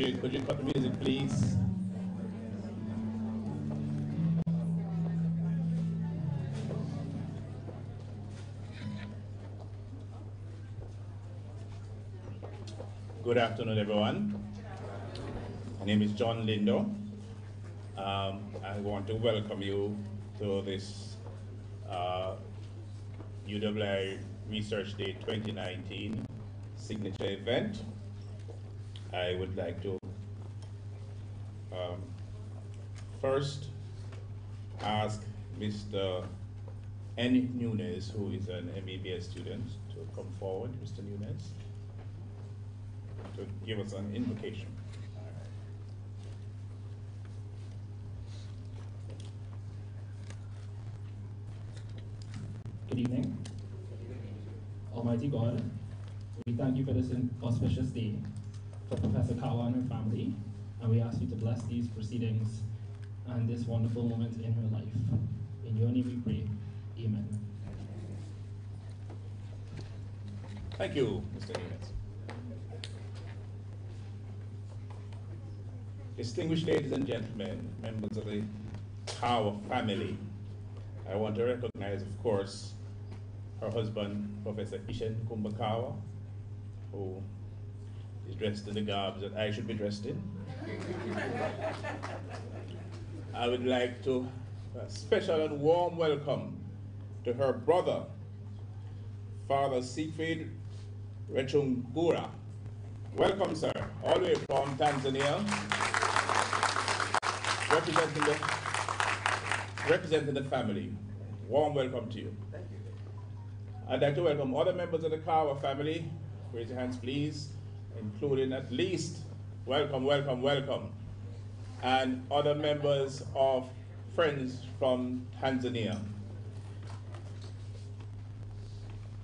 Could you cut the music, please? Good afternoon, everyone. My name is John Lindo. I want to welcome you to this UWI Research Day 2019 signature event. I would like to first ask Mr. N. Nunes, who is an MBBS student, to come forward. Mr. Nunes, to give us an invocation. Good evening. Almighty God, we thank you for this auspicious day, for Professor Kahwa and her family, and we ask you to bless these proceedings and this wonderful moment in her life. In your name we pray. Amen. Thank you, Mr. Nunes. Distinguished ladies and gentlemen, members of the Kahwa family, I want to recognize, of course, her husband, Professor Ishen Kumbakawa, who is dressed in the garbs that I should be dressed in. I would like to a special and warm welcome to her brother, Father Siegfried Rechungura. Welcome, sir, all the way from Tanzania. Representing the family. Warm welcome to you. Thank you. I'd like to welcome other members of the Kahwa family. Raise your hands, please, including at least, welcome, and other members of friends from Tanzania.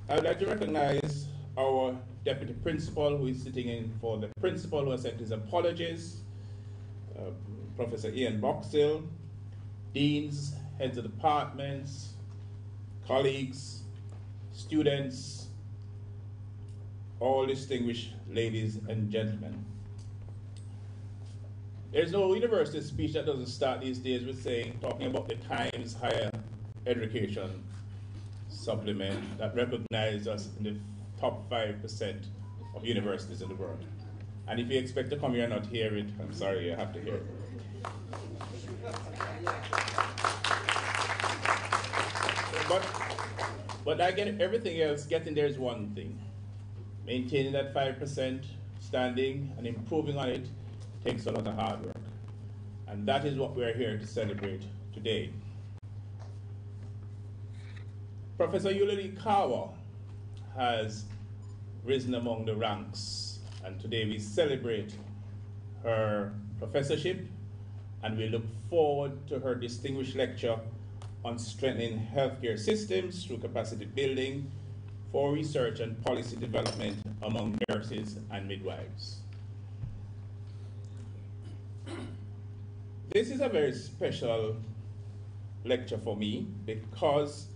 I'd like to recognize our deputy principal, who is sitting in for the principal, who has sent his apologies. Professor Ian Boxill, deans, heads of departments, colleagues, students, all distinguished ladies and gentlemen. There's no university speech that doesn't start these days with saying, talking about the Times Higher Education supplement that recognizes us in the top 5% of universities in the world. And if you expect to come here and not hear it, I'm sorry, you have to hear it. But again, everything else, getting there is one thing. Maintaining that 5% standing and improving on it takes a lot of hard work. And that is what we're here to celebrate today. Professor Eulalia Kahwa has risen among the ranks, and today we celebrate her professorship, and we look forward to her distinguished lecture on strengthening healthcare systems through capacity building for research and policy development among nurses and midwives. This is a very special lecture for me because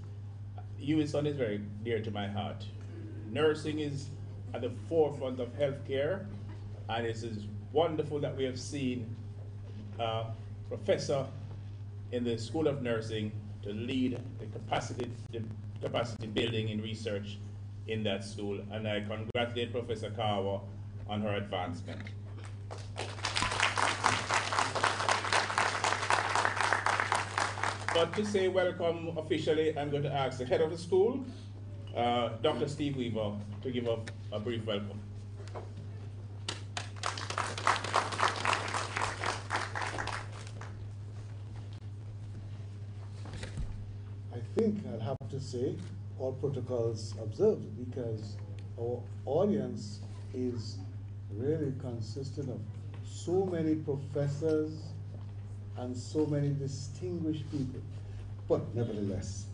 UWISON is very dear to my heart. Nursing is at the forefront of healthcare, and it is wonderful that we have seen a professor in the School of Nursing to lead the capacity building in research in that school, and I congratulate Professor Kahwa on her advancement. But to say welcome officially, I'm going to ask the head of the school, Dr. Steve Weaver, to give a brief welcome. I think I'll have to say all protocols observed, because our audience is really consistent of so many professors and so many distinguished people. But nevertheless,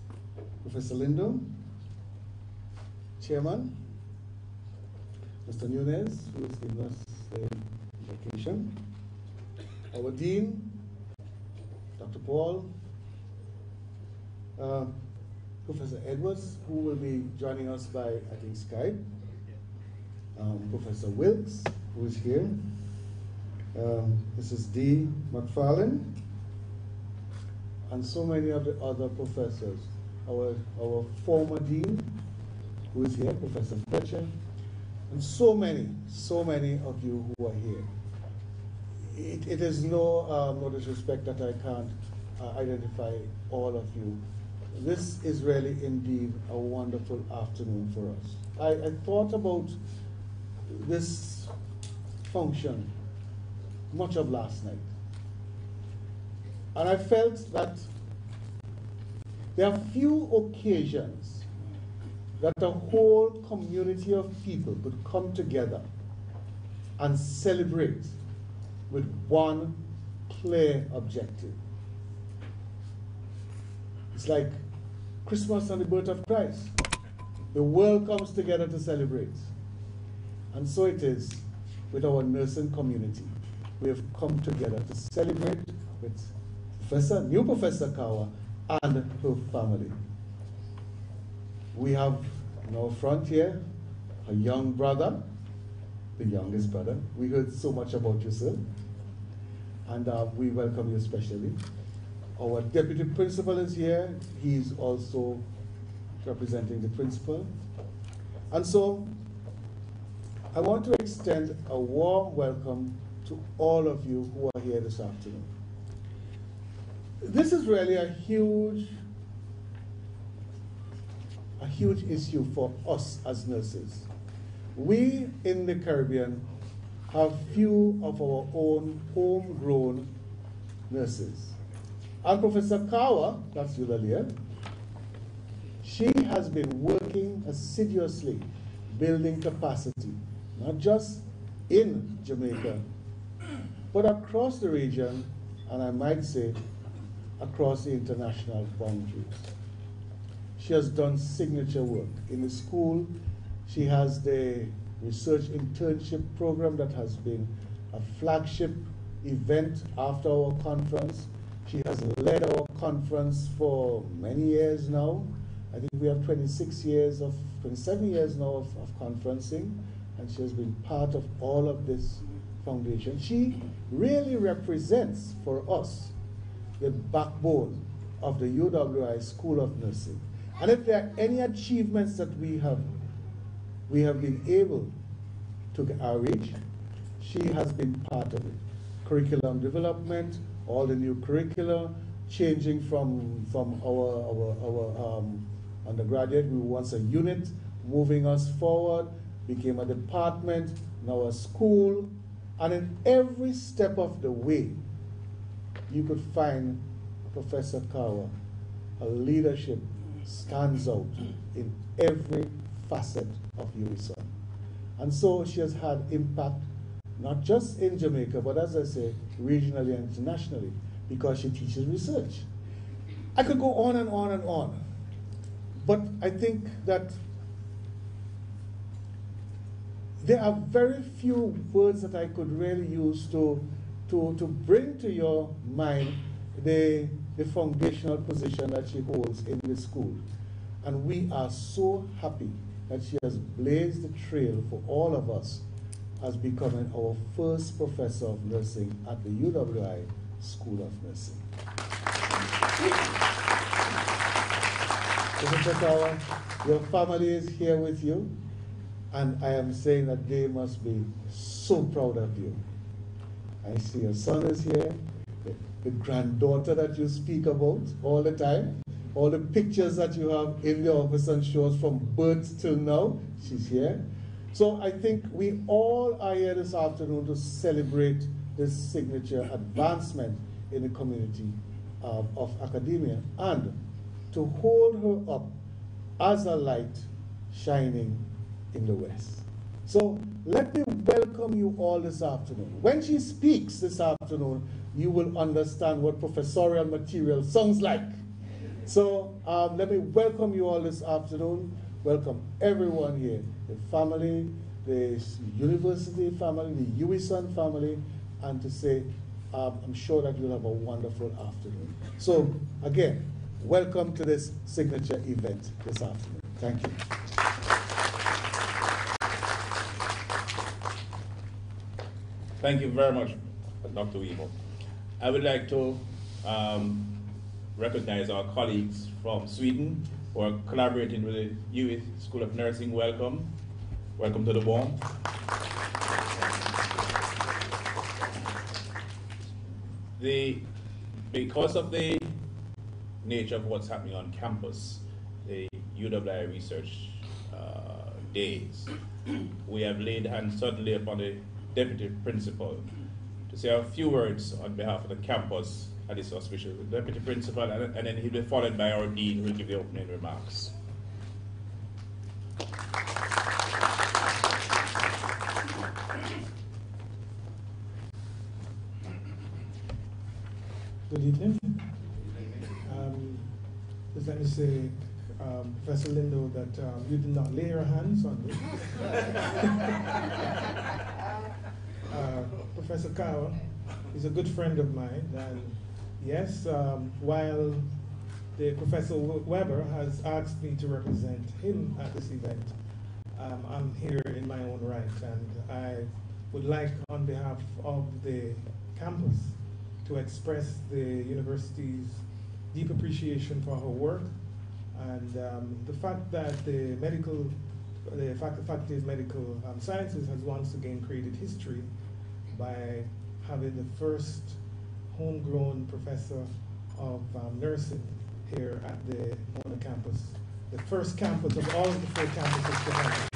Professor Lindo, Chairman, Mr. Nunes, who is giving us the invocation, our Dean, Dr. Paul, Professor Edwards, who will be joining us by, I think, Skype, Professor Wilks, who is here, This is D. McFarlane, and so many of the other professors. Our former dean, who is here, Professor Fletcher, and so many of you who are here. It is no disrespect that I can't identify all of you. This is really indeed a wonderful afternoon for us. I thought about this function much of last night, and I felt that there are few occasions that a whole community of people could come together and celebrate with one clear objective. It's like Christmas and the birth of Christ. The world comes together to celebrate. And so it is with our nursing community. We have come together to celebrate with new Professor Kahwa and her family. We have on our front here a young brother, the youngest brother. We heard so much about you, sir, and we welcome you especially. Our deputy principal is here. He is also representing the principal. And so I want to extend a warm welcome to all of you who are here this afternoon. This is really a huge issue for us as nurses. We in the Caribbean have few of our own homegrown nurses. And Professor Kahwa, that's Eulalia, she has been working assiduously building capacity, not just in Jamaica, but across the region, and I might say across the international boundaries. She has done signature work. In the school, she has the research internship program that has been a flagship event after our conference. She has led our conference for many years now. I think we have 27 years now of conferencing, and she has been part of all of this foundation. She really represents for us the backbone of the UWI School of Nursing. And if there are any achievements that we have been able to reach, she has been part of it. Curriculum development, all the new curricula, changing from our undergraduate, we were once a unit, moving us forward, became a department, now a school, and in every step of the way, you could find Professor Kahwa. Her leadership stands out in every facet of UWISON. And so she has had impact not just in Jamaica, but as I say, regionally and internationally, because she teaches research. I could go on and on and on, but I think that there are very few words that I could really use to bring to your mind the foundational position that she holds in the school. And we are so happy that she has blazed the trail for all of us as becoming our first professor of nursing at the UWI School of Nursing. Professor Kahwa, your family is here with you, and I am saying that they must be so proud of you. I see your son is here, the granddaughter that you speak about all the time, all the pictures that you have in the office and shows from birth till now, she's here. So I think we all are here this afternoon to celebrate this signature advancement in the community of academia, and to hold her up as a light shining in the West. So let me welcome you all this afternoon. When she speaks this afternoon, you will understand what professorial material sounds like. So let me welcome you all this afternoon. Welcome everyone here, the family, the university family, the UWISON family, and to say, I'm sure that you'll have a wonderful afternoon. So again, welcome to this signature event this afternoon. Thank you. Thank you very much, but not too evil. I would like to recognize our colleagues from Sweden who are collaborating with the UWIS School of Nursing. Welcome. Welcome to the warm. Because of the nature of what's happening on campus, the UWI research days, we have laid hands suddenly upon the deputy principal to say a few words on behalf of the campus at this auspicious deputy principal, and then he'll be followed by our dean who will give the opening remarks. Good evening. Just let me say, Professor Lindo, that you did not lay your hands on me. Professor Kahwa is a good friend of mine, and yes, while the Professor Weber has asked me to represent him at this event, I'm here in my own right, and I would like, on behalf of the campus, to express the university's deep appreciation for her work, and the fact that the Faculty of Medical Sciences has once again created history by having the first homegrown professor of nursing here at the Mona campus, the first campus of all of the four campuses to have.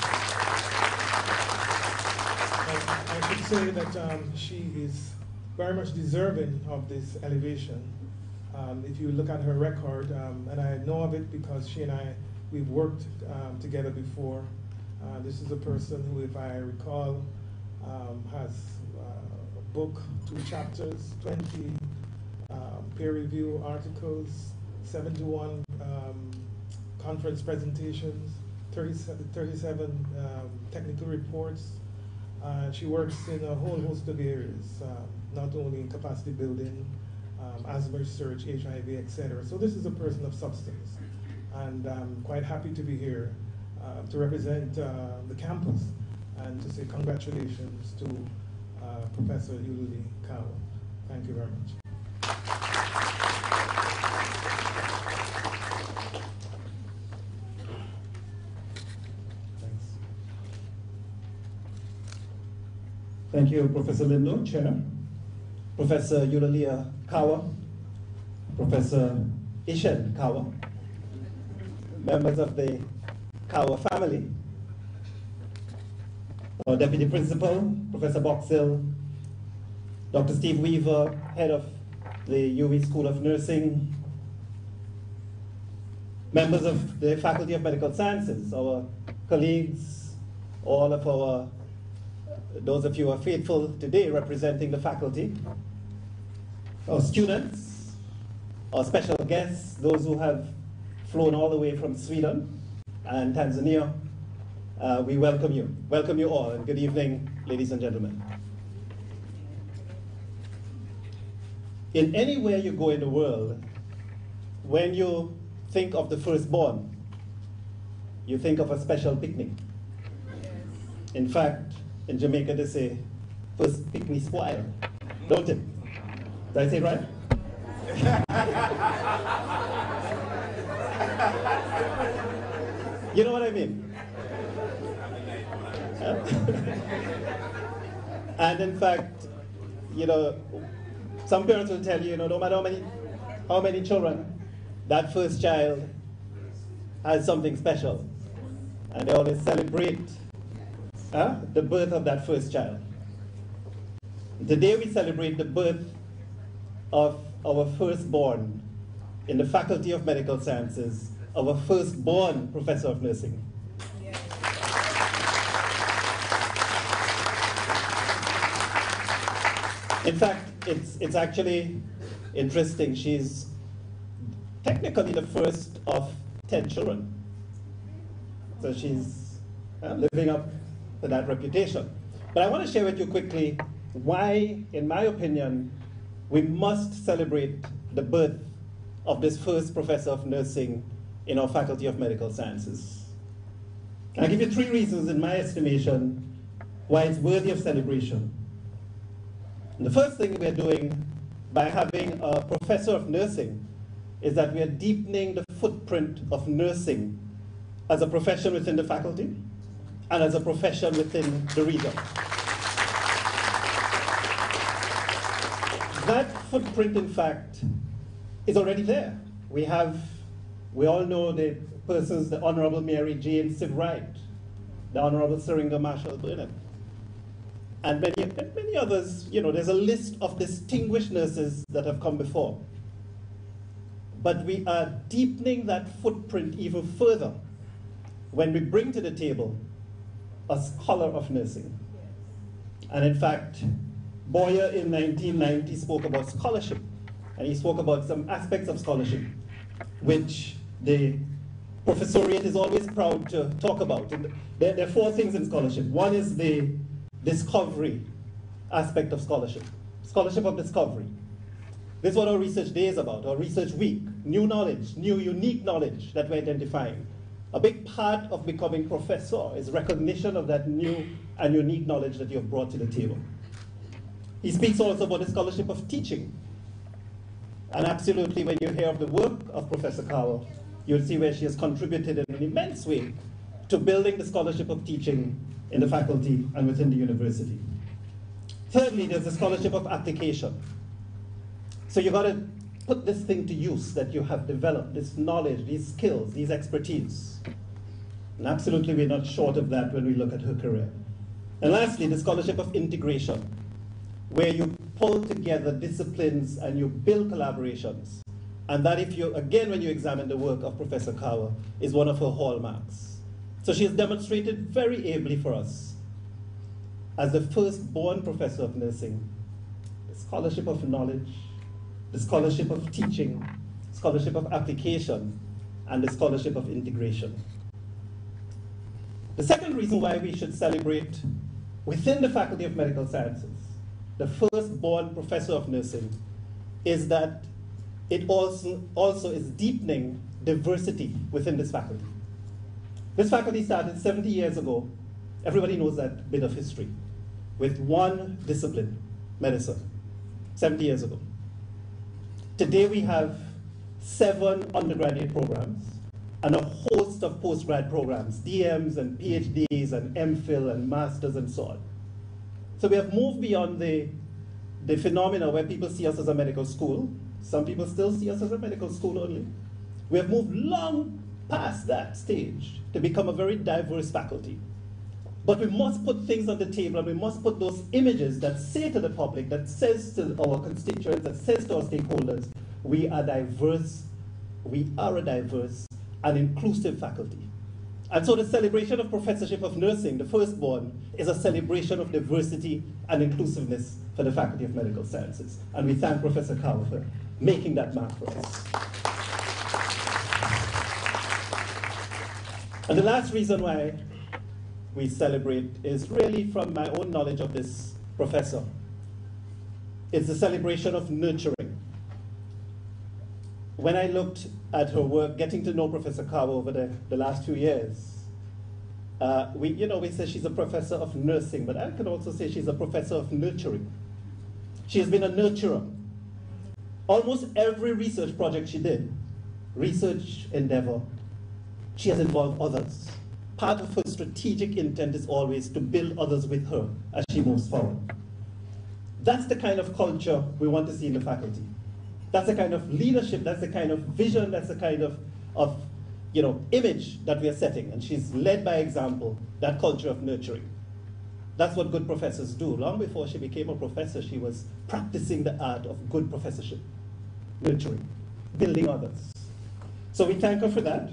I should say that she is very much deserving of this elevation. If you look at her record, and I know of it because she and I, we've worked together before. This is a person who, if I recall, has a book, 2 chapters, 20 peer review articles, 71 conference presentations, 37 technical reports. She works in a whole host of areas, not only in capacity building, asthma research, HIV, etc. So this is a person of substance, and I'm quite happy to be here to represent the campus and to say congratulations to Professor Eulalia Kahwa. Thank you very much. Thank you, Professor Lindo, Chair, Professor Eulalia Kahwa, Professor Ishen Kahwa, members of the Kahwa family, our Deputy Principal, Professor Boxill, Dr. Steve Weaver, Head of the UWI School of Nursing, members of the Faculty of Medical Sciences, our colleagues, all of our those of you who are faithful today representing the faculty, our students, our special guests, those who have flown all the way from Sweden and Tanzania, we welcome you. Welcome you all, and good evening, ladies and gentlemen. In anywhere you go in the world, when you think of the firstborn, you think of a special picnic. Yes. In fact, in Jamaica, they say, first picnic spoil, don't it? Did I say it right? You know what I mean? And in fact, you know, some parents will tell you, you know, no matter how many children, that first child has something special. And they always celebrate the birth of that first child. Today we celebrate the birth of our firstborn in the Faculty of Medical Sciences, our firstborn Professor of Nursing. Yes. In fact, it's actually interesting. She's technically the first of 10 children. So she's living up to that reputation. But I want to share with you quickly why, in my opinion, we must celebrate the birth of this first Professor of Nursing in our Faculty of Medical Sciences. And I'll give you 3 reasons, in my estimation, why it's worthy of celebration. And the first thing we're doing by having a professor of nursing is that we are deepening the footprint of nursing as a profession within the faculty and as a profession within the region. That footprint, in fact, is already there. We all know the persons, the Honorable Mary Jane Seivright, the Honorable Syringa Marshall-Burnett, and many others. You know, there's a list of distinguished nurses that have come before. But we are deepening that footprint even further when we bring to the table a scholar of nursing. And in fact, Boyer in 1990 spoke about scholarship, and he spoke about some aspects of scholarship which the professoriate is always proud to talk about. And there are four things in scholarship. One is the discovery aspect of scholarship, scholarship of discovery. This is what our research day is about, our research week, new knowledge, new unique knowledge that we're identifying. A big part of becoming professor is recognition of that new and unique knowledge that you have brought to the table. He speaks also about the scholarship of teaching. And absolutely, when you hear of the work of Professor Kahwa, you'll see where she has contributed in an immense way to building the scholarship of teaching in the faculty and within the university. Thirdly, there's the scholarship of application. So you've got to put this thing to use that you have developed, this knowledge, these skills, these expertise. And absolutely, we're not short of that when we look at her career. And lastly, the scholarship of integration, where you pull together disciplines and you build collaborations. And that if you, again, when you examine the work of Professor Kahwa, is one of her hallmarks. So she has demonstrated very ably for us, as the first born professor of nursing, the scholarship of knowledge, the scholarship of teaching, scholarship of application, and the scholarship of integration. The second reason why we should celebrate within the Faculty of Medical Sciences the first-born professor of nursing is that it also is deepening diversity within this faculty. This faculty started 70 years ago. Everybody knows that bit of history, with one discipline, medicine, 70 years ago. Today we have 7 undergraduate programs and a host of postgrad programs, DMs and PhDs and MPhil and masters and so on. So we have moved beyond the phenomena where people see us as a medical school. Some people still see us as a medical school only. We have moved long past that stage to become a very diverse faculty. But we must put things on the table, and we must put those images that say to the public, that says to our constituents, that says to our stakeholders, we are diverse, we are a diverse and inclusive faculty. And so the celebration of professorship of nursing, the firstborn, is a celebration of diversity and inclusiveness for the Faculty of Medical Sciences. And we thank Professor Kahwa for making that mark for us. And the last reason why we celebrate is really from my own knowledge of this professor. It's the celebration of nurturing. When I looked at her work, getting to know Professor Kahwa over the last few years, we say she's a professor of nursing, but I can also say she's a professor of nurturing. She has been a nurturer. Almost every research project she did, research endeavor, she has involved others. Part of her strategic intent is always to build others with her as she moves forward. That's the kind of culture we want to see in the faculty. That's the kind of leadership, that's the kind of vision, that's the kind of image that we are setting. And she's led by example, that culture of nurturing. That's what good professors do. Long before she became a professor, she was practicing the art of good professorship, nurturing, building others. So we thank her for that.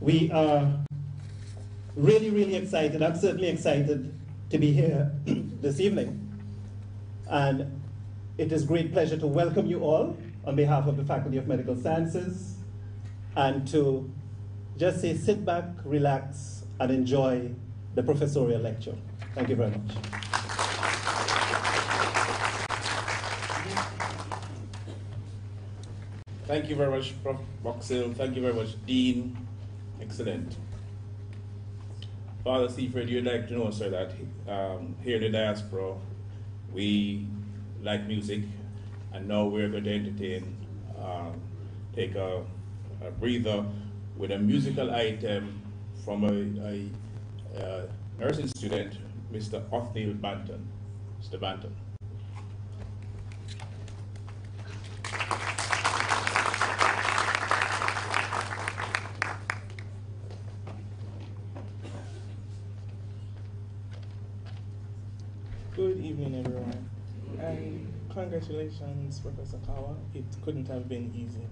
We are really, really excited. I'm certainly excited to be here this evening. And it is a great pleasure to welcome you all on behalf of the Faculty of Medical Sciences, and to just say sit back, relax, and enjoy the professorial lecture. Thank you very much. Thank you very much, Prof. Boxill. Thank you very much, Dean. Excellent. Father Seifried, you'd like to know, sir, that here in the diaspora, we like music, and now we're going to entertain, take a breather with a musical item from a nursing student, Mr. Othniel Banton. Mr. Banton. Good evening, everyone, and congratulations, Professor Kahwa. It couldn't have been easy.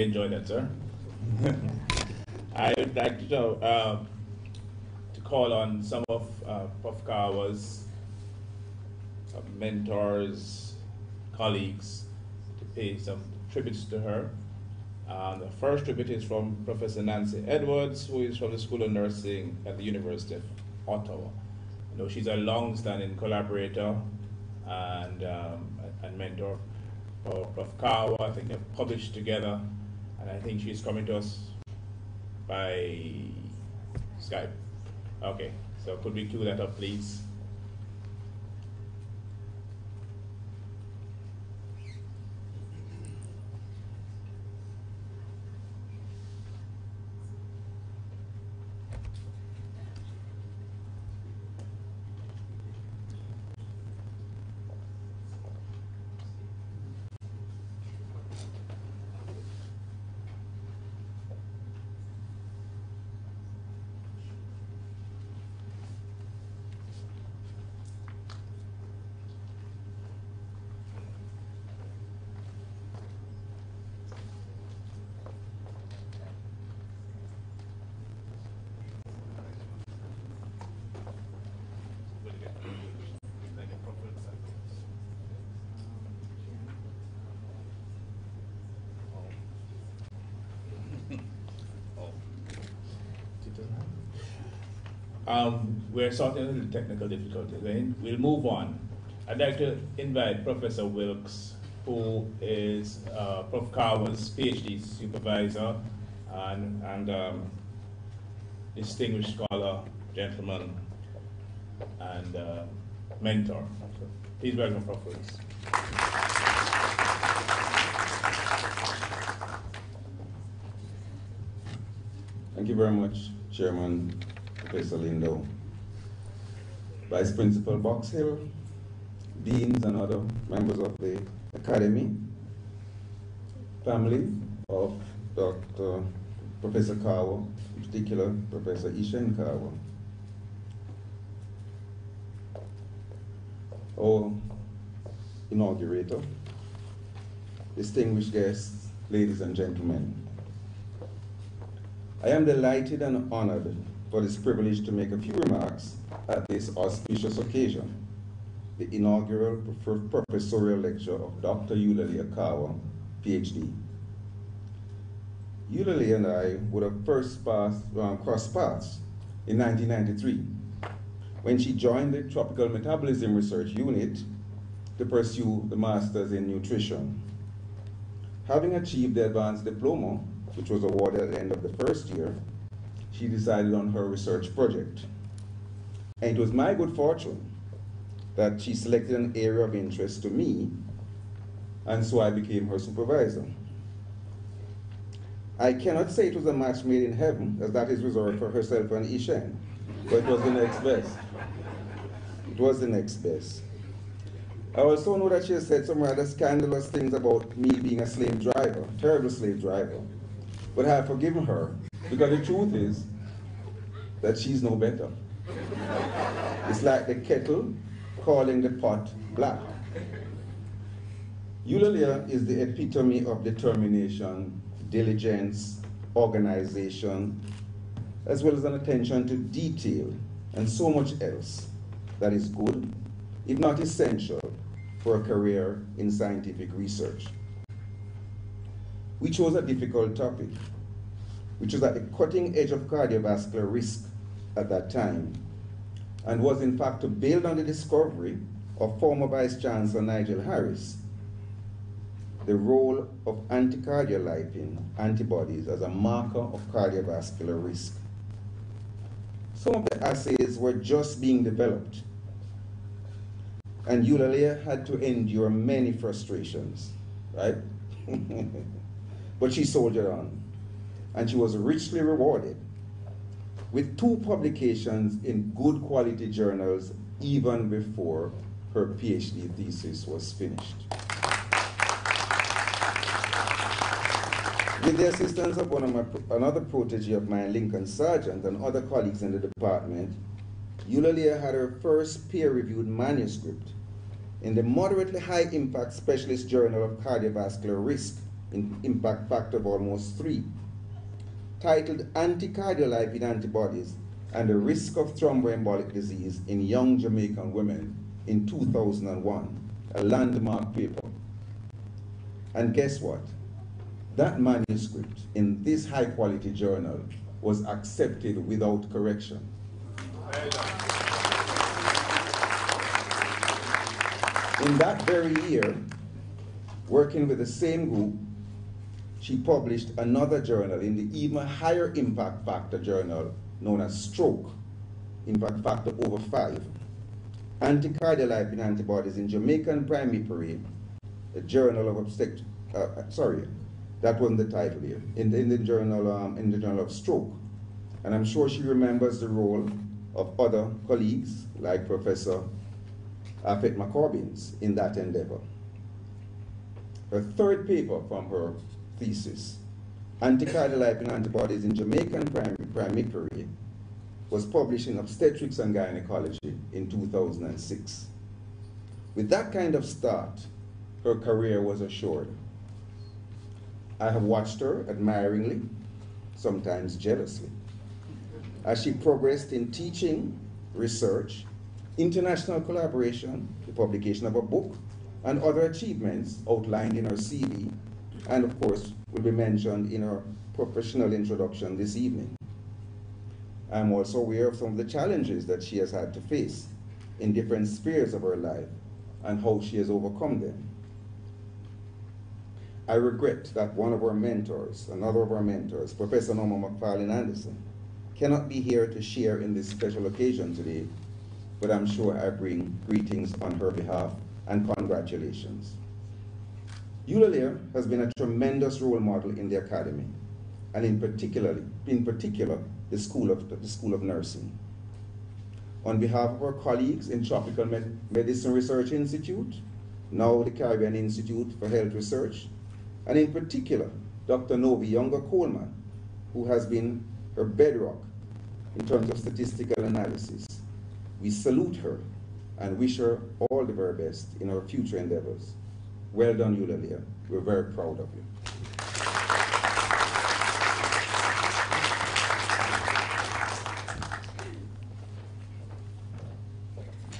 Enjoy that, sir. I would like to call on some of Prof. Kahwa's mentors, colleagues, to pay some tributes to her. The first tribute is from Professor Nancy Edwards, who is from the School of Nursing at the University of Ottawa. You know, she's a long-standing collaborator and mentor for Prof. Kahwa. I think they've published together, and I think she's coming to us by Skype. Okay, so could we queue that up, please? We're sorting a little technical difficulties. We'll move on. I'd like to invite Professor Wilks, who is Prof. Kahwa's PhD supervisor and distinguished scholar, gentleman, and mentor. So please welcome Prof. Wilks. Thank you very much, Chairman. Professor Lindo, Vice Principal Boxill, deans and other members of the academy, family of Dr. Professor Kahwa, in particular Professor Ishen Kahwa, our inaugurator, distinguished guests, ladies and gentlemen. I am delighted and honored for this privilege to make a few remarks at this auspicious occasion, the inaugural professorial lecture of Dr. Eulalia Kahwa, PhD. Eulalia and I would have first crossed paths in 1993 when she joined the Tropical Metabolism Research Unit to pursue the Master's in Nutrition. Having achieved the advanced diploma, which was awarded at the end of the first year, she decided on her research project. And it was my good fortune that she selected an area of interest to me, and so I became her supervisor. I cannot say it was a match made in heaven, as that is reserved for herself and Ishen, but it was the next best. It was the next best. I also know that she has said some rather scandalous things about me being a slave driver, a terrible slave driver, but I have forgiven her, because the truth is that she's no better. It's like the kettle calling the pot black. Eulalia is the epitome of determination, diligence, organization, as well as an attention to detail and so much else that is good, if not essential, for a career in scientific research. We chose a difficult topic, which was at the cutting edge of cardiovascular risk at that time, and was in fact to build on the discovery of former Vice Chancellor Nigel Harris, the role of anticardiolipin antibodies as a marker of cardiovascular risk. Some of the assays were just being developed, and Eulalia had to endure many frustrations, right? But she soldiered on, and she was richly rewarded with 2 publications in good quality journals even before her PhD thesis was finished. With the assistance of another protégé of mine, Lincoln Sargent, and other colleagues in the department, Eulalia had her first peer-reviewed manuscript in the moderately high-impact specialist journal of cardiovascular risk, in impact factor of almost 3, titled "Anticardiolipin Antibodies and the Risk of Thromboembolic Disease in Young Jamaican Women in 2001, a landmark paper. And guess what? That manuscript in this high-quality journal was accepted without correction. In that very year, working with the same group, she published another journal in the even higher impact factor journal known as Stroke, impact factor over 5, Anticardiolipin Antibodies in Jamaican Primary Parade, the Journal of Obstetrics, that wasn't the title here, in the Journal of Stroke. And I'm sure she remembers the role of other colleagues like Professor Afet McCobbins in that endeavor. Her third paper from her thesis, Anticardiolipin Antibodies in Jamaican Primary Parade, was published in Obstetrics and Gynecology in 2006. With that kind of start, her career was assured. I have watched her admiringly, sometimes jealously, as she progressed in teaching, research, international collaboration, the publication of a book, and other achievements outlined in her CV, and of course, will be mentioned in her professional introduction this evening. I'm also aware of some of the challenges that she has had to face in different spheres of her life and how she has overcome them. I regret that one of our mentors, another of our mentors, Professor Norma McFarlane-Anderson, cannot be here to share in this special occasion today, but I'm sure I bring greetings on her behalf and congratulations. Eulalia has been a tremendous role model in the academy, and in particular, the School of Nursing. On behalf of our colleagues in Tropical Medicine Research Institute, now the Caribbean Institute for Health Research, and in particular, Dr. Novi Younger-Coleman, who has been her bedrock in terms of statistical analysis. We salute her and wish her all the very best in her future endeavors. Well done, Eulalia. We're very proud of you.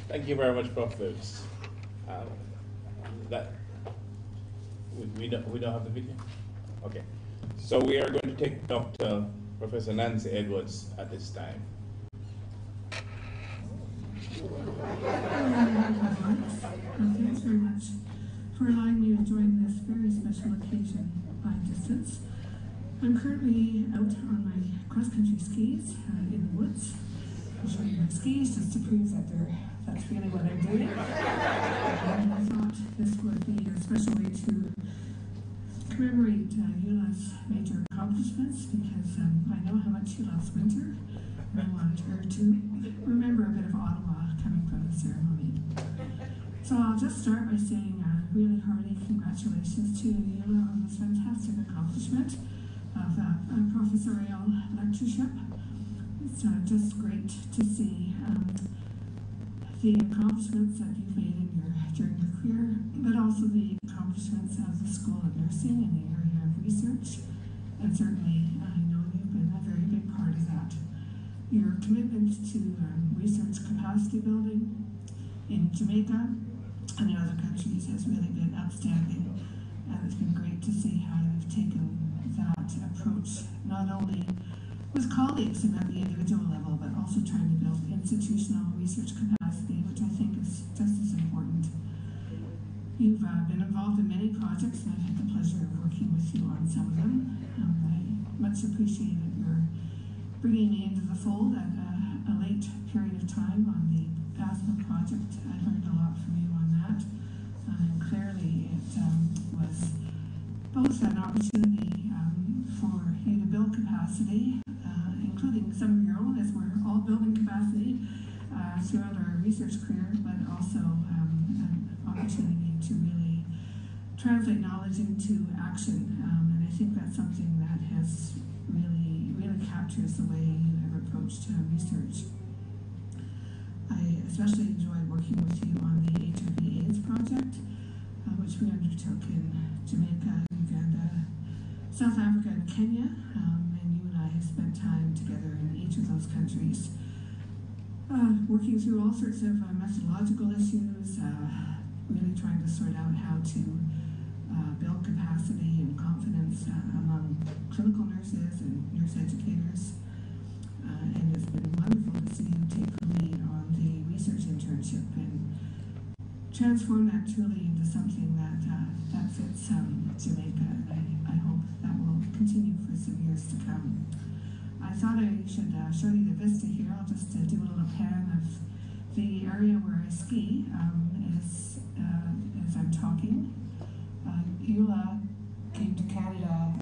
Thank you very much, Prof. Wilks. We don't have the video? Okay. So we are going to take Professor Nancy Edwards at this time. Thanks very much for allowing me to join this very special occasion by distance. I'm currently out on my cross-country skis in the woods. I'm showing my skis just to prove that that's really what I'm doing. And I thought this would be a special way to commemorate Eula's major accomplishments, because I know how much she loves winter, and I wanted her to remember a bit of Ottawa coming from the ceremony. So I'll just start by saying really hearty congratulations to Eula on this fantastic accomplishment of a professorial lectureship. It's just great to see the accomplishments that you've made in during your career, but also the accomplishments of the School of Nursing in the area of research. And certainly, I know you've been a very big part of that. Your commitment to research capacity building in Jamaica and in other countries has really been outstanding. And it's been great to see how you've taken that approach, not only with colleagues and at the individual level, but also trying to build institutional research capacity, which I think is just as important. You've been involved in many projects, and I've had the pleasure of working with you on some of them. I much appreciate your bringing me into the fold at a late period of time on the asthma project. I learned a lot from you on that, and clearly it was both an opportunity for you to build capacity, including some of your own, as we're all building capacity throughout our research career, but also an opportunity to really translate knowledge into action. And I think that's something that has really captures the way you have approached research. I especially enjoyed working with you on the HIV/AIDS project, which we undertook in Jamaica, Uganda, South Africa, and Kenya, and you and I have spent time together in each of those countries. working through all sorts of methodological issues, really trying to sort out how to build capacity and confidence among clinical nurses and nurse educators. And it's been wonderful to see you take the lead on the research internship and transform that truly into something that, that fits Jamaica, and I hope that will continue for some years to come. I thought I should show you the vista here. I'll just do a little pan of the area where I ski as I'm talking. Eula came to Canada,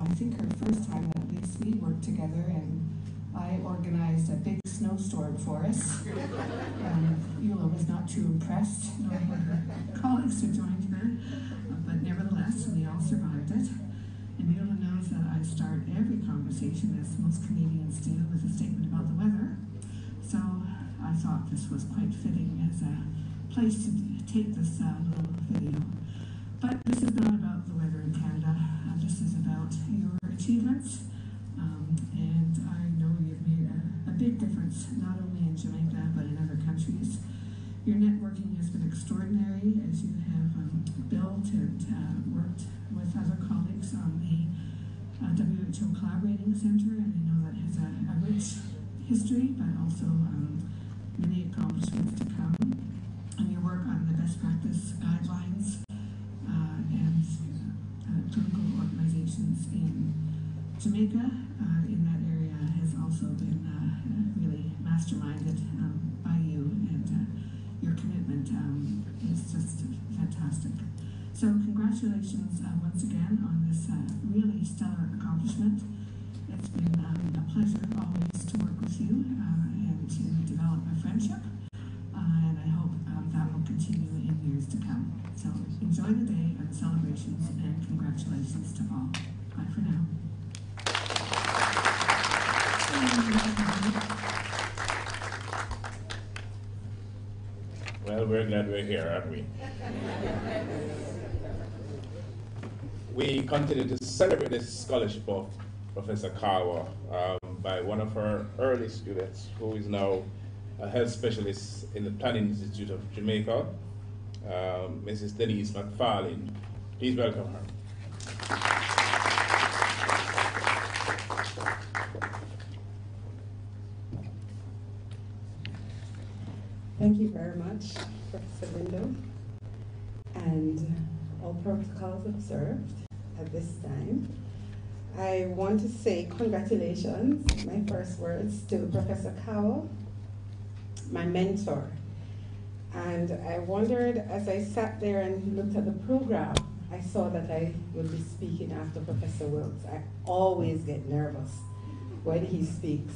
I think her first time at least we worked together, and I organized a big snowstorm for us. Eula was not too impressed. Her colleagues who joined her, but nevertheless, we all survived it. And Eula knows that I start every conversation, as most Canadians do, with a statement about the weather. So I thought this was quite fitting as a place to take this little video. But this is not about the weather in Canada. This is about your achievements. And I know you've made a big difference, not only in Jamaica, but in other countries. Your networking has been extraordinary as you have built and worked with other colleagues on the WHO Collaborating Center, and I know that has a rich history, but also many accomplishments to come. And your work on the best practice guidelines and clinical organizations in Jamaica in that area has also been really masterminded by you, and your commitment is just fantastic. So congratulations once again on this really stellar accomplishment. It's been a pleasure always to work with you and to develop a friendship, and I hope that will continue in years to come. So enjoy the day and celebrations, and congratulations to all. Bye for now. Well, we're glad we're here, aren't we? We continue to celebrate the scholarship of Professor Kahwa by one of her early students, who is now a health specialist in the Planning Institute of Jamaica, Mrs. Denise McFarlane. Please welcome her. Thank you very much, Professor Lindo, and all protocols observed at this time. I want to say congratulations, my first words, to Professor Kahwa, my mentor. And I wondered, as I sat there and looked at the program, I saw that I would be speaking after Professor Wilks. I always get nervous when he speaks.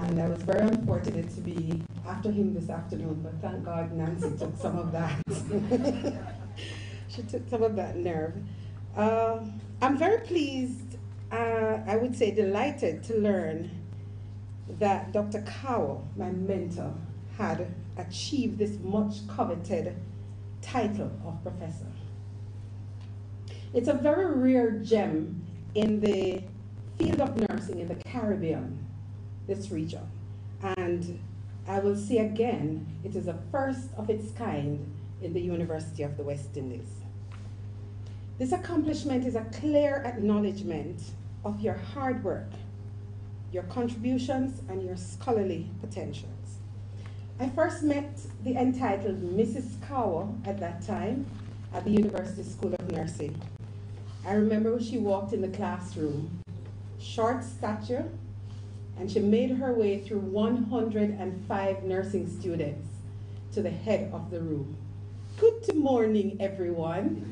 And I was very unfortunate to be after him this afternoon, but thank God Nancy took some of that. She took some of that nerve. I'm very pleased, I would say delighted, to learn that Dr. Kahwa, my mentor, had achieved this much coveted title of professor. It's a very rare gem in the field of nursing in the Caribbean, this region. And I will say again, it is a first of its kind in the University of the West Indies. This accomplishment is a clear acknowledgement of your hard work, your contributions, and your scholarly potentials. I first met the entitled Mrs. Kahwa at that time at the University School of Nursing. I remember when she walked in the classroom, short stature, and she made her way through 105 nursing students to the head of the room. Good morning, everyone.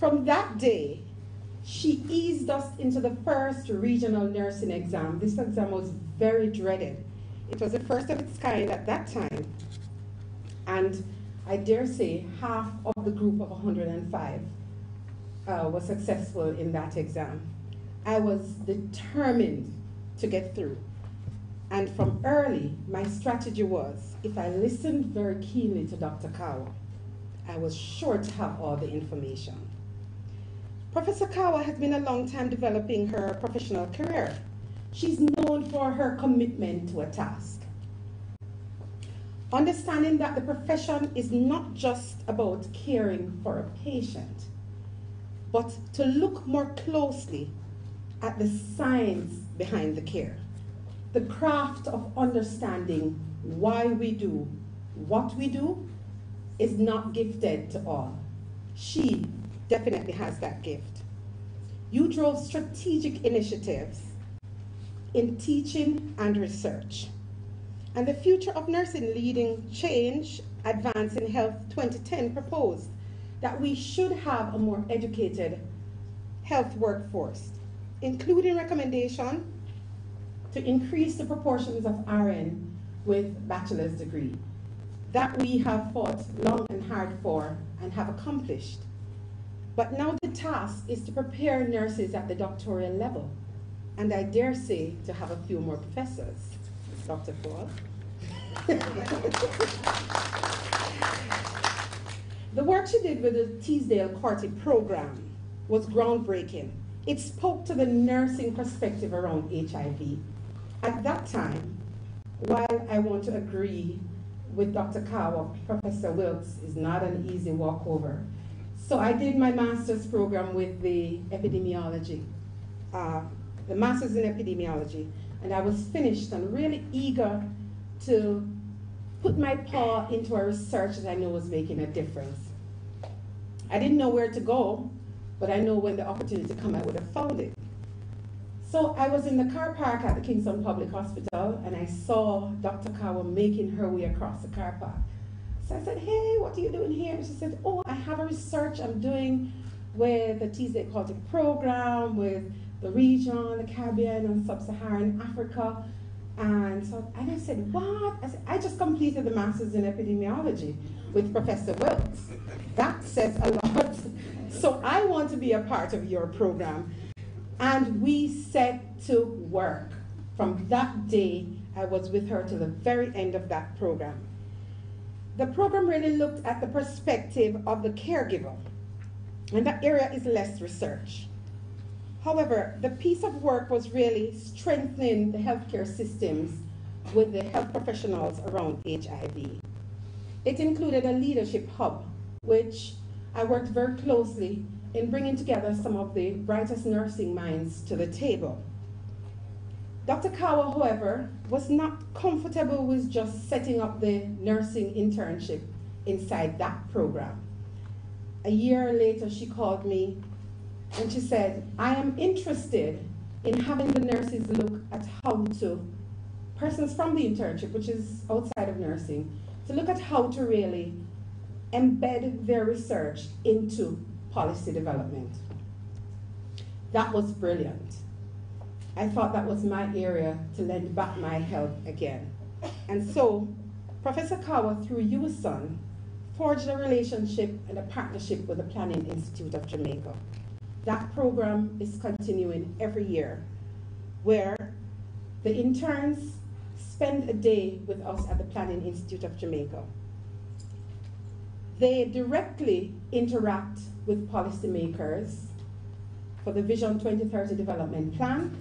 From that day, she eased us into the first regional nursing exam. This exam was very dreaded. It was the first of its kind at that time. And I dare say half of the group of 105 was successful in that exam. I was determined to get through. And from early, my strategy was, if I listened very keenly to Dr. Kahwa, I was sure to have all the information. Professor Kahwa has been a long time developing her professional career. She's known for her commitment to a task. Understanding that the profession is not just about caring for a patient, but to look more closely at the science behind the care, the craft of understanding why we do what we do is not gifted to all. She definitely has that gift. You drove strategic initiatives in teaching and research. And the Future of Nursing Leading Change, Advancing Health 2010 proposed that we should have a more educated health workforce, including recommendation to increase the proportions of RN with bachelor's degree that we have fought long and hard for and have accomplished. But now the task is to prepare nurses at the doctoral level, and I dare say to have a few more professors. Dr. Paul. The work she did with the Teasdale-Corti program was groundbreaking. It spoke to the nursing perspective around HIV. At that time, while I want to agree with Dr. Kahwa, Professor Wilks is not an easy walkover. So I did my master's program with the epidemiology, the master's in epidemiology, and I was finished and really eager to put my paw into a research that I knew was making a difference. I didn't know where to go, but I know when the opportunity came, I would have found it. So I was in the car park at the Kingston Public Hospital, and I saw Dr. Kahwa making her way across the car park. So I said, hey, what are you doing here? And she said, oh, I have a research I'm doing with the Teasdale-Corti program, with the region, the Caribbean, and Sub-Saharan Africa. And so I said, what? I said, I just completed the master's in epidemiology with Professor Wilks. That says a lot. So I want to be a part of your program. And we set to work. From that day, I was with her to the very end of that program. The program really looked at the perspective of the caregiver, and that area is less research. However, the piece of work was really strengthening the healthcare systems with the health professionals around HIV. It included a leadership hub, which I worked very closely in bringing together some of the brightest nursing minds to the table. Dr. Kahwa, however, was not comfortable with just setting up the nursing internship inside that program. A year later, she called me and she said, I am interested in having the nurses look at how to, persons from the internship, which is outside of nursing, to look at how to really embed their research into policy development. That was brilliant. I thought that was my area to lend back my help again. And so Professor Kahwa, through UWISON, forged a relationship and a partnership with the Planning Institute of Jamaica. That program is continuing every year, where the interns spend a day with us at the Planning Institute of Jamaica. They directly interact with policymakers for the Vision 2030 development plan.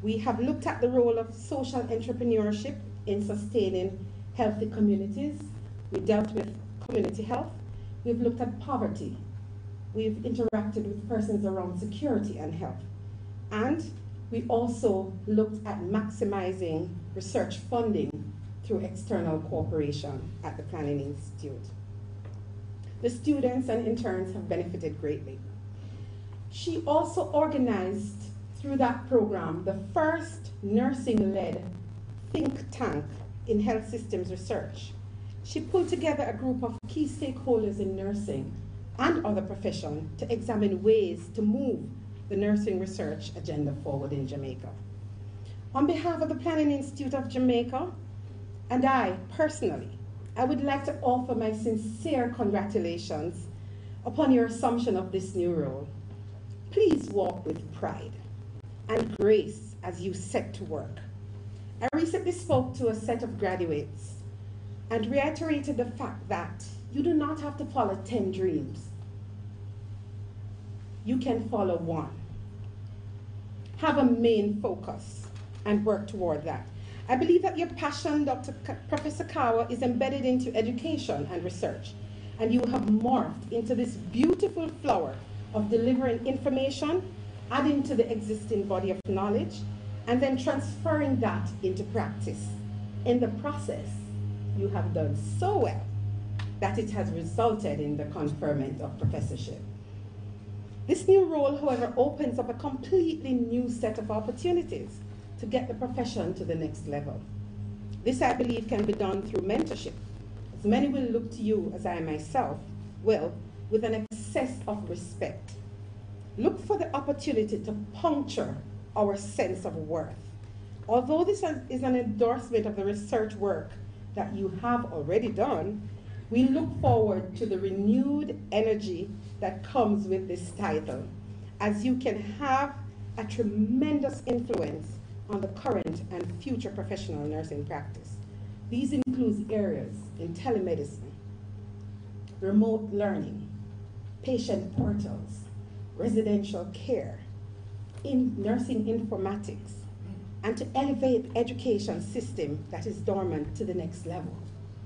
We have looked at the role of social entrepreneurship in sustaining healthy communities. We dealt with community health. We've looked at poverty. We've interacted with persons around security and health. And we also looked at maximizing research funding through external cooperation at the Planning Institute. The students and interns have benefited greatly. She also organized, through that program, the first nursing-led think tank in health systems research. She pulled together a group of key stakeholders in nursing and other profession to examine ways to move the nursing research agenda forward in Jamaica. On behalf of the Planning Institute of Jamaica, and I personally, I would like to offer my sincere congratulations upon your assumption of this new role. Please walk with pride and grace as you set to work. I recently spoke to a set of graduates and reiterated the fact that you do not have to follow 10 dreams. You can follow one. Have a main focus. and work toward that. I believe that your passion, Professor Kahwa, is embedded into education and research, and you have morphed into this beautiful flower of delivering information, adding to the existing body of knowledge, and then transferring that into practice. In the process, you have done so well that it has resulted in the conferment of professorship. This new role, however, opens up a completely new set of opportunities to get the profession to the next level. This, I believe, can be done through mentorship, as many will look to you, as I myself will, with an excess of respect. Look for the opportunity to puncture our sense of worth. Although this is an endorsement of the research work that you have already done, we look forward to the renewed energy that comes with this title, as you can have a tremendous influence on the current and future professional nursing practice. These include areas in telemedicine, remote learning, patient portals, residential care, in nursing informatics, and to elevate the education system that is dormant to the next level.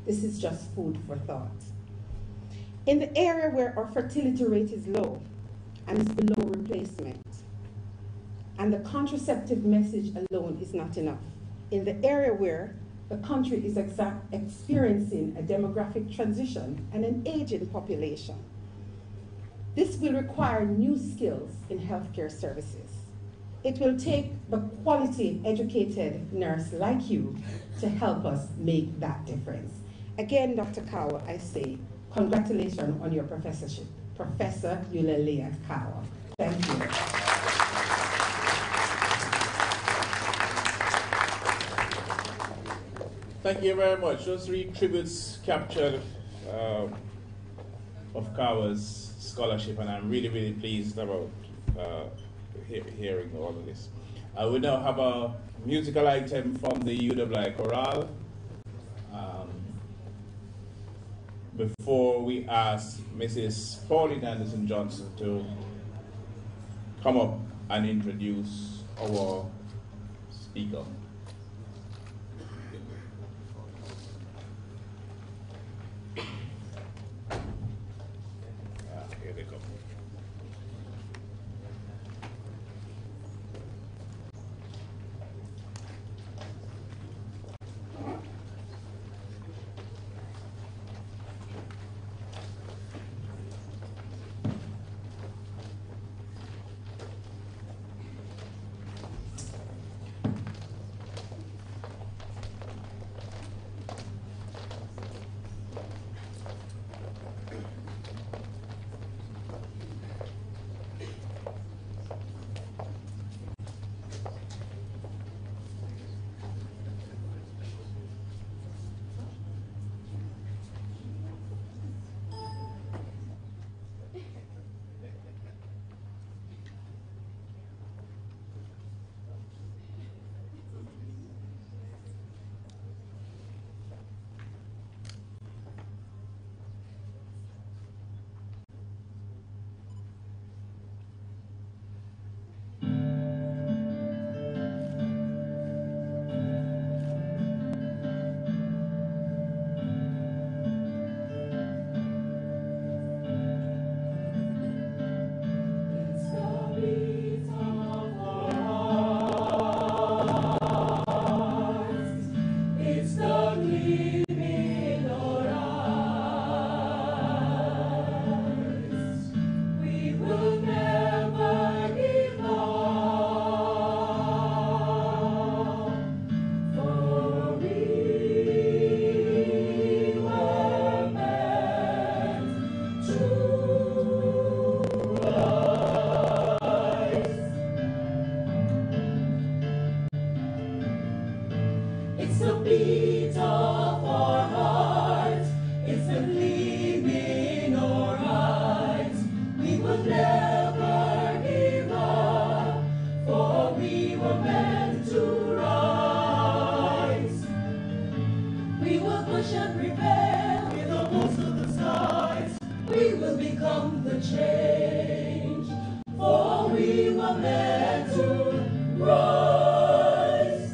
This is just food for thought. In the area where our fertility rate is low and is below replacement, and the contraceptive message alone is not enough, in the area where the country is experiencing a demographic transition and an aging population, this will require new skills in healthcare services. It will take the quality, educated nurse like you to help us make that difference. Again, Dr. Kahwa, I say, congratulations on your professorship. Professor Eulalia Kahwa. Thank you. Thank you very much. Those three tributes captured of Kahwa's scholarship, and I'm really, really pleased about hearing all of this. We now have a musical item from the UWI Chorale. Before we ask Mrs. Pauline Anderson-Johnson to come up and introduce our speaker. Here they come. Change, for we were meant to rise.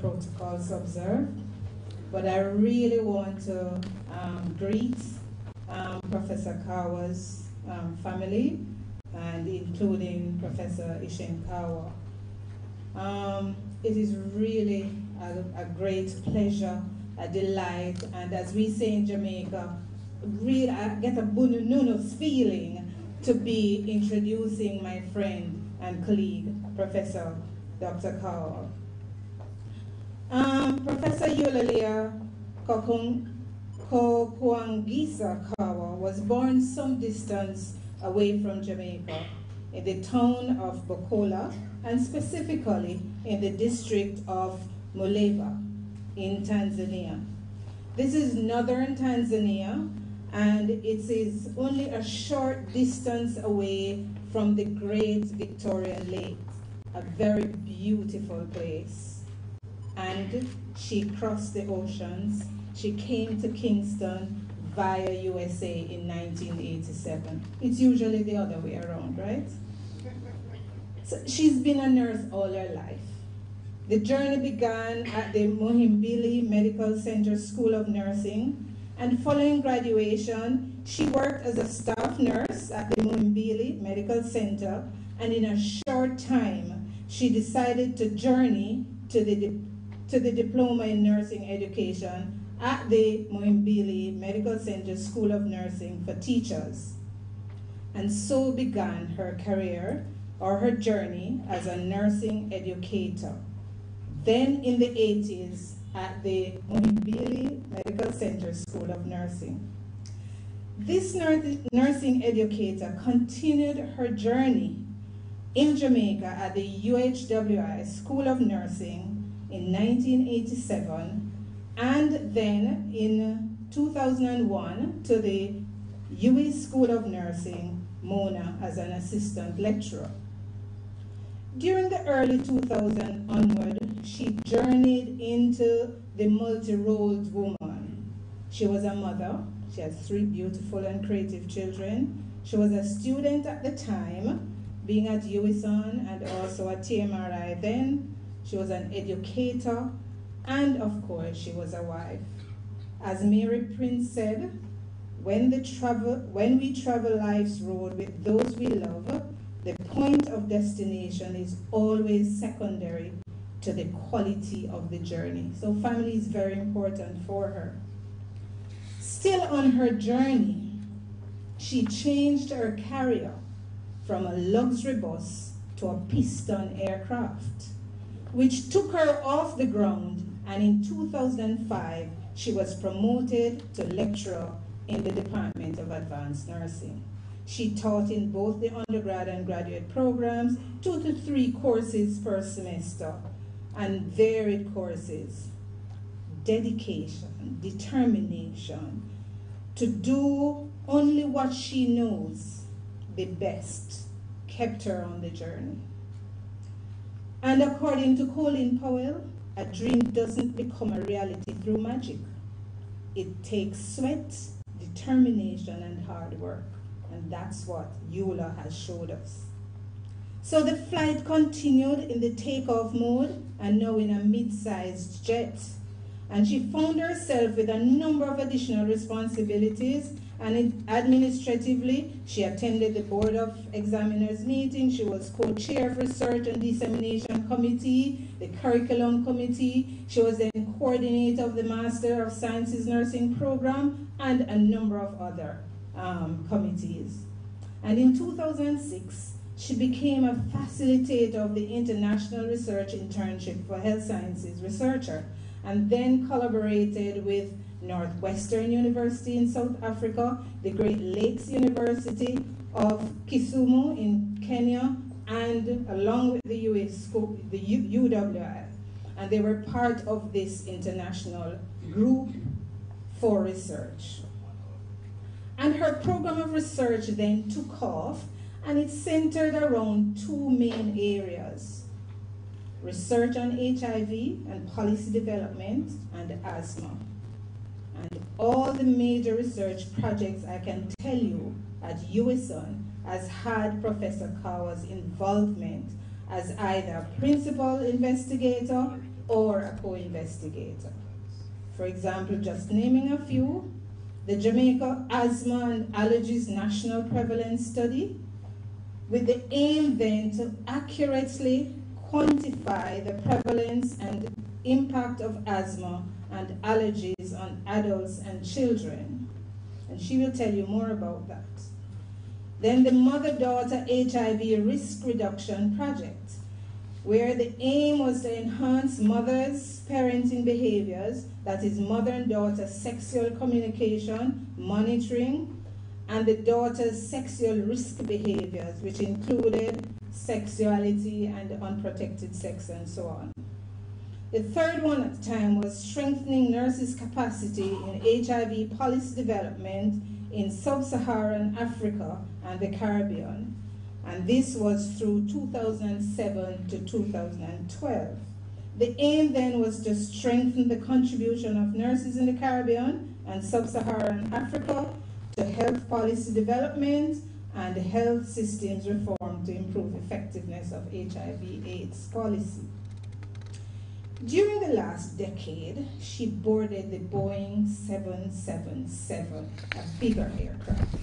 Protocols observed, but I really want to greet Professor Kahwa's family, and including Professor Ishen Kahwa. It is really a great pleasure, a delight, and as we say in Jamaica, really I get a bunununu feeling to be introducing my friend and colleague, Professor Dr. Kahwa. Professor Eulalia Kahwa was born some distance away from Jamaica in the town of Bokola and specifically in the district of Muleva in Tanzania. This is northern Tanzania and it is only a short distance away from the Great Victoria Lake, a very beautiful place. And she crossed the oceans. She came to Kingston via USA in 1987. It's usually the other way around, right? So she's been a nurse all her life. The journey began at the Muhimbili Medical Center School of Nursing, and following graduation, she worked as a staff nurse at the Muhimbili Medical Center, and in a short time, she decided to journey to the Diploma in Nursing Education at the Muhimbili Medical Center School of Nursing for Teachers. And so began her career, or her journey, as a nursing educator. Then in the 80s at the Muhimbili Medical Center School of Nursing. This nursing educator continued her journey in Jamaica at the UHWI School of Nursing in 1987, and then in 2001 to the UWI School of Nursing, Mona, as an assistant lecturer. During the early 2000s onward, she journeyed into the multi-role woman. She was a mother. She has 3 beautiful and creative children. She was a student at the time, being at UWISON and also at TMRI then. She was an educator, and of course, she was a wife. As Mary Prince said, when we travel life's road with those we love, the point of destination is always secondary to the quality of the journey. So family is very important for her. Still on her journey, she changed her carrier from a luxury bus to a piston aircraft, which took her off the ground, and in 2005, she was promoted to lecturer in the Department of Advanced Nursing. She taught in both the undergrad and graduate programs, 2 to 3 courses per semester, and varied courses. Dedication, determination, to do only what she knows the best, kept her on the journey. And according to Colin Powell, a dream doesn't become a reality through magic. It takes sweat, determination, and hard work. And that's what Eula has showed us. So the flight continued in the takeoff mode and now in a mid-sized jet. And she found herself with a number of additional responsibilities. And administratively, she attended the Board of Examiners meeting. She was co-chair of Research and Dissemination Committee, the Curriculum Committee. She was then coordinator of the Master of Sciences Nursing Program and a number of other committees. And in 2006, she became a facilitator of the International Research Internship for Health Sciences Researcher, and then collaborated with Northwestern University in South Africa, the Great Lakes University of Kisumu in Kenya, and along with the UWI. And they were part of this international group for research. And her program of research then took off, and it centered around 2 main areas: research on HIV and policy development, and asthma. And all the major research projects, I can tell you, at UWISON has had Professor Kahwa's involvement as either a principal investigator or a co-investigator. For example, just naming a few, the Jamaica Asthma and Allergies National Prevalence Study, with the aim then to accurately quantify the prevalence and impact of asthma and allergies on adults and children. And she will tell you more about that. Then the Mother-Daughter HIV Risk Reduction Project, where the aim was to enhance mothers' parenting behaviors, that is mother and daughter sexual communication, monitoring, and the daughter's sexual risk behaviors, which included sexuality and unprotected sex and so on. The third one at the time was strengthening nurses' capacity in HIV policy development in sub-Saharan Africa and the Caribbean. And this was through 2007 to 2012. The aim then was to strengthen the contribution of nurses in the Caribbean and sub-Saharan Africa to health policy development and health systems reform to improve effectiveness of HIV/AIDS policy. During the last decade, she boarded the Boeing 777, a bigger aircraft.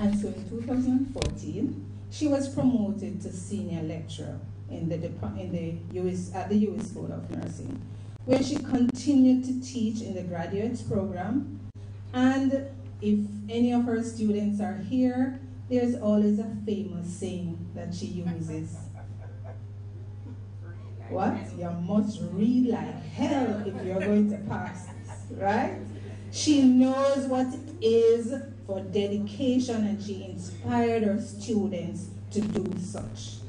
And so in 2014, she was promoted to senior lecturer at the U.S. School of Nursing, where she continued to teach in the graduate program. And if any of her students are here, there's always a famous saying that she uses. What? You must read like hell if you're going to pass this, right? She knows what it is for dedication, and she inspired her students to do such.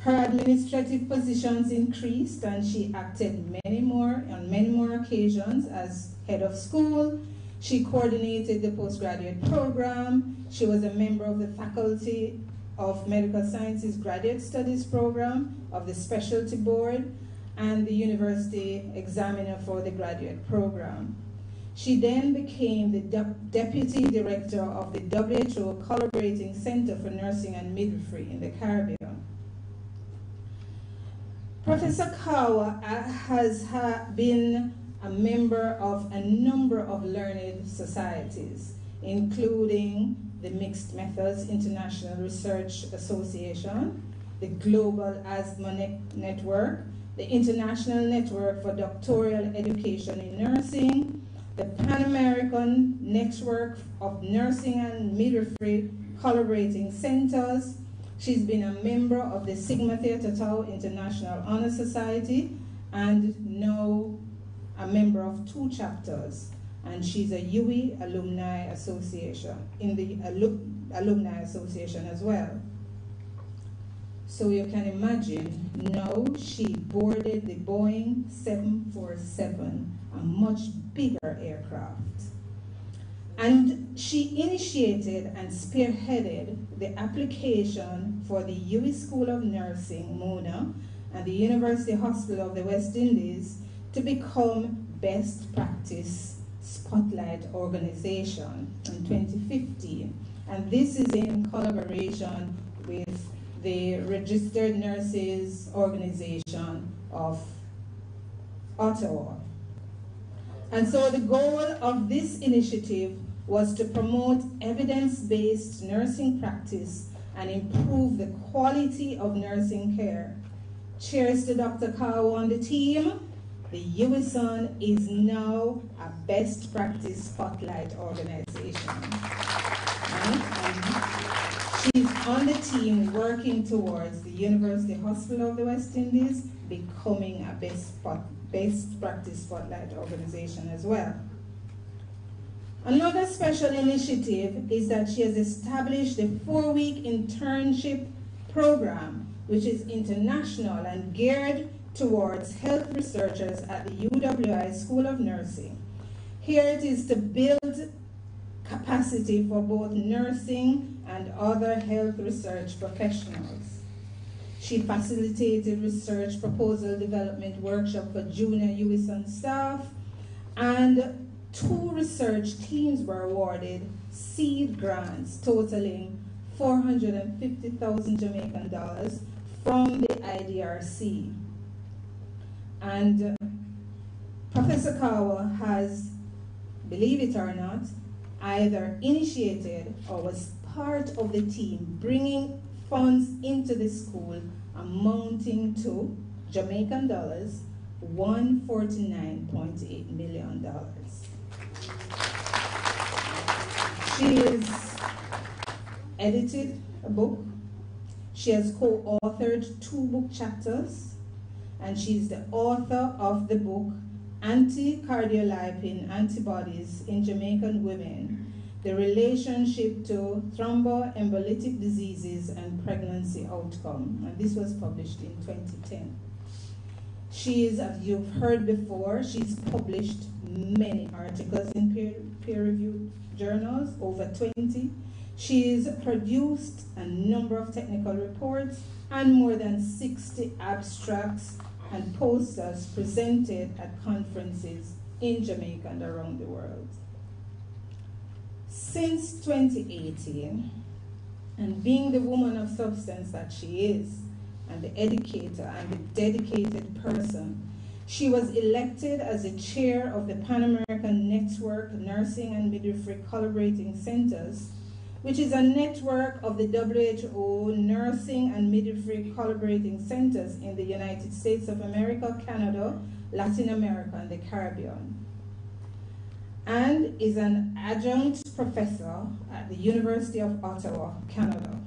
Her administrative positions increased, and she acted on many more occasions as head of school. She coordinated the postgraduate program. She was a member of the faculty of Medical Sciences Graduate Studies Program, of the Specialty Board, and the University Examiner for the Graduate Program. She then became the Deputy Director of the WHO Collaborating Center for Nursing and Midwifery in the Caribbean. Professor Kahwa has been a member of a number of learned societies, including the Mixed Methods International Research Association, the Global Asthma Network, the International Network for Doctoral Education in Nursing, the Pan-American Network of Nursing and Midwifery Collaborating Centers. She's been a member of the Sigma Theta Tau International Honor Society and now a member of two chapters. And she's a UE Alumni Association, in the Alumni Association as well. So you can imagine, now she boarded the Boeing 747, a much bigger aircraft. And she initiated and spearheaded the application for the UE School of Nursing, MONA, and the University Hospital of the West Indies to become Best Practice Spotlight Organization in 2015. And this is in collaboration with the Registered Nurses Organization of Ottawa. And so the goal of this initiative was to promote evidence-based nursing practice and improve the quality of nursing care. Cheers to Dr. Kahwa and the team. The UWISON is now a best practice spotlight organization. She's on the team working towards the University Hospital of the West Indies becoming a best practice spotlight organization as well. Another special initiative is that she has established a 4-week internship program, which is international and geared towards health researchers at the UWI School of Nursing. Here it is to build capacity for both nursing and other health research professionals. She facilitated research proposal development workshop for junior UWISON staff, and 2 research teams were awarded seed grants totaling $450,000 Jamaican dollars from the IDRC. And Professor Kahwa has, believe it or not, either initiated or was part of the team bringing funds into the school amounting to Jamaican dollars, $149.8 million. She has edited a book. She has co-authored 2 book chapters. And she's the author of the book, Anti-Cardiolipin Antibodies in Jamaican Women, the Relationship to Thromboembolic Diseases and Pregnancy Outcome. And this was published in 2010. She is, as you've heard before, she's published many articles in peer-reviewed journals, over 20. She's produced a number of technical reports and more than 60 abstracts and posters presented at conferences in Jamaica and around the world. Since 2018, and being the woman of substance that she is, and the educator and the dedicated person, she was elected as the chair of the Pan-American Network Nursing and Midwifery Collaborating Centers, which is a network of the WHO Nursing and Midwifery Collaborating Centers in the United States of America, Canada, Latin America, and the Caribbean, and is an adjunct professor at the University of Ottawa, Canada.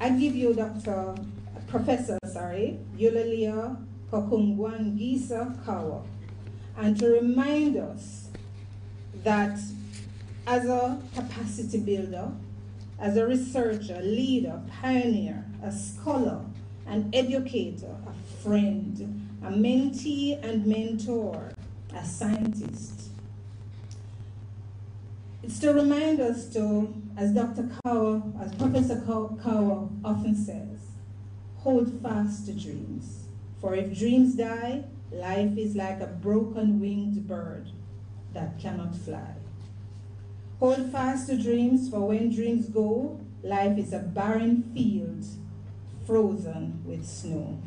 I give you Professor Eulalia Kahwa, and to remind us that as a capacity builder, as a researcher, leader, pioneer, a scholar, an educator, a friend, a mentee and mentor, a scientist. It's to remind us to, as Professor Kahwa often says, hold fast to dreams, for if dreams die, Life is like a broken-winged bird that cannot fly. Hold fast to dreams, for when dreams go, life is a barren field frozen with snow.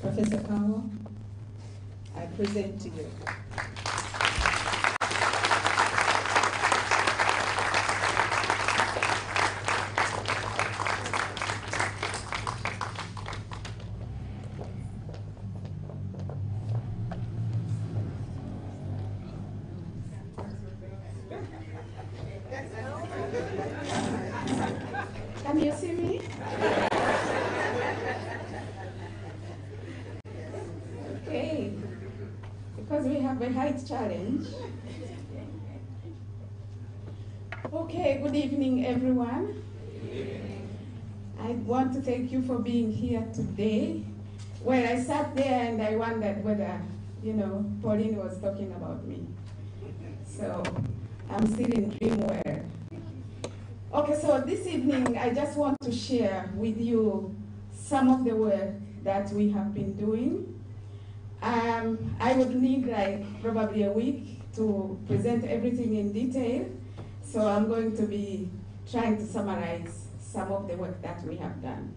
Professor Kahwa, I present to you. Challenge. Okay, good evening, everyone. Good evening. I want to thank you for being here today. Well, I sat there and I wondered whether, you know, Pauline was talking about me. So I'm still in dream world. Okay, so this evening I just want to share with you some of the work that we have been doing. I would need like probably a week to present everything in detail, so I'm going to be trying to summarize some of the work that we have done.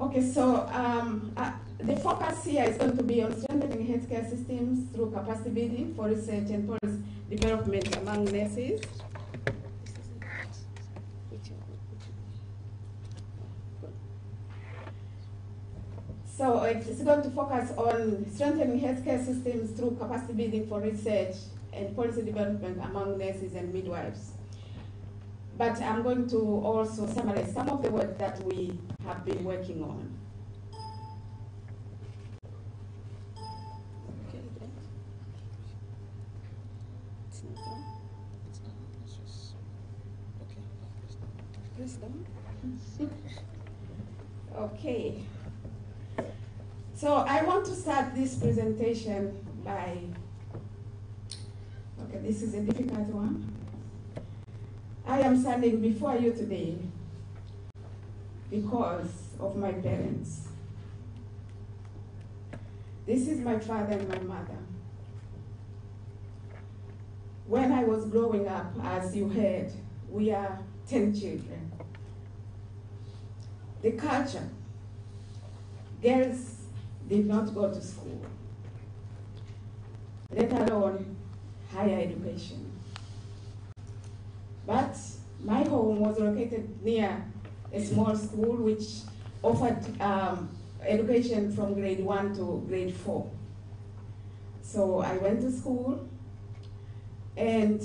Okay, so the focus here is going to be on strengthening healthcare systems through capacity building for research and policy development among nurses. So it's going to focus on strengthening healthcare systems through capacity building for research and policy development among nurses and midwives. But I'm going to also summarize some of the work that we have been working on. Okay. So I want to start this presentation by, okay, this is a difficult one. I am standing before you today because of my parents. This is my father and my mother. When I was growing up, as you heard, we are 10 children. The culture, girls did not go to school, let alone higher education. But my home was located near a small school which offered education from grade 1 to grade 4. So I went to school, and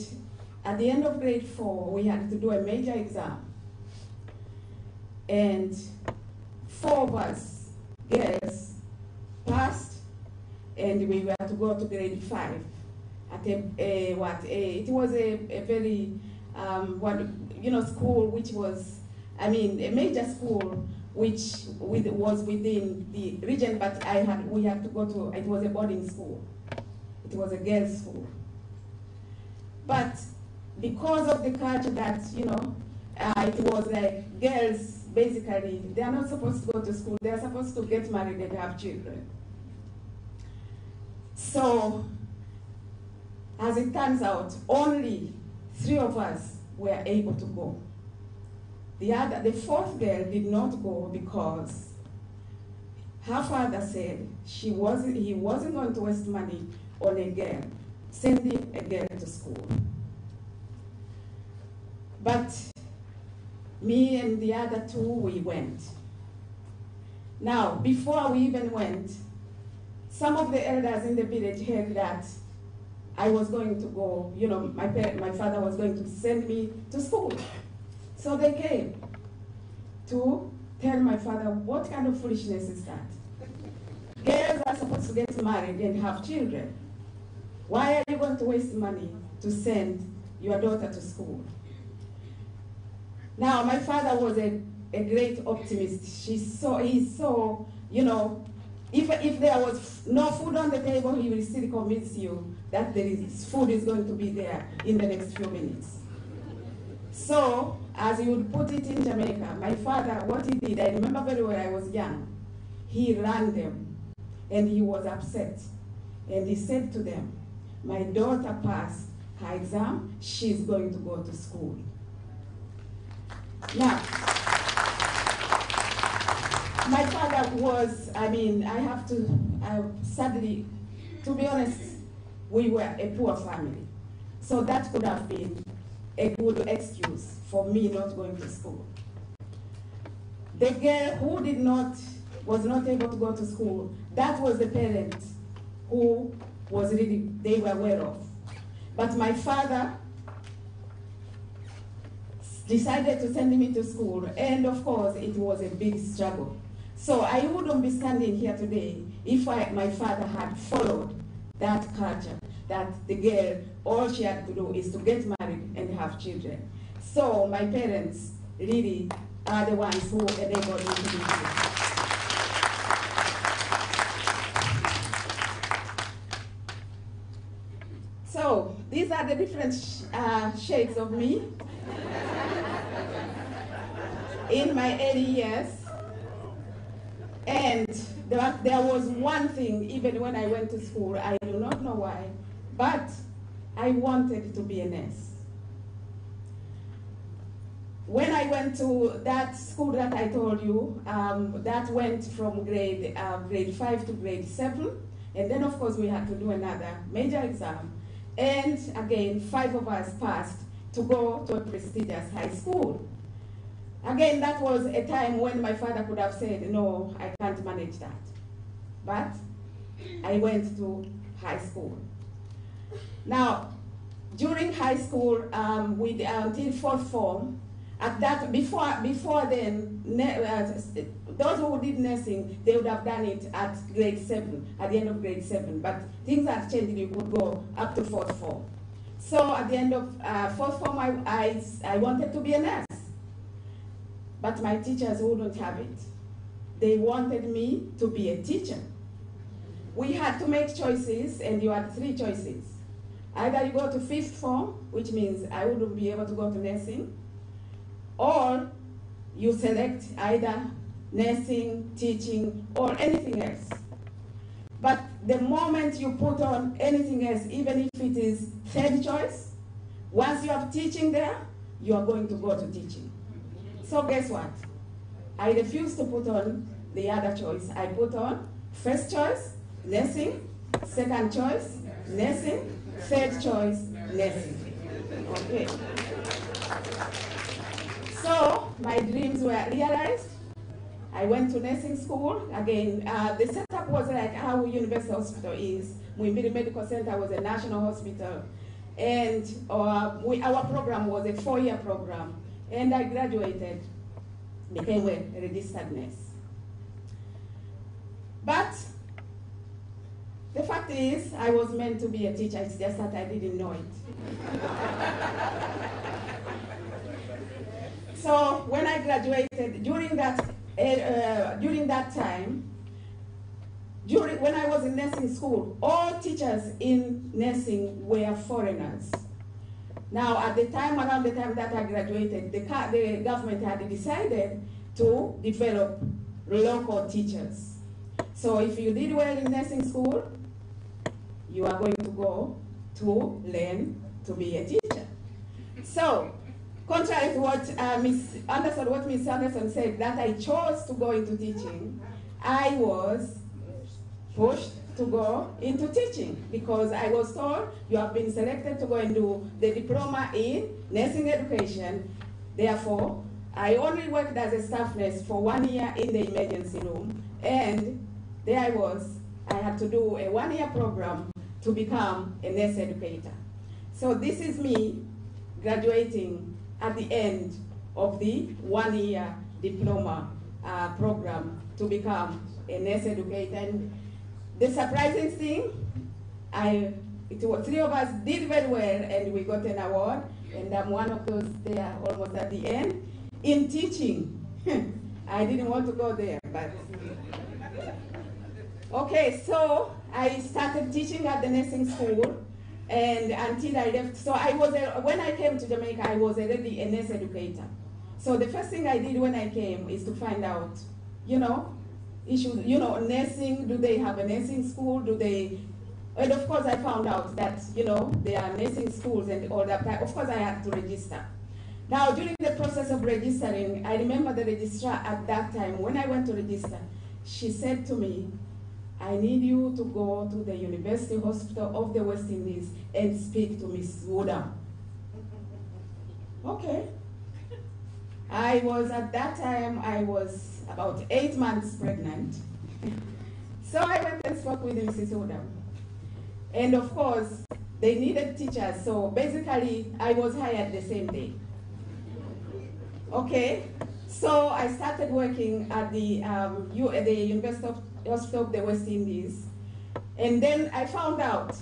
at the end of grade 4, we had to do a major exam. And 4 of us, girls, passed, and we were to go to grade 5. At it was a very school which was, I mean, a major school which was within the region, but we had to go to, it was a boarding school. It was a girls' school. But because of the culture that, you know, it was like girls. Basically, they are not supposed to go to school. They are supposed to get married and have children. So, as it turns out, only 3 of us were able to go. The 4th girl did not go because her father said he wasn't going to waste money on a girl, sending a girl to school. But me and the other 2, we went. Now, before we even went, some of the elders in the village heard that I was going to go, you know, my father was going to send me to school. So they came to tell my father, what kind of foolishness is that? Girls are supposed to get married and have children. Why are you going to waste money to send your daughter to school? Now, my father was a great optimist. He saw, you know, if there was no food on the table, he will still convince you that there is food is going to be there in the next few minutes. So, as you would put it in Jamaica, my father, what he did, I remember very well, I was young. he ran them, and he was upset. And he said to them, "My daughter passed her exam, she's going to go to school." Now, my father was, sadly, to be honest, we were a poor family. So that could have been a good excuse for me not going to school. The girl who was not able to go to school, that was the parent who was really, they were aware of. But my father decided to send me to school, and of course it was a big struggle. So I wouldn't be standing here today if my father had followed that culture, that the girl, all she had to do is to get married and have children. So my parents really are the ones who enabled me to do this. So these are the different shades of me. In my early years, and there was one thing, even when I went to school, I do not know why, but I wanted to be a nurse. When I went to that school that I told you, that went from grade 5 to grade 7, and then of course we had to do another major exam, and again 5 of us passed to go to a prestigious high school. Again, that was a time when my father could have said, "No, I can't manage that." But I went to high school. Now, during high school, until fourth form, before then, those who did nursing, they would have done it at grade 7, at the end of grade 7. But things had changed; you could go up to fourth form. So at the end of fourth form, I wanted to be a nurse. But my teachers wouldn't have it. They wanted me to be a teacher. We had to make choices, and you had 3 choices. Either you go to fifth form, which means I wouldn't be able to go to nursing, or you select either nursing, teaching, or anything else. But the moment you put on anything else, even if it is 3rd choice, once you have teaching there, you are going to go to teaching. So guess what? I refused to put on the other choice. I put on 1st choice, nursing, 2nd choice, nursing, 3rd choice, nursing. Okay. So my dreams were realized. I went to nursing school. Again, the setup was like how University Hospital is. Muhimbili Medical Center was a national hospital. And our program was a 4-year program. And I graduated, became a registered nurse. But the fact is, I was meant to be a teacher, it's just that I didn't know it. So when I graduated, during that time, when I was in nursing school, all teachers in nursing were foreigners. Now, around the time that I graduated, the government had decided to develop local teachers. So if you did well in nursing school, you are going to go to learn to be a teacher. So, contrary to what Ms. Anderson said, that I chose to go into teaching, I was pushed to go into teaching because I was told you have been selected to go and do the diploma in nursing education. Therefore, I only worked as a staff nurse for 1 year in the emergency room, and there I was. I had to do a 1-year program to become a nurse educator. So this is me graduating at the end of the 1-year diploma program to become a nurse educator. The surprising thing, it was 3 of us did very well, and we got an award, and I'm one of those there almost at the end. In teaching, I didn't want to go there, but. Okay, so I started teaching at the nursing school, and until I left, so when I came to Jamaica, I was already a nurse educator. So the first thing I did when I came is to find out, issues, you know, nursing, do they have a nursing school, do they, and of course I found out that, you know, there are nursing schools and all that, of course I had to register. Now during the process of registering, I remember the registrar at that time, when I went to register, she said to me, I need you to go to the University Hospital of the West Indies and speak to Miss Woodham. Okay. I was, at that time, I was about 8 months pregnant. So I went and spoke with Mrs. Woodham. And of course, they needed teachers, so basically, I was hired the same day. Okay. So I started working at the University of Hospital of the West Indies, and then I found out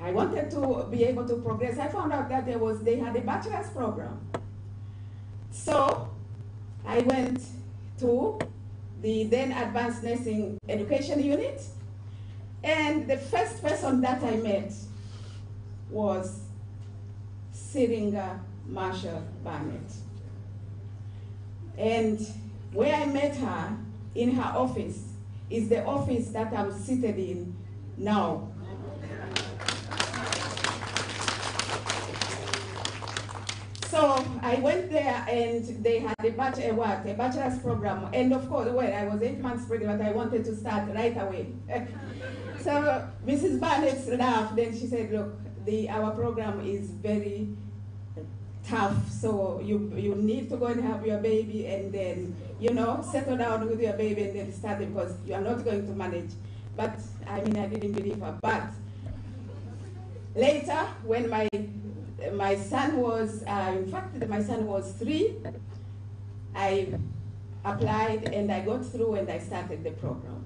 I wanted to be able to progress. I found out that they had a bachelor's program, so I went to the then Advanced Nursing Education Unit, and the first person that I met was Syringa Marshall-Burnett, and where I met her in her office is the office that I'm seated in now. So I went there and they had a bachelor's program. And of course, well, I was 8 months pregnant, but I wanted to start right away. So Mrs. Burnett laughed and she said, look, our program is very tough, so you need to go and have your baby and then, you know, settle down with your baby and then start it because you are not going to manage. But, I mean, I didn't believe her. But later, when my son was, in fact, my son was 3, I applied and I got through and I started the program.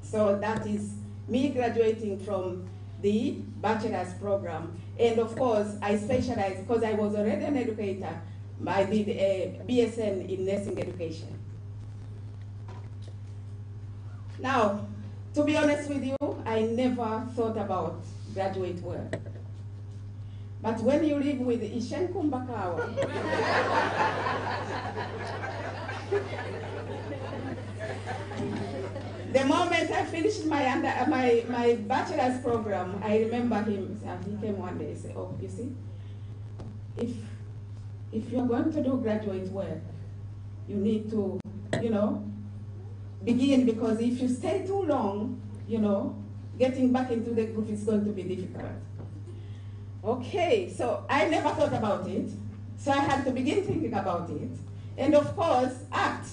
So that is me graduating from the bachelor's program. And of course, I specialized, because I was already an educator, I did a BSN in nursing education. Now, to be honest with you, I never thought about graduate work. But when you live with Ishen Kumbakawa, the moment I finished my bachelor's program, I remember him. He came one day and said, oh, you see, if you're going to do graduate work, you need to, you know, begin, because if you stay too long, you know, getting back into the group is going to be difficult. Okay, so I never thought about it. So I had to begin thinking about it. And of course, act.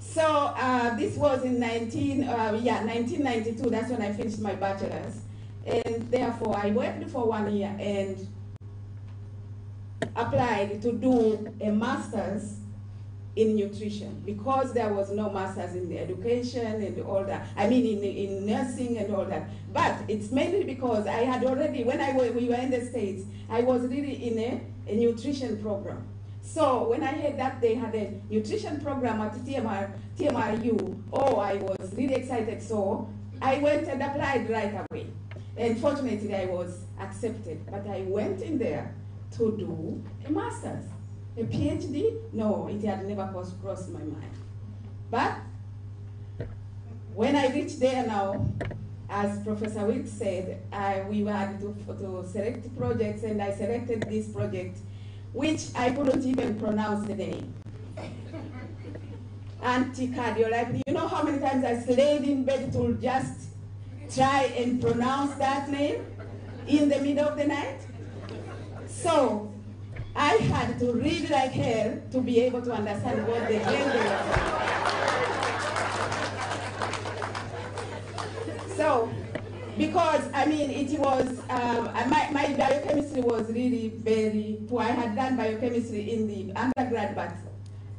So this was in 1992, that's when I finished my bachelor's. And therefore, I worked for 1 year and applied to do a master's in nutrition, because there was no master's in education and all that, I mean in nursing and all that. But it's mainly because I had already, when we were in the States, I was really in a nutrition program. So when I heard that they had a nutrition program at TMRU, oh, I was really excited. So I went and applied right away. And fortunately, I was accepted. But I went in there to do a master's. A PhD? No, it had never crossed my mind. But when I reached there now, as Professor Wilks said, we had to select projects, and I selected this project, which I couldn't even pronounce the name. Anticardiolipin. You know how many times I stayed in bed to just try and pronounce that name in the middle of the night? So I had to read like hell to be able to understand what the hell they were saying. So, because, I mean, it was, my biochemistry was really very poor. I had done biochemistry in the undergrad, but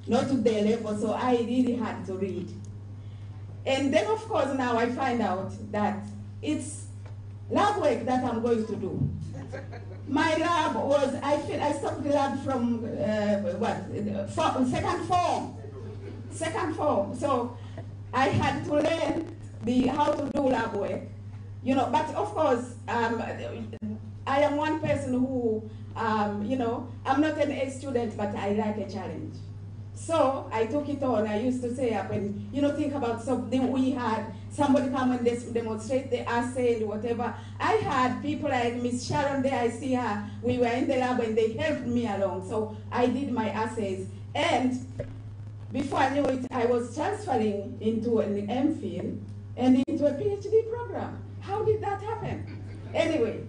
not to their level, so I really had to read. And then, of course, now I find out that it's lab work that I'm going to do. My lab was, I stopped the lab from, second form. So I had to learn how to do lab work, you know, but of course, I am one person who, you know, I'm not an A student, but I like a challenge. So I took it on. I used to say, when you know, think about something we had, somebody come and demonstrate the assay and whatever. I had people like Miss Sharon there, I see her. We were in the lab and they helped me along. So I did my assays. And before I knew it, I was transferring into an MPhil and into a PhD program. How did that happen? Anyway,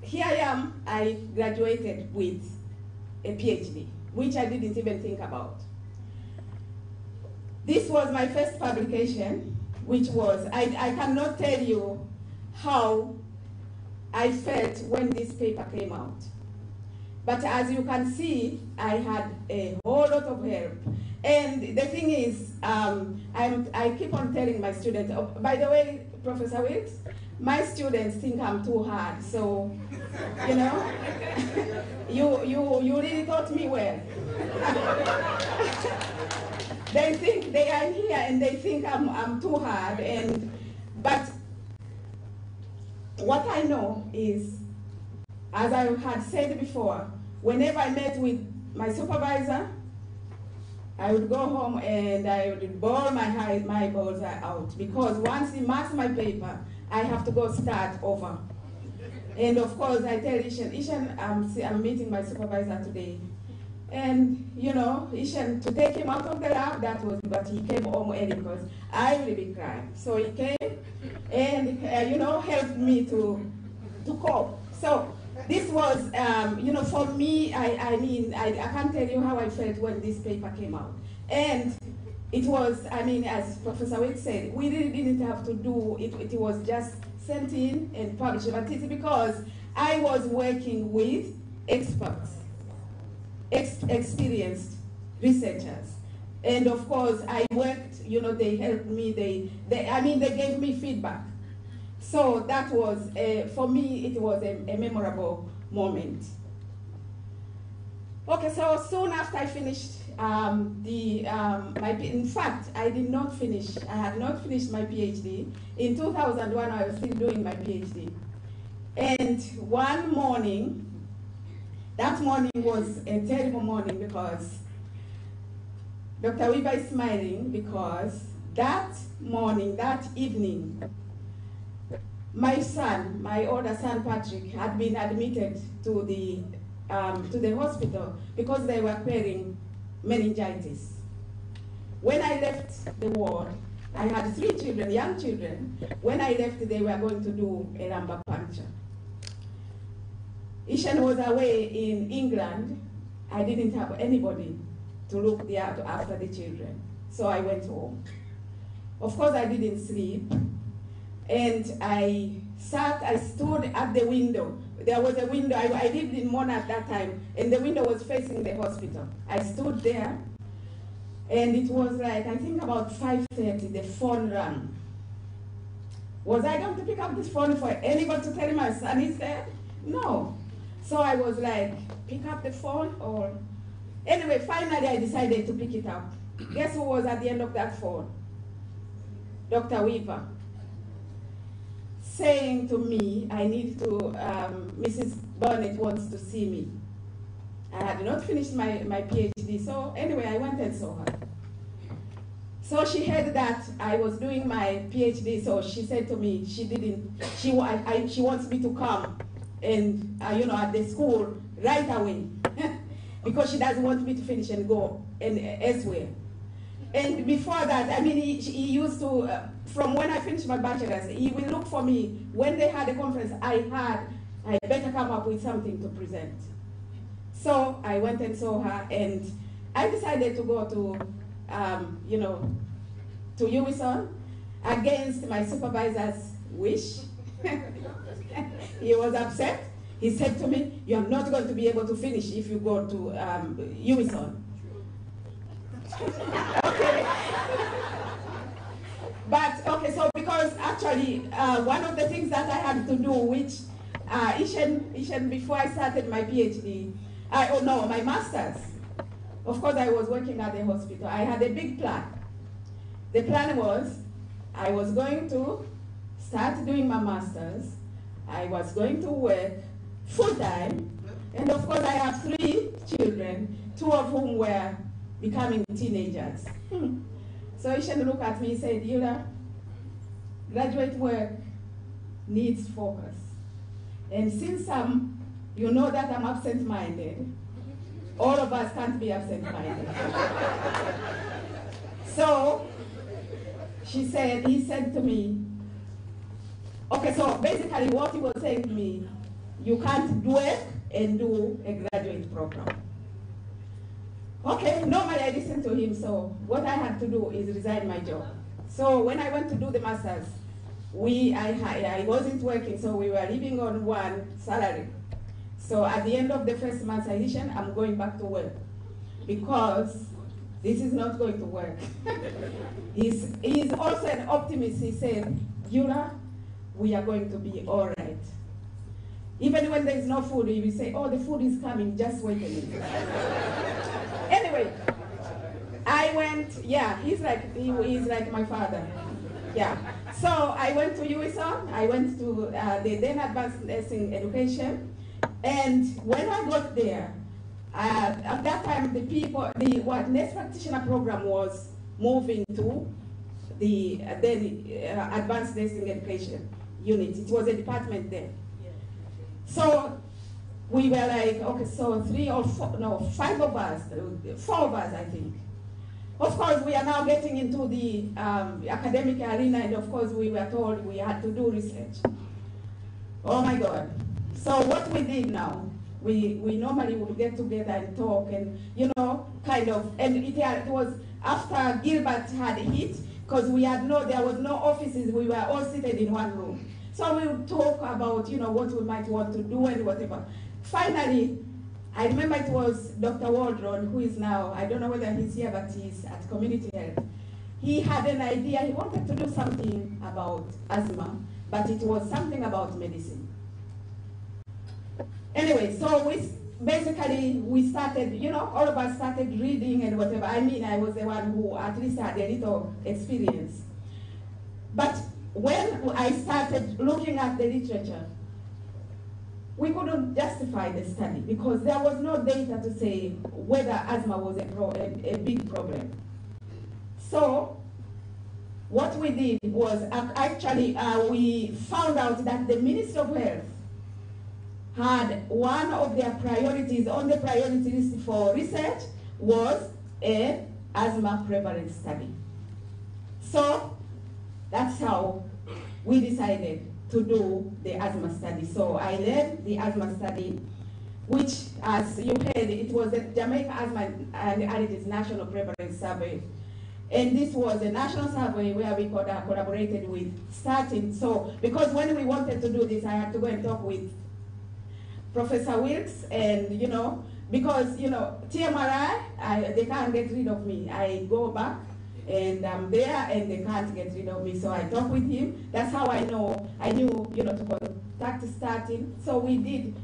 here I am, I graduated with a PhD, which I didn't even think about. This was my first publication, which was, I cannot tell you how I felt when this paper came out. But as you can see, I had a whole lot of help. And the thing is, I keep on telling my students, oh, by the way, Professor Wilks, my students think I'm too hard, so, you know, you really taught me well. They think they are here and they think I'm too hard, but what I know is, as I had said before, whenever I met with my supervisor, I would go home and I would bawl my balls out, because once he marks my paper, I have to go start over. And of course, I tell Ishen, I'm meeting my supervisor today. And you know, Ishen, to take him out of the lab, but he came home early because I really been crying. So he came and, you know, helped me to cope. So this was, you know, for me, I mean, I can't tell you how I felt when this paper came out. And it was, I mean, as Professor Wilks said, we really didn't have to do it. It was just sent in and published. But it's because I was working with experts, experienced researchers. And of course, I worked, you know, they helped me. They gave me feedback. So that was, for me, it was a memorable moment. Okay, so soon after I finished in fact, I did not finish. I had not finished my PhD. In 2001, I was still doing my PhD. And one morning, that morning was a terrible morning because Dr. Weaver is smiling, because that morning, that evening, my son, my older son Patrick, had been admitted to the hospital because they were querying meningitis. When I left the ward, I had three children, young children. When I left, they were going to do a lumbar puncture. Ishen was away in England. I didn't have anybody to look after the children, so I went home. Of course, I didn't sleep, and I stood at the window. There was a window, I lived in Mona at that time, and the window was facing the hospital. I stood there, and it was like, I think about 5:30, the phone rang. Was I going to pick up this phone for anybody to tell my son he's dead? No. So I was like, pick up the phone or... Anyway, finally I decided to pick it up. Guess who was at the end of that phone? Dr. Weaver. Saying to me, I need to, Mrs. Burnett wants to see me. I had not finished my PhD, so anyway, I went and saw her. So she heard that I was doing my PhD, so she said to me, she wants me to come and, you know, at the school right away, because she doesn't want me to finish and go elsewhere. And before that, I mean, he used to, from when I finished my bachelor's, he will look for me. When they had a conference I better come up with something to present. So I went and saw her, and I decided to go to, you know, to UWISON against my supervisor's wish. He was upset. He said to me, you are not going to be able to finish if you go to UWISON. Okay. But, okay, so because actually one of the things that I had to do, which Ishen, before I started my PhD, my master's, of course I was working at the hospital. I had a big plan. The plan was I was going to start doing my master's. I was going to work full time. And of course, I have 3 children, 2 of whom were becoming teenagers. So Ishen looked at me and said, Eula, graduate work needs focus. And since I'm, you know that I'm absent-minded, all of us can't be absent-minded. So he said to me, okay, so basically what he was saying to me, you can't do it and do a graduate program. Okay, normally I listen to him, so what I had to do is resign my job. So when I went to do the master's, I wasn't working, so we were living on 1 salary. So at the end of the first month's edition, I'm going back to work because this is not going to work. He's also an optimist. He said, Eula, we are going to be all right. Even when there is no food, he will say, oh, the food is coming, just wait a minute. Anyway, I went, yeah, he's like my father. Yeah. So I went to UWISON, I went to the then Advanced Nursing Education. And when I got there, at that time, the nurse practitioner program was moving to the then Advanced Nursing Education unit. It was a department there. Yeah. So we were like, okay, so 4 of us, I think. Of course, we are now getting into the academic arena, and of course, we were told we had to do research. Oh my God. So what we did now, we normally would get together and talk and, you know, kind of, and it was after Gilbert had hit, because there was no offices, we were all seated in 1 room. So we would talk about, you know, what we might want to do and whatever. Finally, I remember it was Dr. Waldron, who is now, I don't know whether he's here, but he's at Community Health. He had an idea, he wanted to do something about asthma, but it was something about medicine. Anyway, so we started, you know, all of us started reading and whatever. I mean, I was the one who at least had a little experience. But when I started looking at the literature, we couldn't justify the study because there was no data to say whether asthma was a big problem. So what we did was actually we found out that the Ministry of Health had one of their priorities on the priority list for research was an asthma prevalence study. So that's how we decided to do the asthma study. So I led the asthma study, which, as you heard, it was the Jamaica Asthma and Allergies National Prevalence Survey. And this was a national survey where we collaborated with starting. So because when we wanted to do this, I had to go and talk with Professor Wilks, and you know, because you know, TMRI, they can't get rid of me. I go back and I'm there and they can't get rid of me. So I talk with him. That's how I knew, you know, to contact Statin. So we did,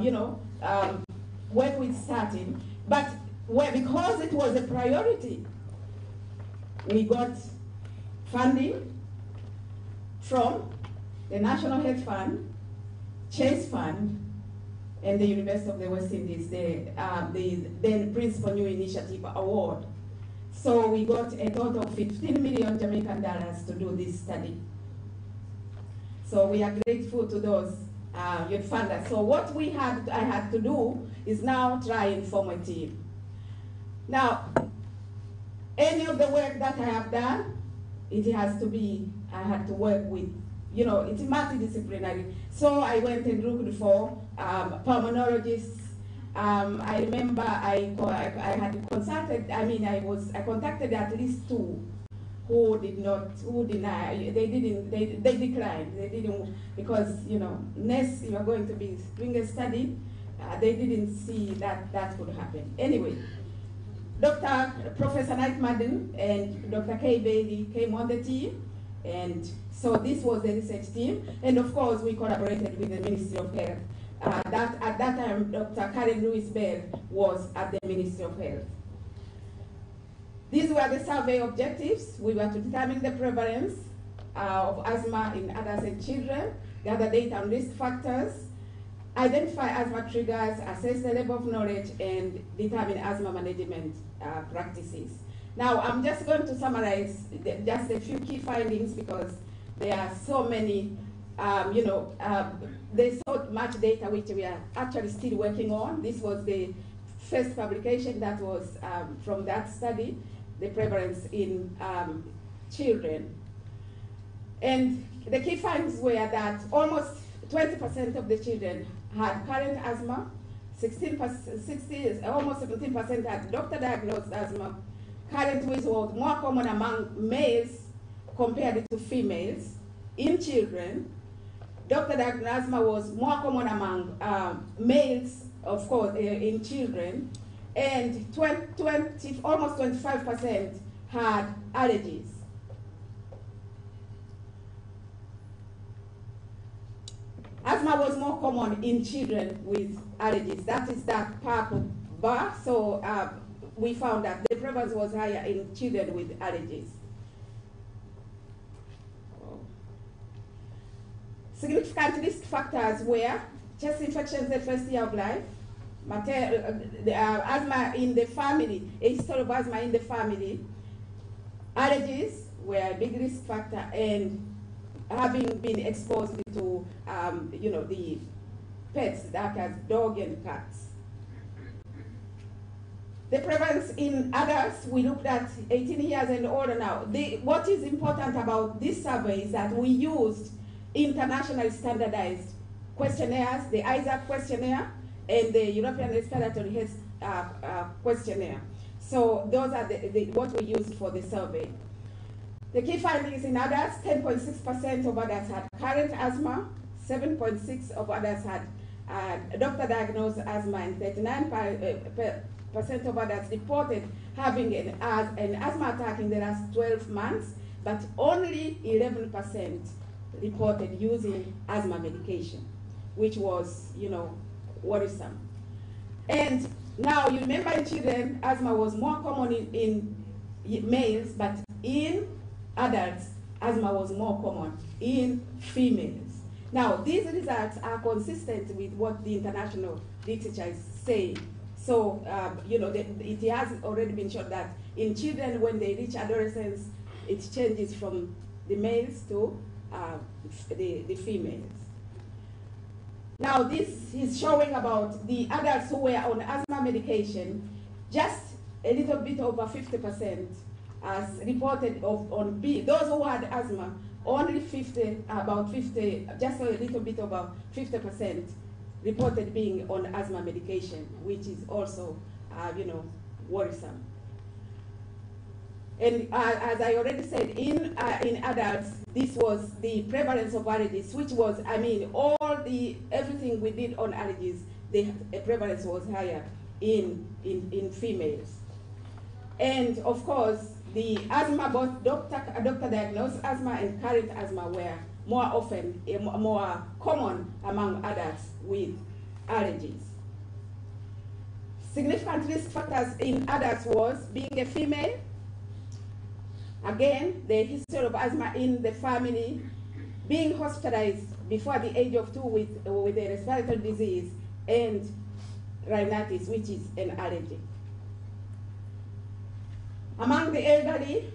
you know, work with Statin. But because it was a priority, we got funding from the National Health Fund, Chase Fund, and the University of the West Indies, the then Principal New Initiative Award. So we got a total of 15 million Jamaican dollars to do this study. So we are grateful to those youth funders. So what I had to do is now try and form a team. Now, any of the work that I have done, I had to work with, you know, it's multidisciplinary. So I went and looked for pulmonologists. I remember I had consulted. I mean, I contacted at least 2 who did not, who denied. They declined. They didn't, because you know, unless you are going to be doing a study, they didn't see that could happen. Anyway, Professor Knight Madden and Dr. Kay Bailey came on the team. And so this was the research team, and of course we collaborated with the Ministry of Health. At that time, Dr. Karen Lewis Bell was at the Ministry of Health. These were the survey objectives. We were to determine the prevalence of asthma in adults and children, gather data on risk factors, Identify asthma triggers, assess the level of knowledge, and determine asthma management practices. Now, I'm just going to summarize just a few key findings because there are so many, there's so much data which we are actually still working on. This was the first publication that was from that study, the prevalence in children. And the key findings were that almost 20% of the children had current asthma, 16%, almost 17% had doctor-diagnosed asthma. Current wheeze was more common among males compared to females in children. Doctor-diagnosed asthma was more common among males, of course, in children. And almost 25% had allergies. Asthma was more common in children with allergies. That is that purple bar. So we found that the prevalence was higher in children with allergies. Significant risk factors were chest infections the first year of life, asthma in the family, a history of asthma in the family. Allergies were a big risk factor, and having been exposed to, the pets that has dogs and cats. The prevalence in adults, we looked at 18 years and older now. What is important about this survey is that we used internationally standardized questionnaires, the ISAC questionnaire and the European Respiratory Health questionnaire. So those are what we used for the survey. The key findings in adults, 10.6% of adults had current asthma, 7.6% of adults had doctor-diagnosed asthma, and 39% of adults reported having an asthma attack in the last 12 months, but only 11% reported using asthma medication, which was, worrisome. And now, you remember in children, asthma was more common in males, but in adults, asthma was more common in females. Now, these results are consistent with what the international literature is saying. So, it has already been shown that in children, when they reach adolescence, it changes from the males to the females. Now, this is showing about the adults who were on asthma medication, just a little bit over 50%. As reported on those who had asthma, only just a little bit over 50% reported being on asthma medication, which is also, worrisome. And as I already said, in adults, this was the prevalence of allergies, which was, everything we did on allergies, the prevalence was higher in females. And of course, the asthma, both doctor-diagnosed asthma and current asthma were more common among adults with allergies. Significant risk factors in adults was being a female, again, the history of asthma in the family, being hospitalized before the age of 2 with a respiratory disease, and rhinitis, which is an allergy. Among the elderly,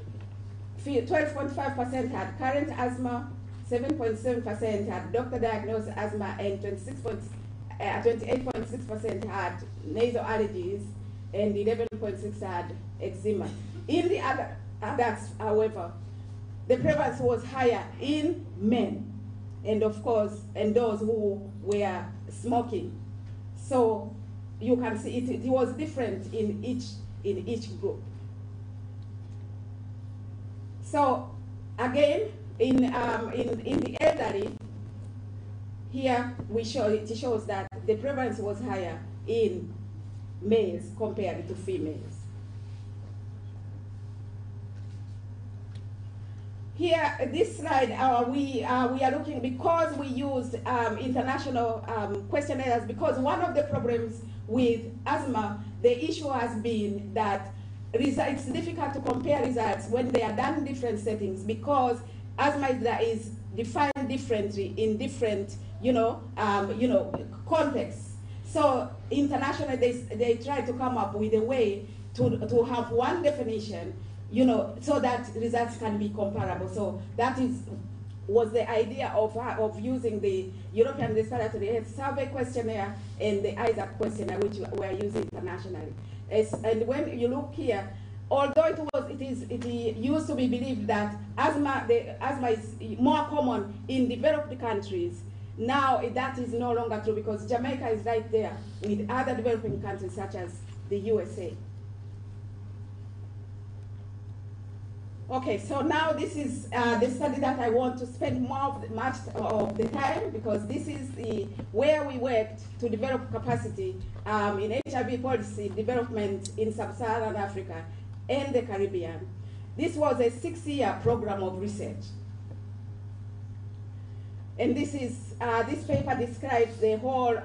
12.5% had current asthma, 7.7% had doctor-diagnosed asthma, and 28.6% had nasal allergies, and 11.6% had eczema. In the adults, however, the prevalence was higher in men, and of course, and those who were smoking. So you can see it was different in each group. So again, in the elderly, here it shows that the prevalence was higher in males compared to females. Here, this slide, we are looking, because we used international questionnaires, because one of the problems with asthma, the issue has been that it's difficult to compare results when they are done in different settings because asthma is defined differently in different context. So internationally, they try to come up with a way to have one definition, so that results can be comparable. So that was the idea of using the European Respiratory Health Survey questionnaire and the ISAP questionnaire, which were used internationally. And when you look here, although it used to be believed that asthma is more common in developed countries, now that is no longer true, because Jamaica is right there with other developing countries such as the USA. Okay, so now this is the study that I want to spend much of the time, because this is where we worked to develop capacity in HIV policy development in Sub-Saharan Africa and the Caribbean. This was a 6-year program of research. And this is this paper describes the whole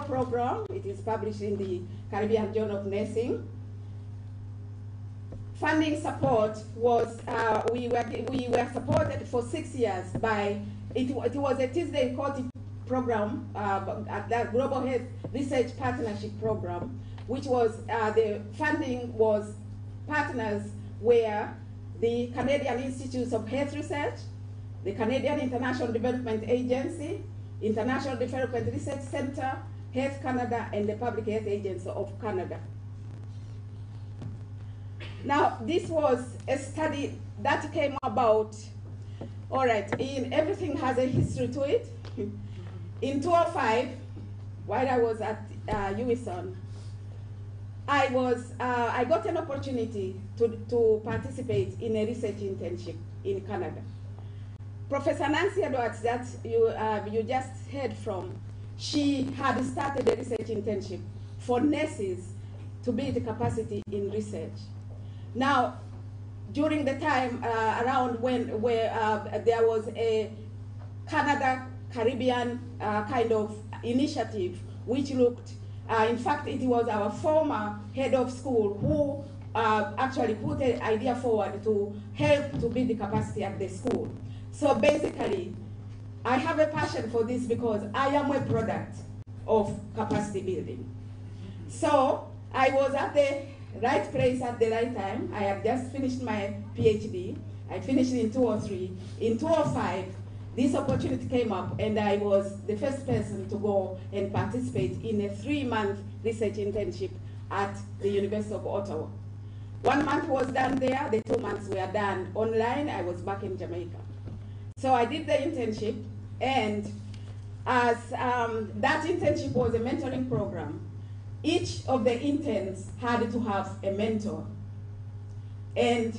program. It is published in the Caribbean Journal of Nursing. Funding support was we were supported for 6 years by it was a Teasdale-Corti program at that Global Health Research Partnership Program, which was the funding was partners were the Canadian Institutes of Health Research, the Canadian International Development Agency, International Development Research Center, Health Canada, and the Public Health Agency of Canada. Now, this was a study that came about, all right, everything has a history to it. In 2005, while I was at UWISON, I got an opportunity to participate in a research internship in Canada. Professor Nancy Edwards, that you just heard from, she had started a research internship for nurses to build capacity in research. Now, during the time around where there was a Canada-Caribbean kind of initiative, which looked, in fact, it was our former head of school who actually put an idea forward to help to build the capacity at the school. So basically, I have a passion for this because I am a product of capacity building. So I was at the right place at the right time. I have just finished my PhD. I finished in 2003. In 2005, this opportunity came up, and I was the first person to go and participate in a 3-month research internship at the University of Ottawa. 1 month was done there. The 2 months were done online. I was back in Jamaica. So I did the internship, and as that internship was a mentoring program, each of the interns had to have a mentor. And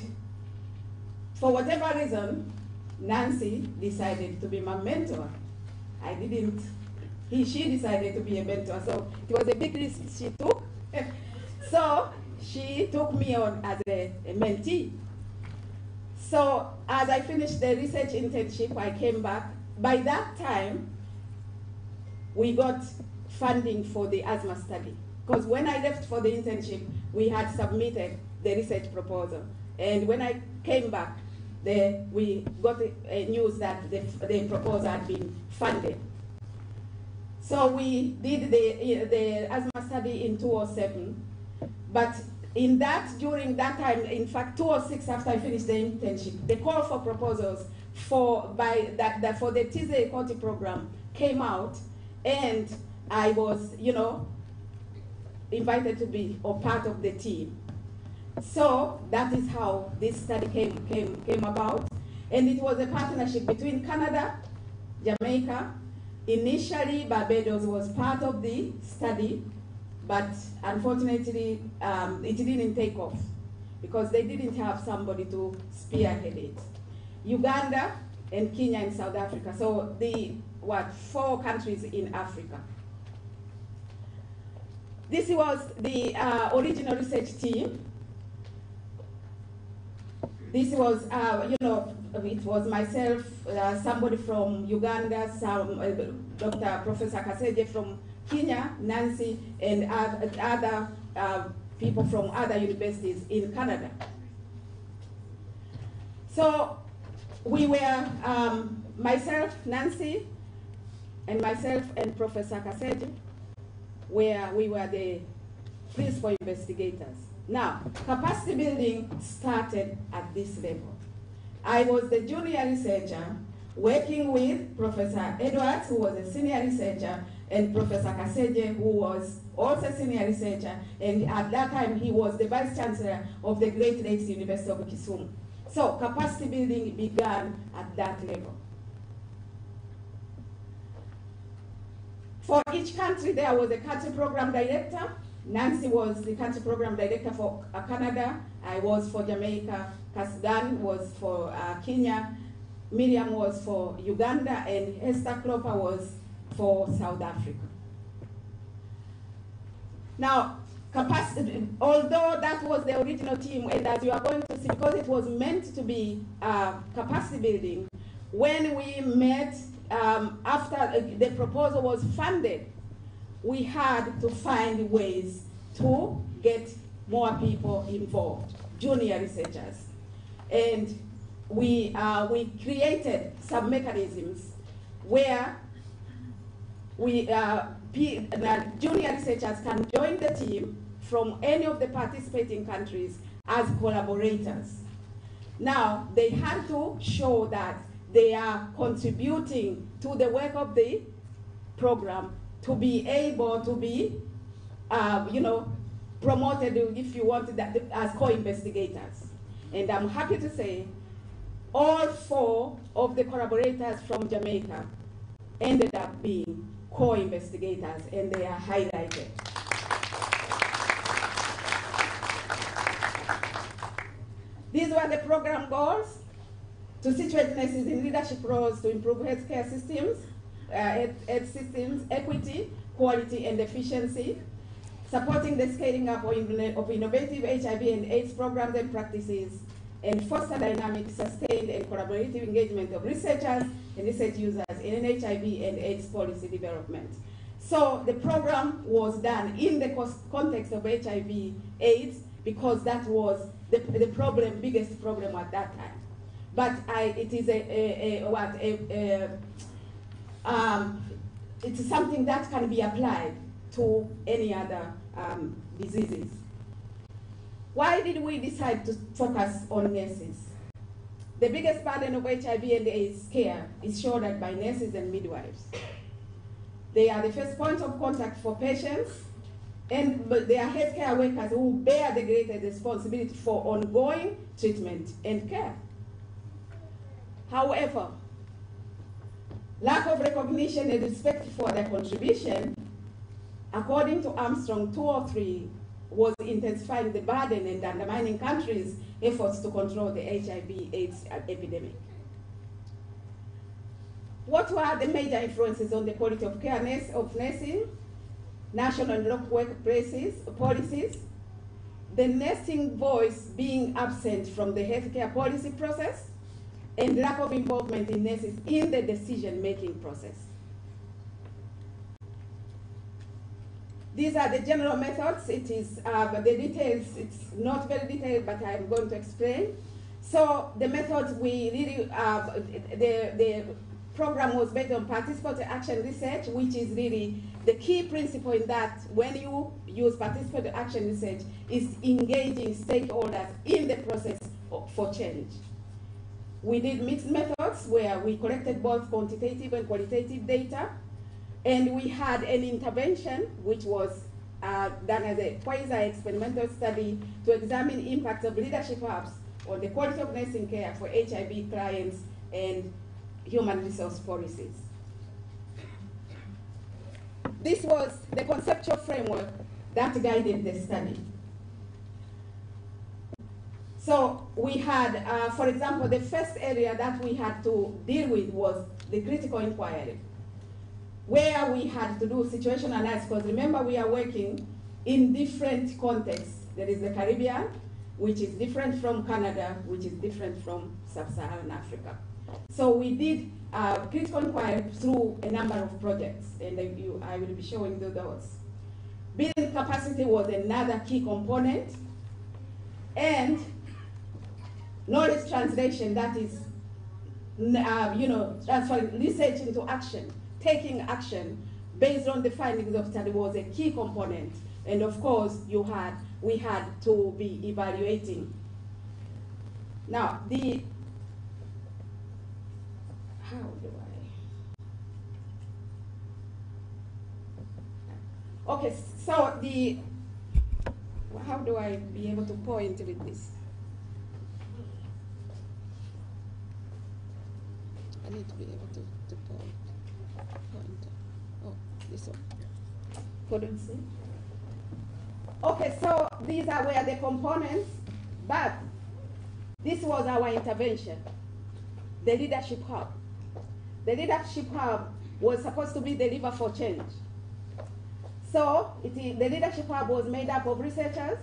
for whatever reason, Nancy decided to be my mentor. I didn't. She decided to be a mentor. So it was a big risk she took. So she took me on as a mentee. So as I finished the research internship, I came back. By that time, we got funding for the asthma study. Because when I left for the internship, we had submitted the research proposal. And when I came back, we got news that the proposal had been funded. So we did the asthma study in 2007. But in that, during that time, in fact, 2006, after I finished the internship, the call for proposals for the Teasdale-Corti program came out, and I was, invited to be a part of the team. So that is how this study came about. And it was a partnership between Canada, Jamaica. Initially, Barbados was part of the study, but unfortunately, it didn't take off because they didn't have somebody to spearhead it. Uganda and Kenya and South Africa. So four countries in Africa. This was the original research team. This was, it was myself, somebody from Uganda, Professor Kaseje from Kenya, Nancy, and other people from other universities in Canada. So we were myself, Nancy, and myself and Professor Kaseje, where we were the principal investigators. Now, capacity building started at this level. I was the junior researcher working with Professor Edwards, who was a senior researcher, and Professor Kaseje, who was also a senior researcher, and at that time he was the vice chancellor of the Great Lakes University of Kisumu. So capacity building began at that level. For each country, there was a country program director. Nancy was the country program director for Canada. I was for Jamaica. Kasdan was for Kenya. Miriam was for Uganda, and Esther Cropper was for South Africa. Now, capacity, although that was the original team, and as you are going to see, because it was meant to be capacity building, when we met after the proposal was funded, we had to find ways to get more people involved, junior researchers. And we created some mechanisms where we, the junior researchers can join the team from any of the participating countries as collaborators. Now, they had to show that they are contributing to the work of the program to be able to be, you know, promoted, if you want, as co-investigators. And I'm happy to say all four of the collaborators from Jamaica ended up being co-investigators, and they are highlighted. These were the program goals: to situate nurses in leadership roles to improve healthcare systems, equity, quality, and efficiency, supporting the scaling up of innovative HIV and AIDS programs and practices, and foster dynamic, sustained, and collaborative engagement of researchers and research users in HIV and AIDS policy development. So the program was done in the context of HIV, AIDS, because that was the problem, biggest problem at that time. But it is it's something that can be applied to any other diseases. Why did we decide to focus on nurses? The biggest burden of HIV and AIDS care is shouldered by nurses and midwives. They are the first point of contact for patients, and they are healthcare workers who bear the greatest responsibility for ongoing treatment and care. However, lack of recognition and respect for their contribution, according to Armstrong 203, was intensifying the burden and undermining countries' efforts to control the HIV/AIDS epidemic. What were the major influences on the quality of care of nursing? National and local workplaces, policies, the nursing voice being absent from the healthcare policy process, and lack of involvement in nurses in the decision-making process. These are the general methods. It is the details, it's not very detailed, but I'm going to explain. So the methods we really, the program was based on participatory action research, which is really the key principle in that when you use participatory action research, is engaging stakeholders in the process for change. We did mixed methods where we collected both quantitative and qualitative data. And we had an intervention, which was done as a quasi-experimental study to examine impacts of leadership hubs on the quality of nursing care for HIV clients and human resource policies. This was the conceptual framework that guided the study. So we had, for example, the first area that we had to deal with was the critical inquiry, where we had to do situational analysis, because remember we are working in different contexts. There is the Caribbean, which is different from Canada, which is different from Sub-Saharan Africa. So we did critical inquiry through a number of projects, and I will be showing you those. Building capacity was another key component, and knowledge translation, that is, you know, transferring research into action. taking action based on the findings of study was a key component. And of course, we had to be evaluating. Now, the, okay, so the, how do I be able to point with this? I need to be able to point. Oh, this one. Couldn't see. Okay, so these are where the components, but this was our intervention, the leadership hub. The leadership hub was supposed to be the lever for change. So the leadership hub was made up of researchers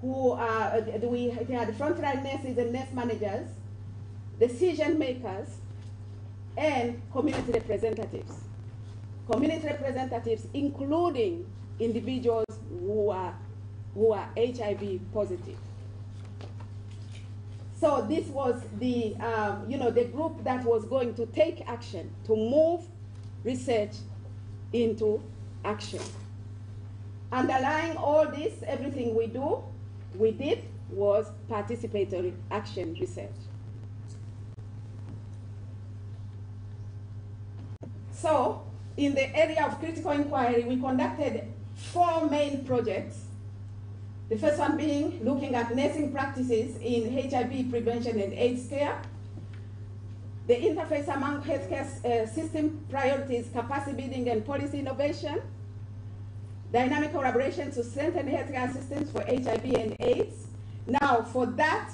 who are, we had frontline nurses and nurse managers, decision makers, and community representatives. Community representatives, including individuals who are HIV positive. So this was the the group that was going to take action to move research into action. Underlying all this, everything we did was participatory action research. So in the area of critical inquiry, we conducted 4 main projects. The first one being looking at nursing practices in HIV prevention and AIDS care, the interface among healthcare system priorities, capacity building and policy innovation, dynamic collaboration to strengthen healthcare systems for HIV and AIDS. Now, for that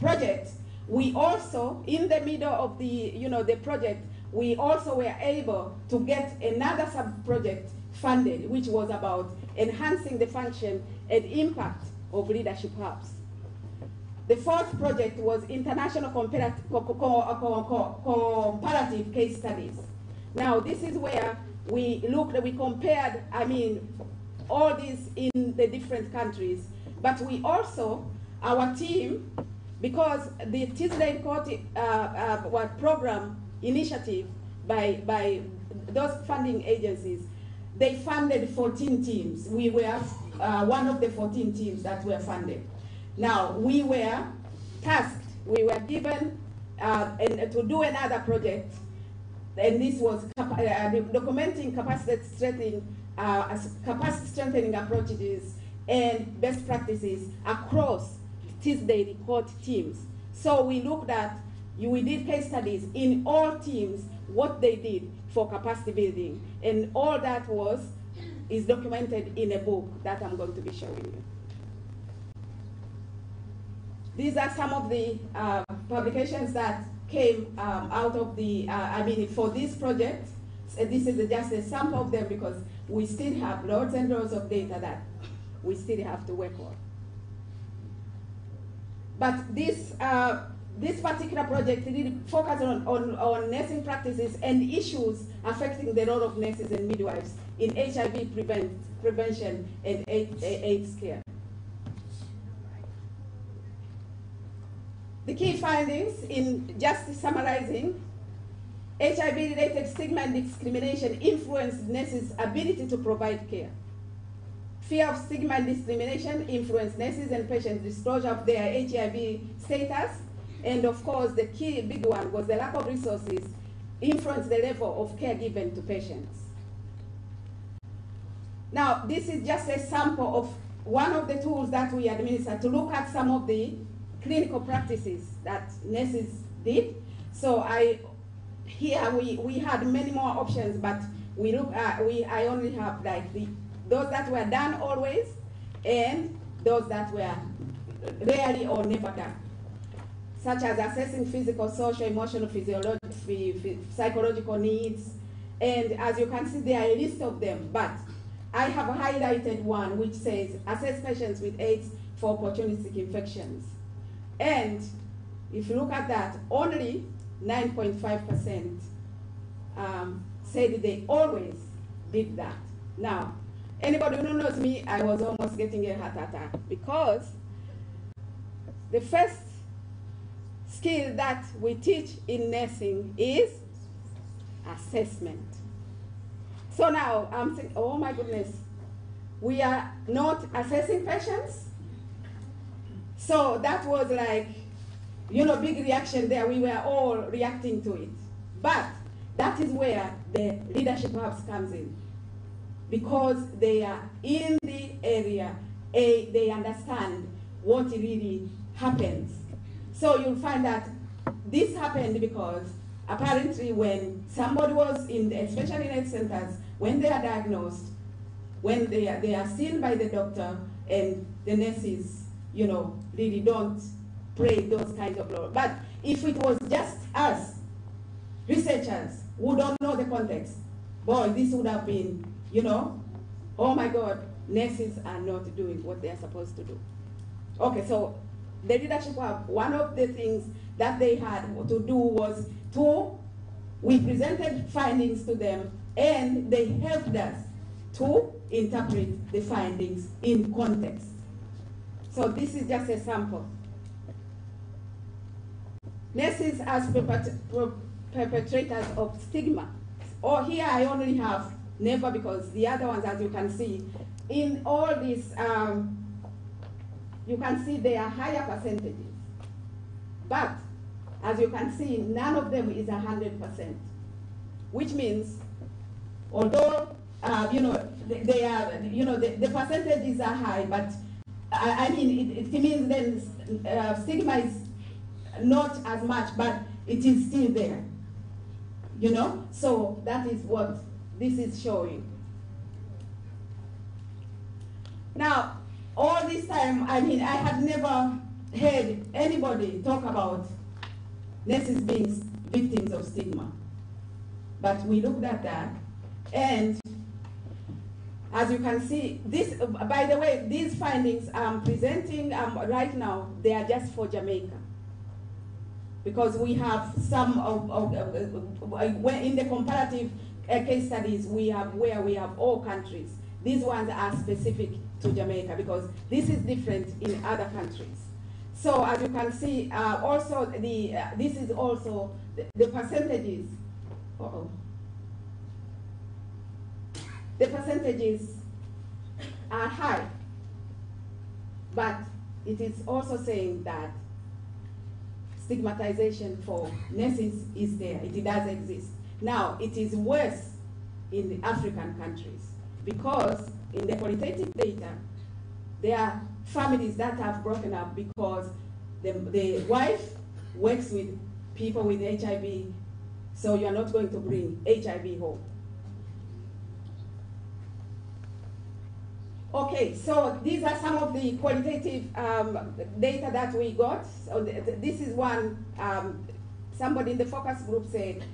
project, we also, in the middle of the the project, we also were able to get another sub-project funded, which was about enhancing the function and impact of leadership hubs. The fourth project was international comparative case studies. Now, this is where we compared, all these in the different countries. But we also, our team, because the Teasdale-Corti program initiative by those funding agencies, they funded 14 teams. We were one of the 14 teams that were funded. Now, we were tasked, we were given to do another project, and this was documenting capacity strengthening approaches and best practices across Teasdale-Corti teams. So we looked at, we did case studies in all teams, what they did for capacity building, and all that is documented in a book that I'm going to be showing you. These are some of the publications that came out of the, for this project. And this is just a sample of them because we still have loads and loads of data that we still have to work on. But this particular project really focused on nursing practices and issues affecting the role of nurses and midwives in HIV prevention and AIDS care. The key findings, in just summarizing, HIV-related stigma and discrimination influenced nurses' ability to provide care. Fear of stigma and discrimination influenced nurses and patients' disclosure of their HIV status. And of course, the key big one was the lack of resources influenced the level of care given to patients. Now, this is just a sample of one of the tools that we administer to look at some of the clinical practices that nurses did. So here we had many more options, but I only have like those that were done always and those that were rarely or never done, such as assessing physical, social, emotional, psychological needs. And as you can see, there are a list of them, but I have highlighted one which says assess patients with AIDS for opportunistic infections. And if you look at that, only 9.5% said they always did that. Now, anybody who knows me, I was almost getting a heart attack because the first skill that we teach in nursing is assessment. So now I'm thinking, oh my goodness, we are not assessing patients. So that was like, you know, big reaction there. We were all reacting to it. But that is where the leadership hubs comes in, because they are in the area, they understand what really happens. So you'll find that this happened because apparently when somebody was in, especially in health centers, when they are diagnosed, when they are seen by the doctor and the nurses, you know, really don't play those kinds of roles. But if it was just us, researchers, who don't know the context, boy, this would have been, you know, oh my God, nurses are not doing what they are supposed to do. Okay, so the leadership hub, one of the things that they had to do was we presented findings to them and they helped us to interpret the findings in context. So this is just a sample. Nurses as perpetrators of stigma. Or here I only have never, because the other ones, as you can see, in all these, you can see they are higher percentages. But as you can see, none of them is 100%, which means, although you know they are, you know, the percentages are high, but I mean it means then stigma is not as much, but it is still there, you know. So that is what this is showing. Now, all this time, I mean, I had never heard anybody talk about nurses being victims of stigma. But we looked at that, and as you can see, this, by the way, these findings I'm presenting right now, they are just for Jamaica. Because we have some in the comparative case studies, we have where we have all countries. These ones are specific to Jamaica because this is different in other countries. So as you can see, also the this is also the percentages. The percentages are high, but it is also saying that stigmatization for nurses is there. It does exist. Now it is worse in the African countries because in the qualitative data, there are families that have broken up because the wife works with people with HIV, so you are not going to bring HIV home. Okay, so these are some of the qualitative data that we got. So this is one, somebody in the focus group said,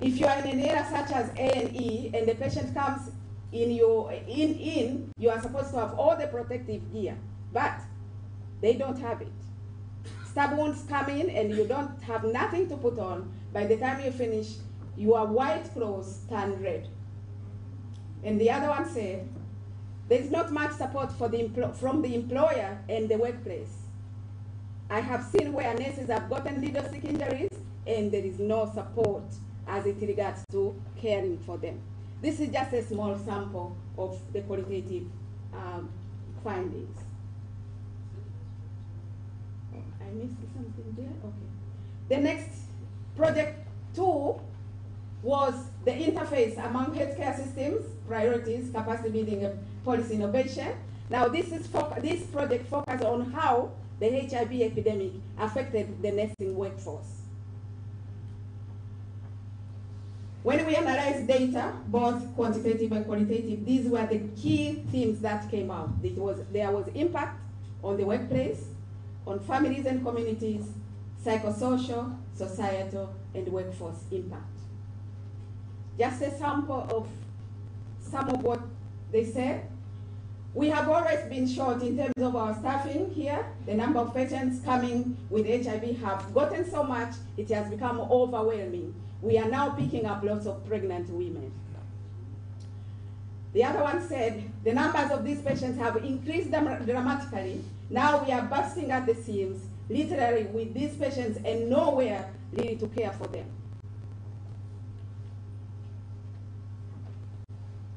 if you are in an area such as A&E and the patient comes in, you are supposed to have all the protective gear, but they don't have it. Stab wounds come in and you don't have nothing to put on. By the time you finish, your white clothes turn red. And the other one said, there's not much support for from the employer and the workplace. I have seen where nurses have gotten leadership injuries and there is no support as it regards to caring for them. This is just a small sample of the qualitative findings. I missed something there, okay. The next project 2 was the interface among healthcare systems, priorities, capacity building, and policy innovation. Now this project focuses on how the HIV epidemic affected the nursing workforce. When we analyzed data, both quantitative and qualitative, these were the key themes that came out. There was impact on the workplace, on families and communities, psychosocial, societal, and workforce impact. Just a sample of some of what they said. We have always been short in terms of our staffing here. The number of patients coming with HIV have gotten so much, it has become overwhelming. We are now picking up lots of pregnant women. The other one said, the numbers of these patients have increased dramatically. Now we are bursting at the seams literally with these patients and nowhere really to care for them.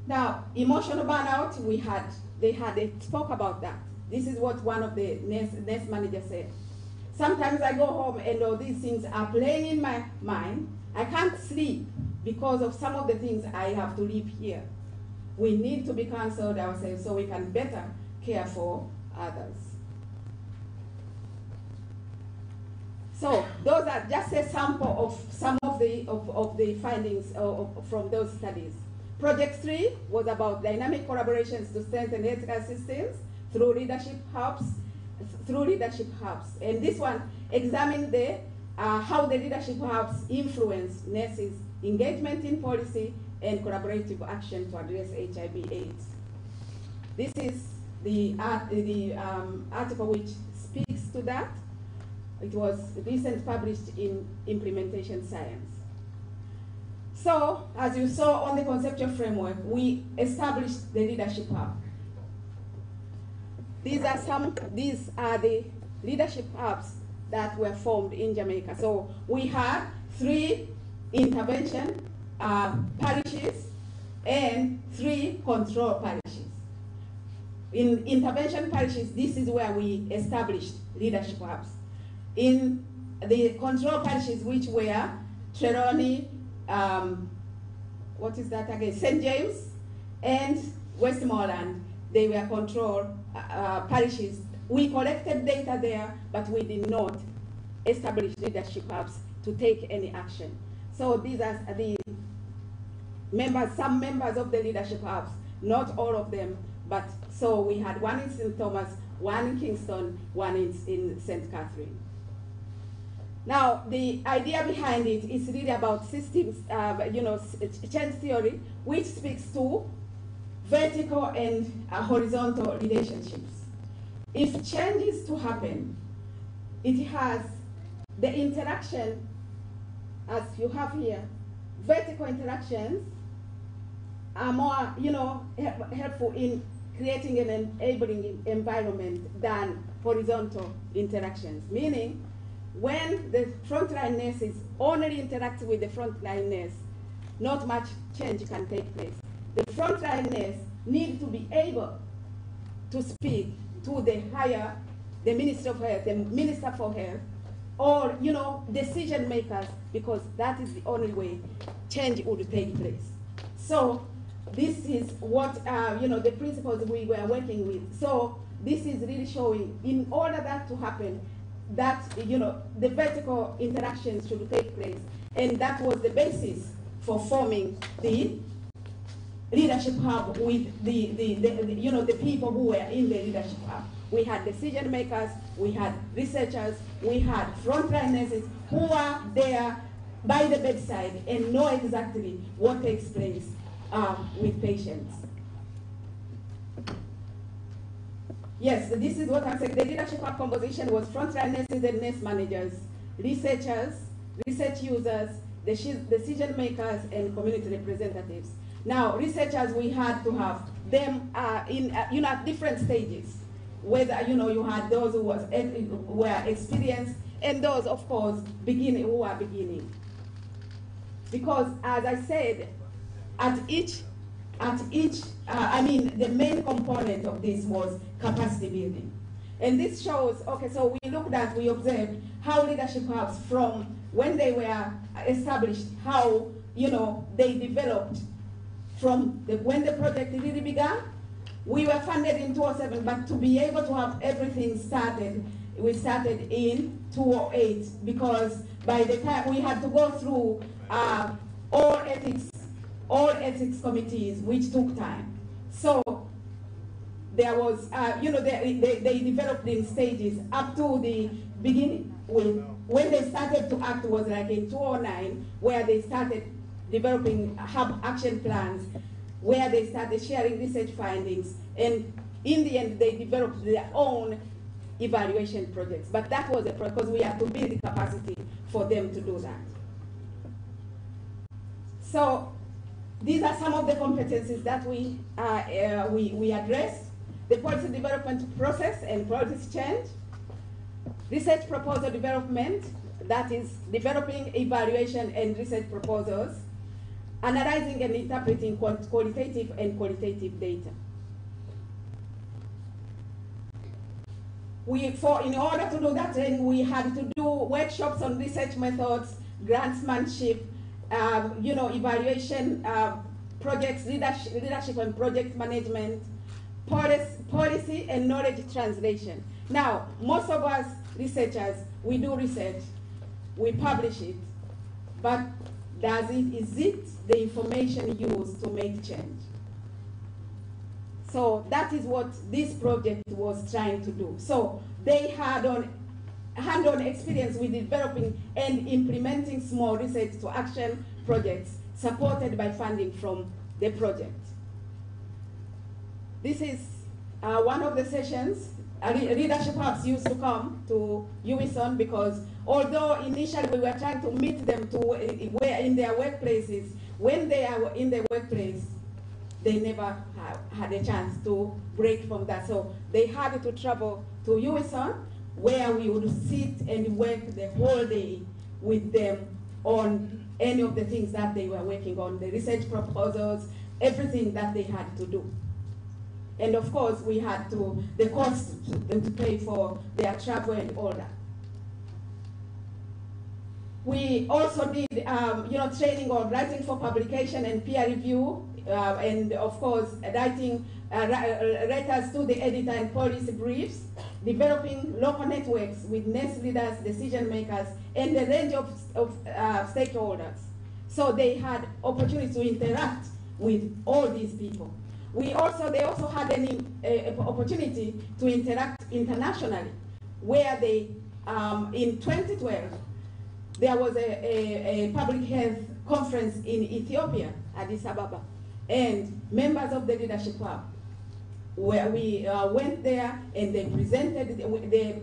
Now, emotional burnout, they spoke about that. This is what one of the nurse managers said. Sometimes I go home and all these things are playing in my mind. I can't sleep because of some of the things I have to live here. We need to be counseled ourselves so we can better care for others. So those are just a sample of some of the findings from those studies. Project 3 was about dynamic collaborations to strengthen healthcare systems through leadership hubs. And this one examined the, how the leadership hubs influence nurses' engagement in policy and collaborative action to address HIV/AIDS. This is the article which speaks to that. It was recently published in Implementation Science. So, as you saw on the conceptual framework, we established the leadership hub. These are the leadership hubs that were formed in Jamaica. So we had 3 intervention parishes and 3 control parishes. In intervention parishes, this is where we established leadership hubs. In the control parishes, which were Trelawney, St. James and Westmoreland, they were control parishes. We collected data there, but we did not establish leadership hubs to take any action. So these are the members, some members of the leadership hubs, not all of them, but so we had one in St. Thomas, one in Kingston, one in St. Catherine. Now, the idea behind it is really about systems, change theory, which speaks to vertical and horizontal relationships. If change is to happen, it has the interaction, as you have here, vertical interactions are more, helpful in creating an enabling environment than horizontal interactions, meaning when the frontline nurses only interact with the frontline nurse, not much change can take place. The frontline nurse needs to be able to speak to the Minister of Health, the Minister for Health, or decision makers, because that is the only way change would take place. So this is what the principles we were working with. So this is really showing, in order that to happen, that the vertical interactions should take place, and that was the basis for forming the leadership hub with the people who were in the leadership hub. We had decision makers, we had researchers, we had frontline nurses who are there by the bedside and know exactly what takes place with patients. Yes, this is what I'm saying. The leadership hub composition was frontline nurses and nurse managers, researchers, research users, decision makers, and community representatives. Now, researchers, we had to have them at different stages. Whether you had those who were experienced, and those, of course, who are beginning. Because, as I said, the main component of this was capacity building. And this shows, so we observed how leadership hubs, from when they were established, how, they developed from when the project really began. We were funded in 2007, but to be able to have everything started, we started in 2008, because by the time we had to go through all ethics committees, which took time. So there was, they developed in stages up to the beginning. When they started to act was like in 2009, where they started developing hub action plans, where they started sharing research findings, and in the end, they developed their own evaluation projects. But that was because we had to build the capacity for them to do that. So these are some of the competencies that we addressed: the policy development process and policy change, Research proposal development, that is developing evaluation and research proposals, analyzing and interpreting qualitative and quantitative data. In order to do that, then we had to do workshops on research methods, grantsmanship, evaluation, projects, leadership and project management, policy and knowledge translation. Now, most of us researchers, we do research, we publish it, but is it the information used to make change? So that is what this project was trying to do. So they had hands-on experience with developing and implementing small research to action projects supported by funding from the project. This is one of the sessions. Leadership hubs used to come to UWISON because although initially we were trying to meet them in their workplaces, when they are in the workplace, they never had a chance to break from that. So they had to travel to UWISON, where we would sit and work the whole day with them on any of the things that they were working on, the research proposals, everything that they had to do. And of course, we had to, the cost to them to pay for their travel and all that. We also did, training on writing for publication and peer review, and of course, writing letters to the editor and policy briefs, developing local networks with nurse leaders, decision makers, and a range of stakeholders. So they had opportunity to interact with all these people. They also had an opportunity to interact internationally, where they, in 2012, there was a public health conference in Ethiopia, Addis Ababa, and members of the leadership hub, where we went there and they presented,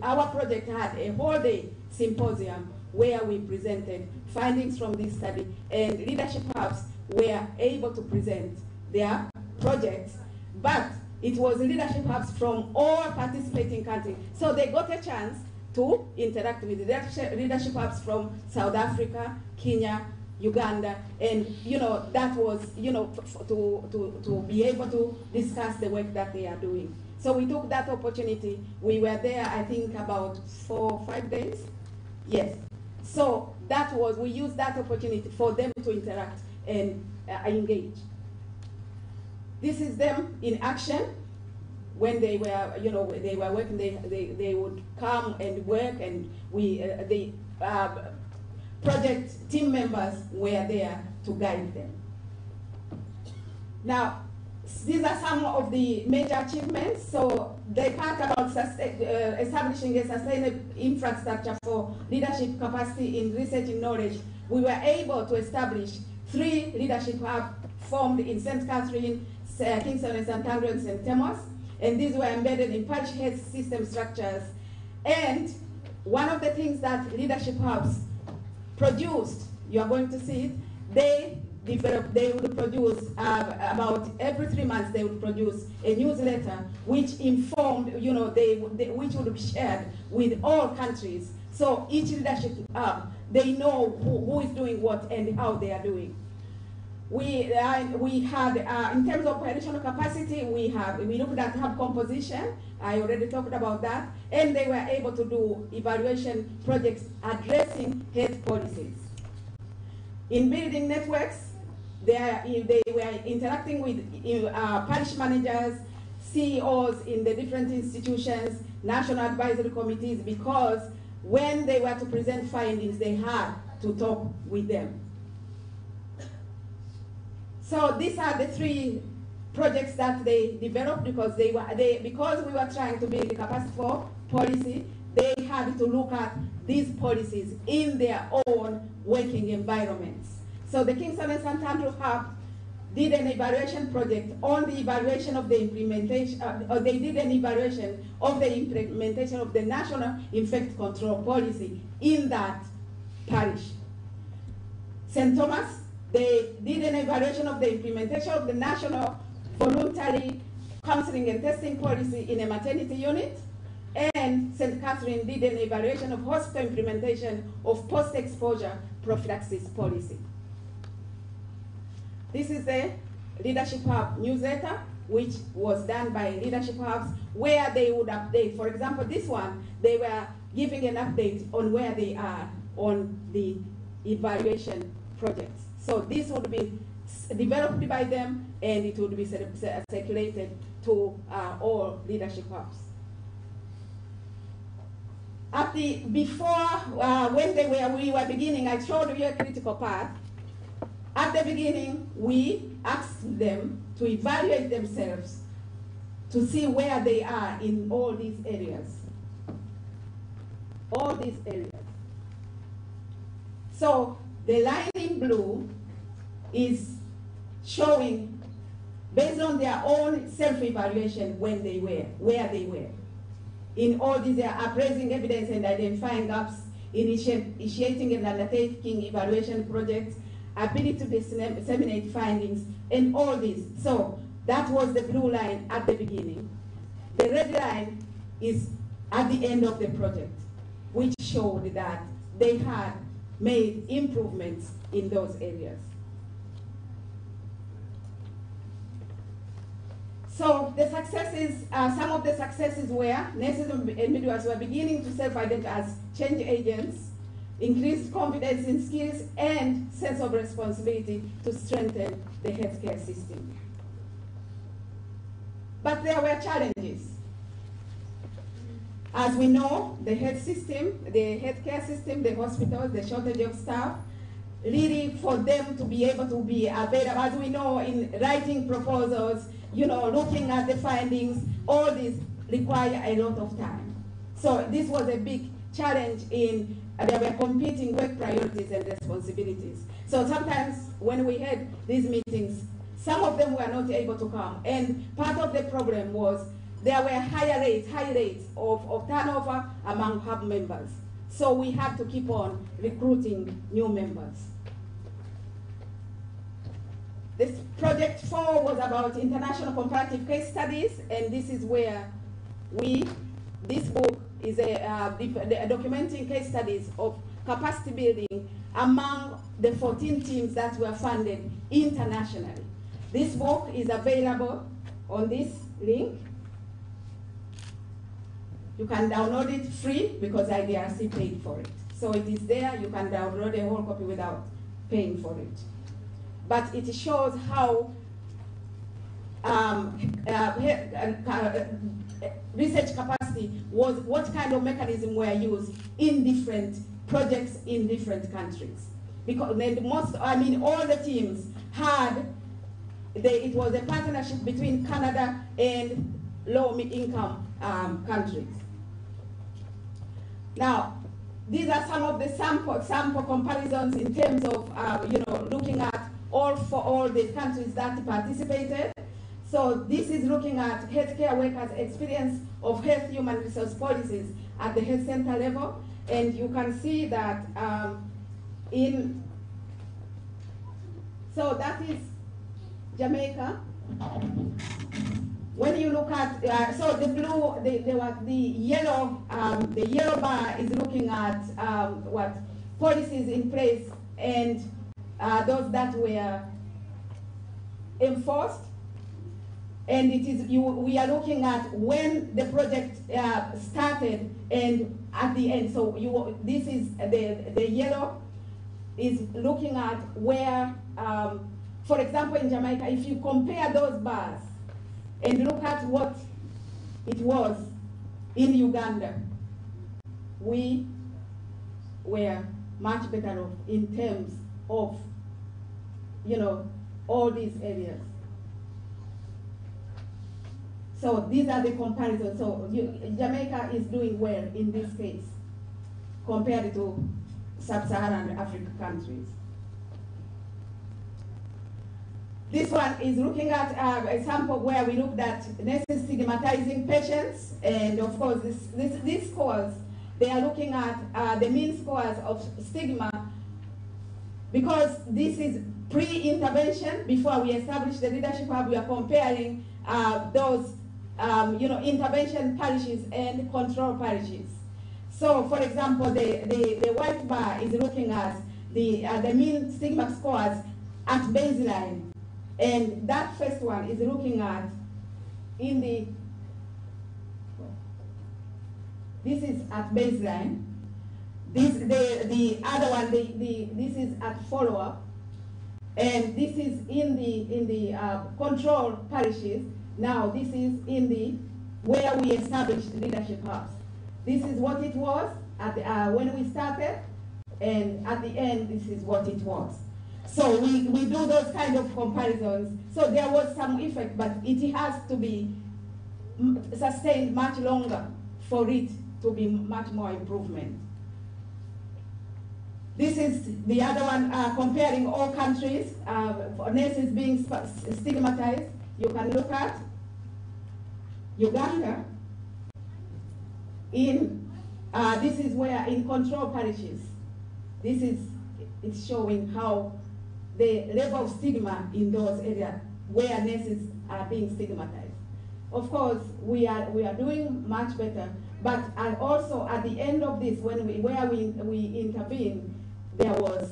our project had a whole day symposium where we presented findings from this study, and leadership hubs were able to present their projects, but it was leadership hubs from all participating countries. So they got a chance to interact with the leadership hubs from South Africa, Kenya, Uganda, and that was to be able to discuss the work that they are doing. So we took that opportunity. We were there, I think, about 4 or 5 days. Yes. So that was, we used that opportunity for them to interact and engage. This is them in action. When they were, they were working, they would come and work, and the project team members were there to guide them. Now, these are some of the major achievements. So the part about establishing a sustainable infrastructure for leadership capacity in research and knowledge, we were able to establish 3 leadership hubs formed in St. Catherine, Kingston, and St. Andrew, and St. Thomas, and these were embedded in parish health system structures. And one of the things that leadership hubs produced, you are going to see it, they would produce, about every 3 months, they would produce a newsletter which informed, which would be shared with all countries. So each leadership hub, they know who is doing what and how they are doing. We had, in terms of operational capacity, we looked at hub composition. I already talked about that. And they were able to do evaluation projects addressing health policies. In building networks, they were interacting with parish managers, CEOs in the different institutions, national advisory committees, because when they were to present findings, they had to talk with them. So these are the 3 projects that they developed because because we were trying to build the capacity for policy. They had to look at these policies in their own working environments. So the Kingston and St. Andrew Hub did an evaluation project on the evaluation of the implementation. They did an evaluation of the implementation of the national infection control policy in that parish. St. Thomas. They did an evaluation of the implementation of the National Voluntary Counseling and Testing Policy in a maternity unit. and St. Catherine did an evaluation of hospital implementation of post-exposure prophylaxis policy. This is the Leadership Hub newsletter, which was done by Leadership Hubs, where they would update. For example, this one, they were giving an update on where they are on the evaluation projects. So this would be developed by them, and it would be circulated to all Leadership Hubs. At the, before, when we were beginning, I showed you a critical path. At the beginning, we asked them to evaluate themselves to see where they are in all these areas. All these areas. So the line in blue is showing, based on their own self-evaluation, when they were, where they were. In all these, they are appraising evidence and identifying gaps, initiating and undertaking evaluation projects, ability to disseminate findings, and all this. So that was the blue line at the beginning. The red line is at the end of the project, which showed that they had made improvements in those areas. So the successes, some of the successes were nurses and midwives were beginning to self-identify as change agents, increased confidence in skills, and sense of responsibility to strengthen the healthcare system. But there were challenges. As we know, the health system, the healthcare system, the hospitals, the shortage of staff, really for them to be able to be available, as we know, in writing proposals, you know, looking at the findings, all these require a lot of time. So this was a big challenge in, there were competing work priorities and responsibilities. So sometimes when we had these meetings, some of them were not able to come. And part of the problem was there were high rates of turnover among hub members. So we had to keep on recruiting new members. This project 4 was about international comparative case studies, and this is where we, this book is documenting case studies of capacity building among the 14 teams that were funded internationally. This book is available on this link. You can download it free because IDRC paid for it. So it is there, you can download a whole copy without paying for it. But it shows how research capacity was, what kind of mechanism were used in different projects in different countries. Because most, I mean, all the teams had, it was a partnership between Canada and low-income countries. Now, these are some of the sample comparisons in terms of, you know, looking at all the countries that participated. So this is looking at healthcare workers' experience of health human resource policies at the health center level. And you can see that so that is Jamaica. When you look at, so the blue, the yellow bar is looking at what policies in place and those that were enforced, and it is we are looking at when the project started and at the end. So this is the yellow is looking at where, for example, in Jamaica, if you compare those bars and look at what it was in Uganda, we were much better off in terms of, you know, all these areas. So these are the comparisons. So Jamaica is doing well in this case compared to sub-Saharan African countries. This one is looking at a sample where we looked at nurses stigmatizing patients, and of course these scores, they are looking at the mean scores of stigma, because this is pre-intervention, before we established the leadership hub, we are comparing those intervention parishes and control parishes. So, for example, the white bar is looking at the mean stigma scores at baseline, and that first one is looking at in the, this is at baseline. This the other one, this is at follow-up, and this is in the control parishes. Now this is in the where we established leadership hubs. This is what it was at the, when we started, and at the end, this is what it was. So we do those kind of comparisons. So there was some effect, but it has to be sustained much longer for it to be much more improvement. This is the other one, comparing all countries, for nurses being stigmatized. You can look at Uganda. In this is where in control parishes, this is it's showing how the level of stigma in those areas where nurses are being stigmatized. Of course, we are doing much better, but also at the end of this, when we intervene, there was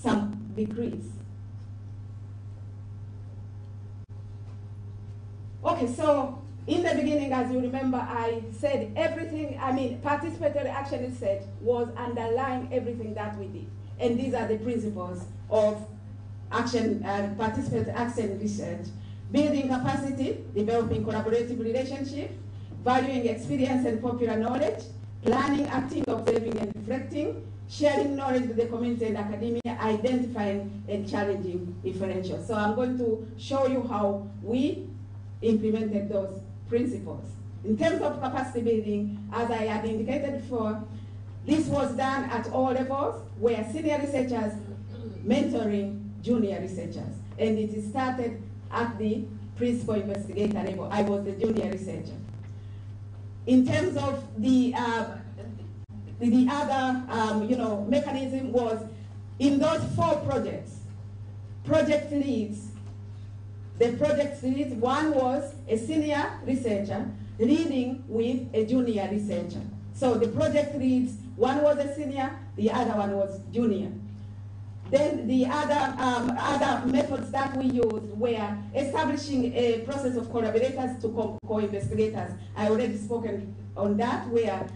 some decrease. Okay, so in the beginning, as you remember, I said everything, I mean, participatory action research was underlying everything that we did. And these are the principles of action, participatory action research. Building capacity, developing collaborative relationships, valuing experience and popular knowledge, planning, acting, observing, and reflecting, sharing knowledge with the community and academia, identifying and challenging differentials. So I'm going to show you how we implemented those principles. In terms of capacity building, as I had indicated before, this was done at all levels, where senior researchers mentoring junior researchers. And it started at the principal investigator level. I was the junior researcher. In terms of the other mechanism was in those four projects, project leads. The project leads, one was a senior researcher leading with a junior researcher. So the project leads, one was a senior, the other one was junior. Then the other methods that we used were establishing a process of collaborators to co-investigators. I already spoken on that, where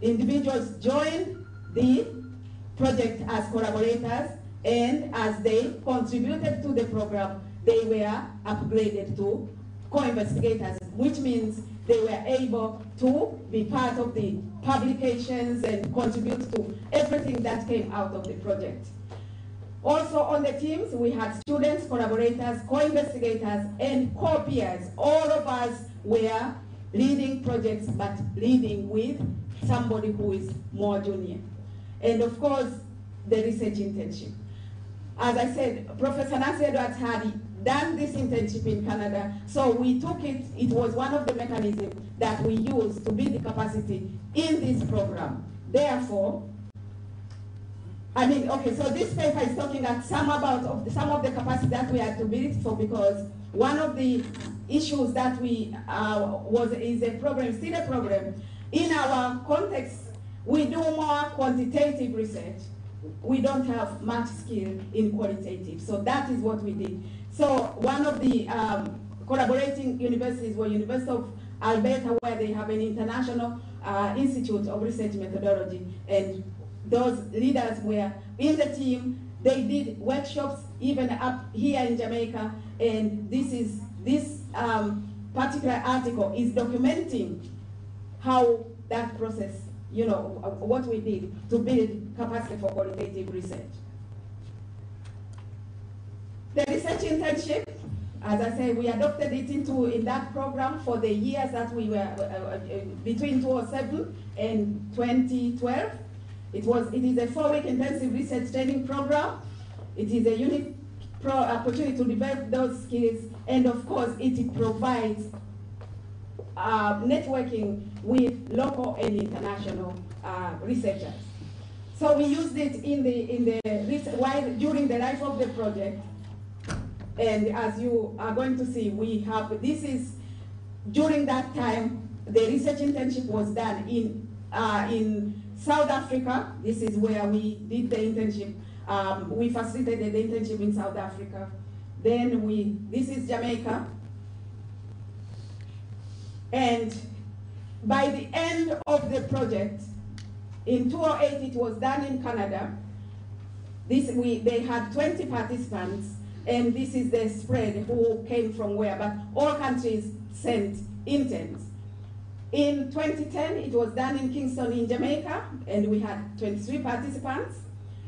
individuals joined the project as collaborators, and as they contributed to the program, they were upgraded to co-investigators, which means they were able to be part of the publications and contribute to everything that came out of the project. Also on the teams, we had students, collaborators, co-investigators, and co-peers. All of us were leading projects, but leading with somebody who is more junior. And of course, the research internship. As I said, Professor Nancy Edwards had done this internship in Canada, so we took it. It was one of the mechanisms that we used to build the capacity in this program. Therefore, I mean, okay, so this paper is talking at some of the capacity that we had to build for, because one of the issues that we is a problem, still a problem. In our context, we do more quantitative research. We don't have much skill in qualitative, so that is what we did. So one of the collaborating universities was University of Alberta, where they have an international institute of research methodology, and those leaders were in the team. They did workshops even up here in Jamaica, and this particular article is documenting how that process, what we did to build capacity for qualitative research. The research internship, as I say, we adopted it in that program for the years that we were between 2007 and 2012. It is a 4-week intensive research training program. It is a unique opportunity to develop those skills, and of course, it provides networking with local and international researchers. So we used it during the life of the project. And as you are going to see, we have, this is during that time, the research internship was done in South Africa. This is where we did the internship. We facilitated the internship in South Africa. Then this is Jamaica. And by the end of the project, in 2008, it was done in Canada. They had 20 participants, and this is the spread, who came from where, but all countries sent interns. In 2010, it was done in Kingston in Jamaica, and we had 23 participants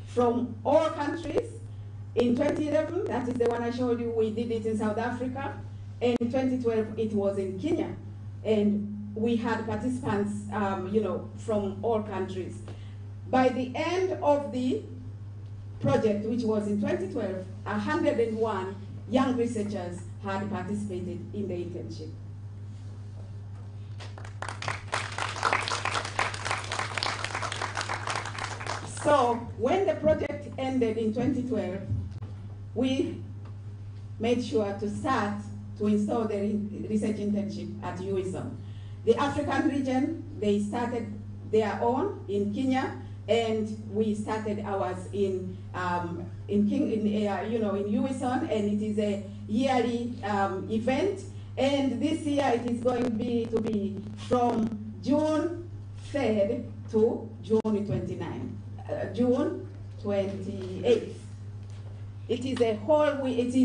from all countries. In 2011, that is the one I showed you, we did it in South Africa. And in 2012, it was in Kenya. And we had participants from all countries. By the end of the project, which was in 2012, 101 young researchers had participated in the internship. So when the project ended in 2012, we made sure to start to install the research internship at UWISON. The African region, they started their own in Kenya, and we started ours in UWISON, and it is a yearly event. And this year it is going to be from June 3rd to June 29th. June 28th. It is 4 weeks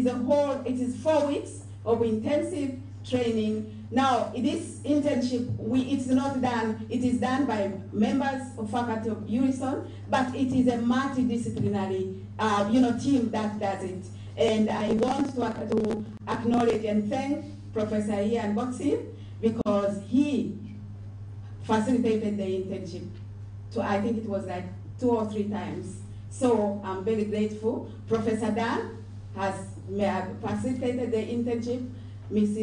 of intensive training. Now, this internship, it's not done. It is done by members of faculty of UWISON, but it is a multidisciplinary, team that does it. And I want to acknowledge and thank Professor Ian Boxill, because he facilitated the internship. So I think it was like 2 or 3 times. So I'm very grateful. Professor Dan has facilitated the internship. Miss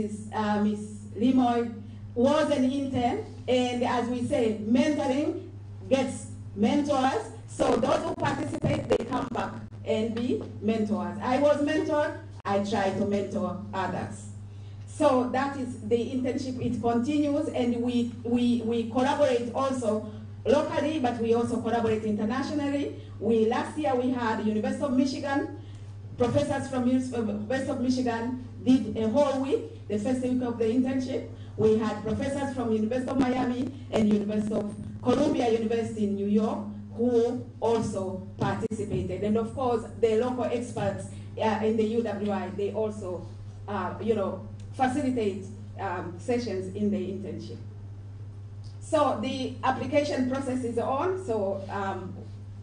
Limoy was an intern, and as we say, mentoring gets mentors. So those who participate, they come back and be mentors. I was mentored, I try to mentor others. So that is the internship, it continues, and we collaborate also locally, but we also collaborate internationally. Last year we had University of Michigan. Professors from University of Michigan did a whole week, the first week of the internship. We had professors from University of Miami and University of Columbia University in New York who also participated. And of course, the local experts in the UWI, they also facilitate sessions in the internship. So the application process is on. So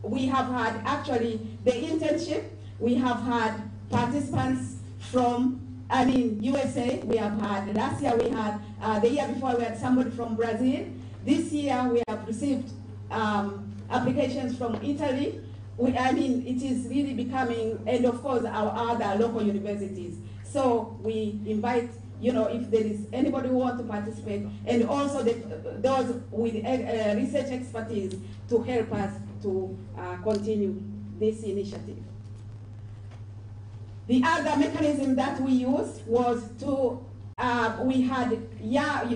we have had actually the internship. We have had participants from, USA. We have had, last year we had, the year before we had somebody from Brazil. This year we have received applications from Italy. It is really becoming, and of course our other local universities. So we invite, if there is anybody who wants to participate, and also those with research expertise to help us to continue this initiative. The other mechanism that we used was we had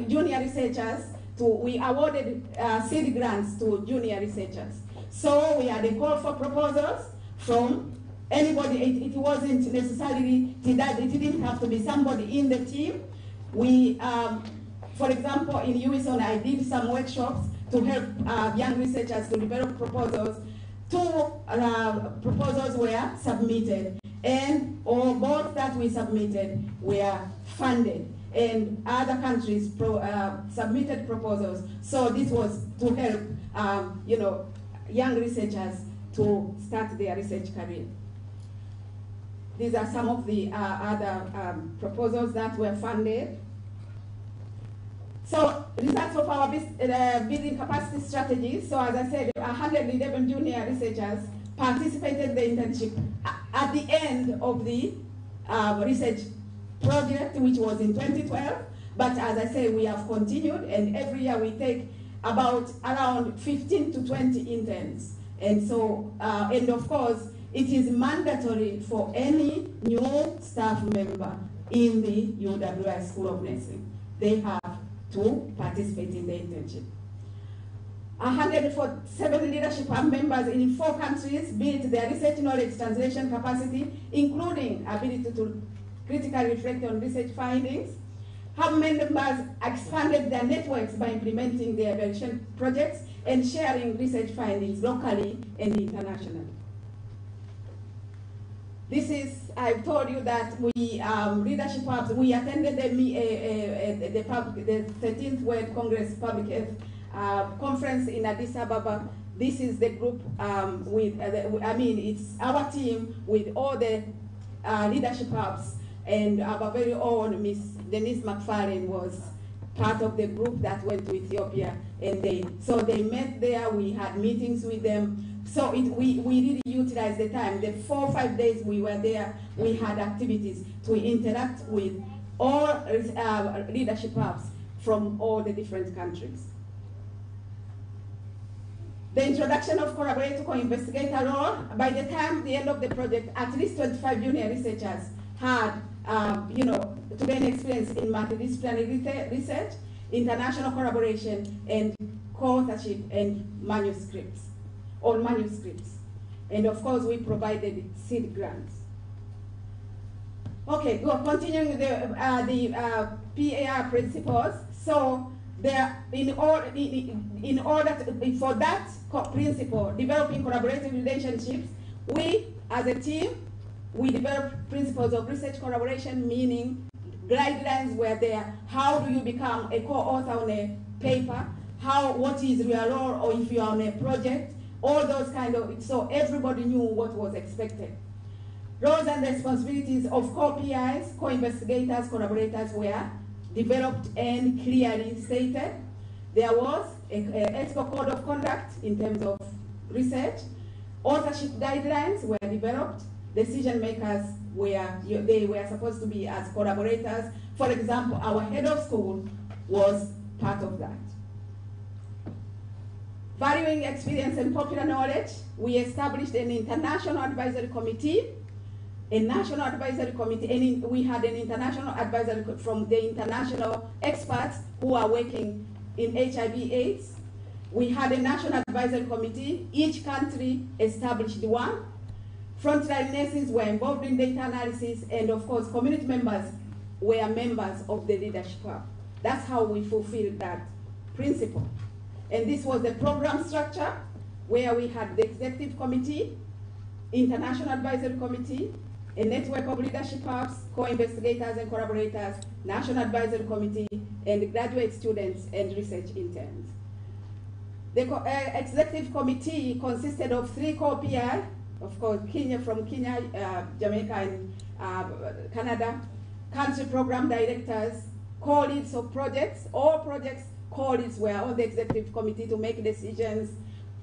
junior researchers, we awarded seed grants to junior researchers. So we had a call for proposals from anybody. It wasn't necessarily that it didn't have to be somebody in the team. We, for example, in UWISON, I did some workshops to help young researchers to develop proposals. 2 proposals were submitted, and both that we submitted were funded, and other countries submitted proposals. So this was to help, young researchers to start their research career. These are some of the other proposals that were funded. So results of our building capacity strategy. So as I said, 111 junior researchers participated in the internship. At the end of the research project, which was in 2012, but as I say, we have continued, and every year we take around 15 to 20 interns. And so, and of course, it is mandatory for any new staff member in the UWI School of Nursing they have to participate in the internship. 147 leadership hub members in 4 countries built their research knowledge translation capacity, including ability to critically reflect on research findings. Hub members expanded their networks by implementing their evaluation projects and sharing research findings locally and internationally. This is, I've told you that we, leadership hubs, we attended the 13th World Congress Public Health Conference in Addis Ababa. This is the group it's our team with all the leadership hubs, and our very own Miss Denise McFarlane was part of the group that went to Ethiopia, and so they met there, we had meetings with them. So we really utilized the time. The 4 or 5 days we were there, we had activities to interact with all leadership hubs from all the different countries. The introduction of collaborator co-investigator role, by the time the end of the project, at least 25 junior researchers had to gain experience in multidisciplinary research, international collaboration, and co-authorship and manuscripts. And of course we provided seed grants. Okay, continuing with the PAR principles. So there, in order to, for that principle, developing collaborative relationships, we as a team, we develop principles of research collaboration, meaning guidelines were there. How do you become a co-author on a paper? What is your role, or if you are on a project? All those kind of, so everybody knew what was expected. Roles and responsibilities of co-PIs, co-investigators, collaborators were developed and clearly stated. There was an ethical code of conduct in terms of research. Authorship guidelines were developed. Decision makers were supposed to be as collaborators. For example, our head of school was part of that. Valuing experience and popular knowledge, we established an international advisory committee, a national advisory committee, and we had an international advisory from the international experts who are working in HIV/AIDS. We had a national advisory committee. Each country established one. Frontline nurses were involved in data analysis, and of course, community members were members of the leadership club. That's how we fulfilled that principle. And this was the program structure, where we had the executive committee, international advisory committee, a network of leadership hubs, co-investigators and collaborators, national advisory committee, and graduate students and research interns. The executive committee consisted of 3 co-PI, of course, from Kenya, Jamaica, and Canada, country program directors, co-leads of projects, all projects. Co-leads were on the executive committee to make decisions.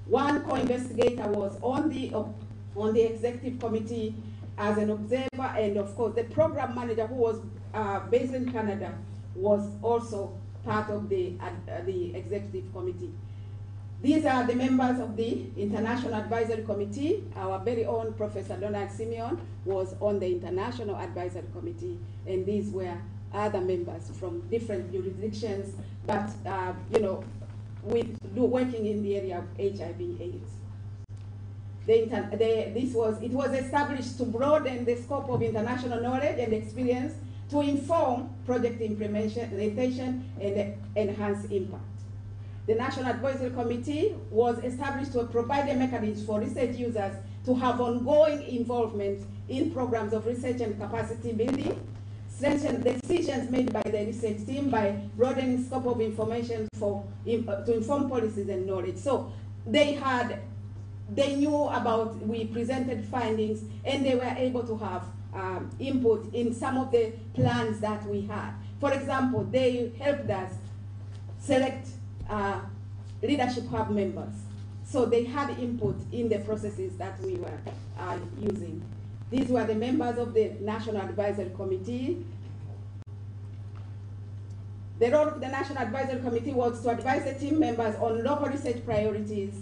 One co-investigator was on the executive committee as an observer, and of course the program manager, who was based in Canada, was also part of the executive committee. These are the members of the international advisory committee. Our very own Professor Donald Simeon was on the international advisory committee, and these were other members from different jurisdictions, but working in the area of HIV/AIDS. It was established to broaden the scope of international knowledge and experience to inform project implementation and enhance impact. The National Advisory Committee was established to provide a mechanism for research users to have ongoing involvement in programs of research and capacity building, strengthen decisions made by the research team by broadening scope of information to inform policies and knowledge. So they knew about, we presented findings, and they were able to have input in some of the plans that we had. For example, they helped us select leadership hub members. So they had input in the processes that we were using. These were the members of the National Advisory Committee. The role of the National Advisory Committee was to advise the team members on local research priorities,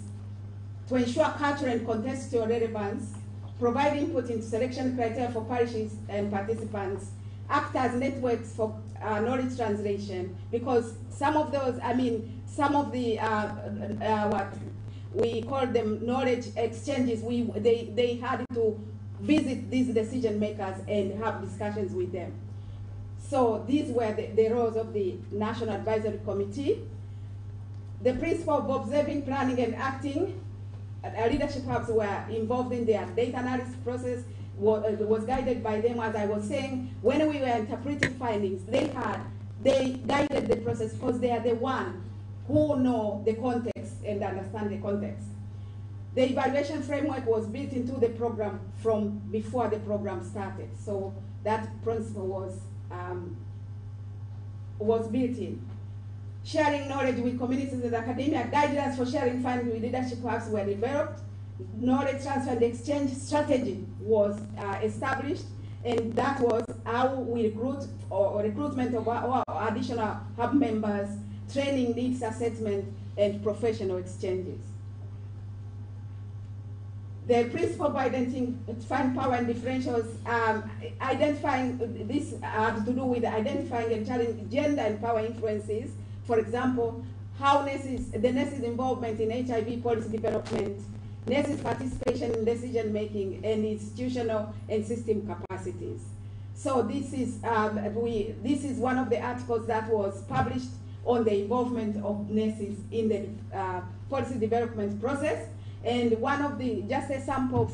to ensure cultural and contextual relevance, provide input into selection criteria for parishes and participants, act as networks for knowledge translation, because some of those, I mean, some of the what we call them knowledge exchanges, they had to visit these decision makers and have discussions with them. So these were the roles of the National Advisory Committee. The principle of observing, planning, and acting, leadership hubs were involved in their data analysis process, was guided by them, as I was saying. When we were interpreting findings, they guided the process because they are the one who know the context and understand the context. The evaluation framework was built into the program from before the program started. So that principle was built in. Sharing knowledge with communities and academia, guidelines for sharing findings with leadership hubs were developed. Knowledge transfer and exchange strategy was established, and that was how we recruit or recruitment of our additional hub members, training needs assessment, and professional exchanges. The principle of identifying power and differentials, identifying this had to do with identifying and challenging gender and power influences. For example, how nurses, the nurses' involvement in HIV policy development, nurses' participation in decision making, and institutional and system capacities. So this is one of the articles that was published on the involvement of nurses in the policy development process. And one of the, just a sample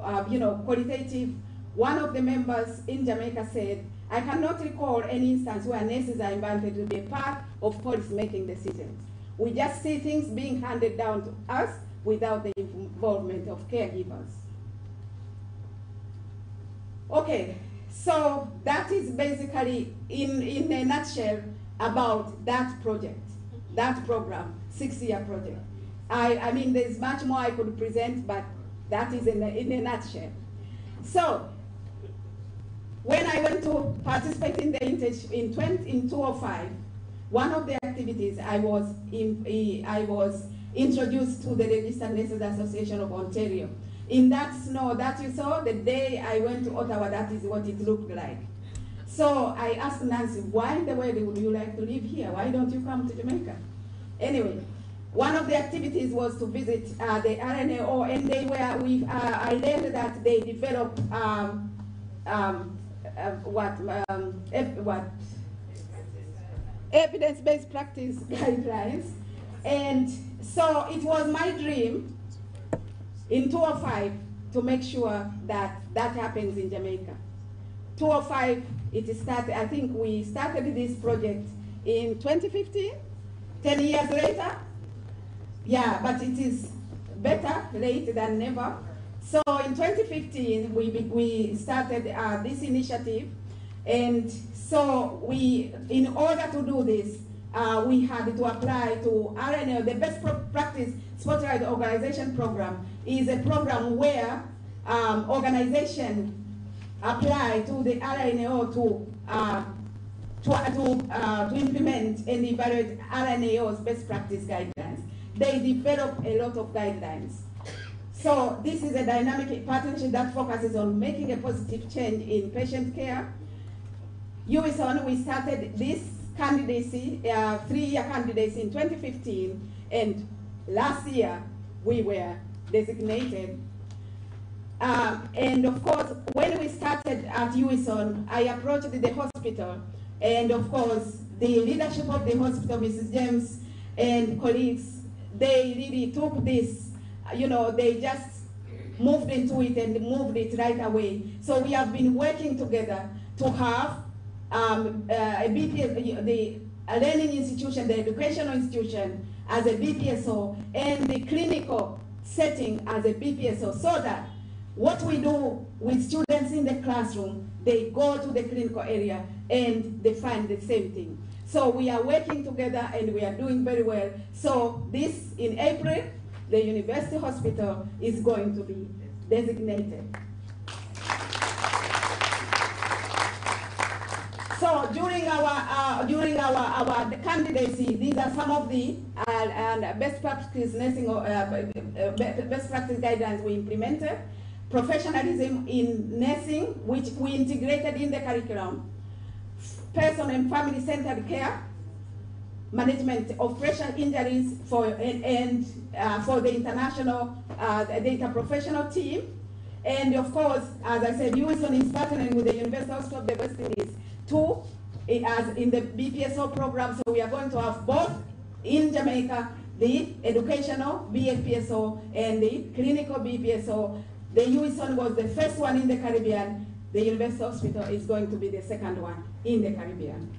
of, you know, qualitative, one of the members in Jamaica said, "I cannot recall any instance where nurses are invited to be a part of policy-making decisions. We just see things being handed down to us without the involvement of caregivers." Okay, so that is basically, in a nutshell, about that project, that program, six-year project. I mean, there's much more I could present, but that is in a nutshell. So, when I went to participate in the internship in 2005, one of the activities I was introduced to the Registered Nurses Association of Ontario. In that snow that you saw, the day I went to Ottawa, that is what it looked like. So I asked Nancy, why in the world would you like to live here? Why don't you come to Jamaica? Anyway, one of the activities was to visit the RNAO, and they were, I learned that they developed evidence-based practice guidelines. And so it was my dream in 2005 to make sure that that happens in Jamaica. 2005, it started, I think we started this project in 2015, 10 years later. Yeah, but it is better late than never. So in 2015, we started this initiative. And so we, in order to do this, we had to apply to RNL. The Best Practice Spotlight Organization Program is a program where organizations apply to the RNAO to implement and evaluate RNAO's best practice guidelines. They develop a lot of guidelines. So this is a dynamic partnership that focuses on making a positive change in patient care. UWISON, we started this candidacy, three-year candidacy in 2015, and last year we were designated. And of course, when we started at UWISON, I approached the hospital, and of course, the leadership of the hospital, Mrs. James and colleagues, they really took this, you know, they just moved into it and moved it right away. So we have been working together to have a BPS, a learning institution, the educational institution as a BPSO, and the clinical setting as a BPSO, so that what we do with students in the classroom, they go to the clinical area and they find the same thing. So we are working together and we are doing very well. So this, in April, the University Hospital is going to be designated. So during our candidacy, these are some of the best practice nursing best practice guidelines we implemented. Professionalism in nursing, which we integrated in the curriculum. person and family-centered care, management of racial injuries for the international interprofessional team. And of course, as I said, UWISON is partnering with the University of the West Indies too, as in the BPSO program. So we are going to have both in Jamaica, the educational BPSO and the clinical BPSO. The UWISON was the first one in the Caribbean. The University Hospital is going to be the second one in the Caribbean.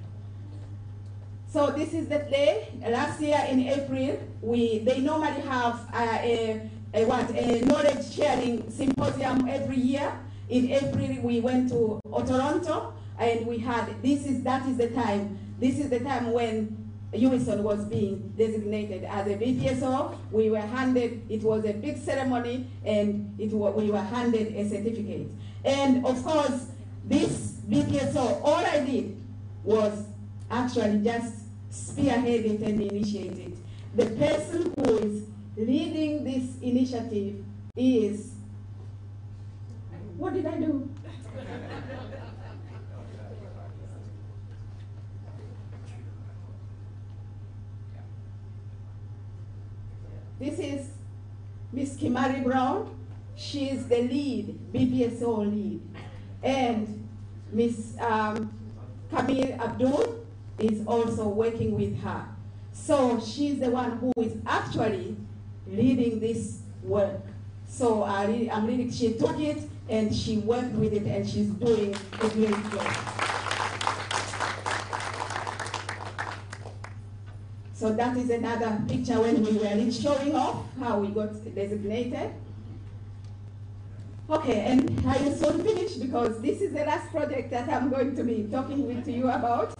So this is the day. Last year in April, they normally have a knowledge sharing symposium every year. In April, we went to Toronto, and we had this is the time when UWISON was being designated as a BPSO. We were handed, it was a big ceremony, and we were handed a certificate. And of course, this BPSO, all I did was actually just spearhead it and initiate it. The person who is leading this initiative is, what did I do? This is Miss Kimari Brown. She is the lead, BPSO lead. And Miss Kamil Abdul is also working with her. So she's the one who is actually leading this work. So I'm really, she took it and she worked with it, and she's doing a great job. So that is another picture when we were showing off how we got designated. Okay, and I will soon finish because this is the last project that I'm going to be talking with you about.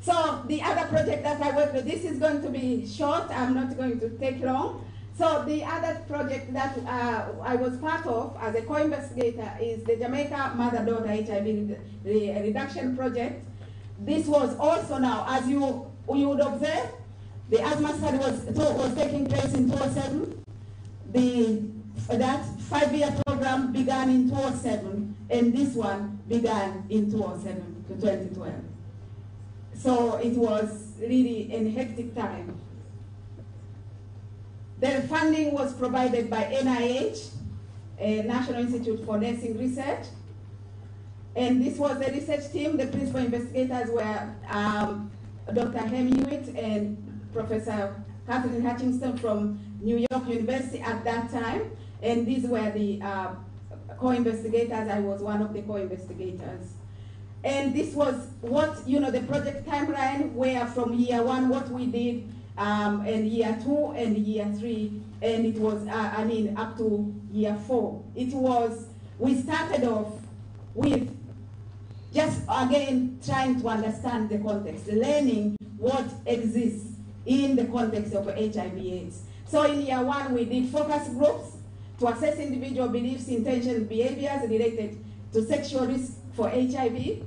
So the other project that I work with, this is going to be short, I'm not going to take long. So the other project that I was part of as a co-investigator is the Jamaica Mother-Daughter HIV Reduction Project. This was also now, as you would observe, the asthma study was taking place in 2007. That 5-year program began in 2007, and this one began in 2007 to 2012. So it was really a hectic time. The funding was provided by NIH, National Institute for Nursing Research. And this was the research team. The principal investigators were Dr. Hem Hewitt and Professor Catherine Hutchinson from New York University at that time. And these were the co-investigators. I was one of the co-investigators. And this was what, the project timeline, where from year one, what we did, and year two and year three, and it was, up to year four. It was, we started off with just, again, trying to understand the context, learning what exists in the context of HIV/AIDS. So in year one, we did focus groups to assess individual beliefs, intentions, behaviors related to sexual risk for HIV,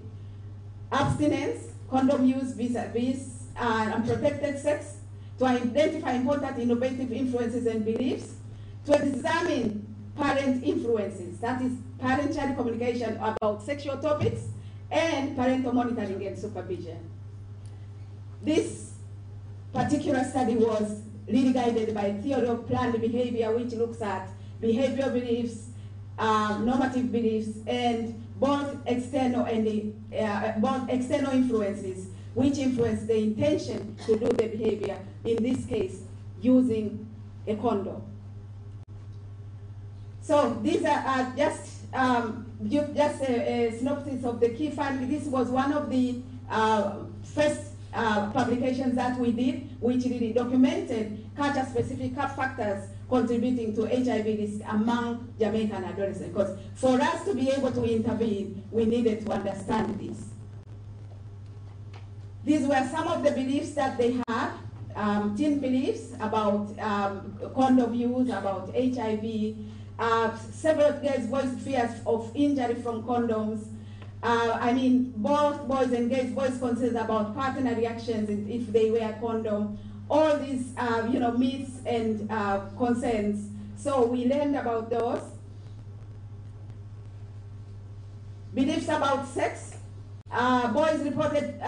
abstinence, condom use vis-a-vis unprotected sex, to identify important innovative influences and beliefs, to examine parent influences, that is parent-child communication about sexual topics, and parental monitoring and supervision. This particular study was really guided by theory of planned behavior, which looks at behavioral beliefs, normative beliefs, and both external influences, which influence the intention to do the behavior, in this case, using a condom. So these are just a synopsis of the key findings. This was one of the first publications that we did, which really documented culture-specific factors contributing to HIV risk among Jamaican adolescents. Because for us to be able to intervene, we needed to understand this. These were some of the beliefs that they had, teen beliefs about condom use, about HIV. Several girls voiced fears of injury from condoms. Both boys and girls voiced concerns about partner reactions if they wear a condom. All these, myths and concerns. So we learned about those. Beliefs about sex, Boys reported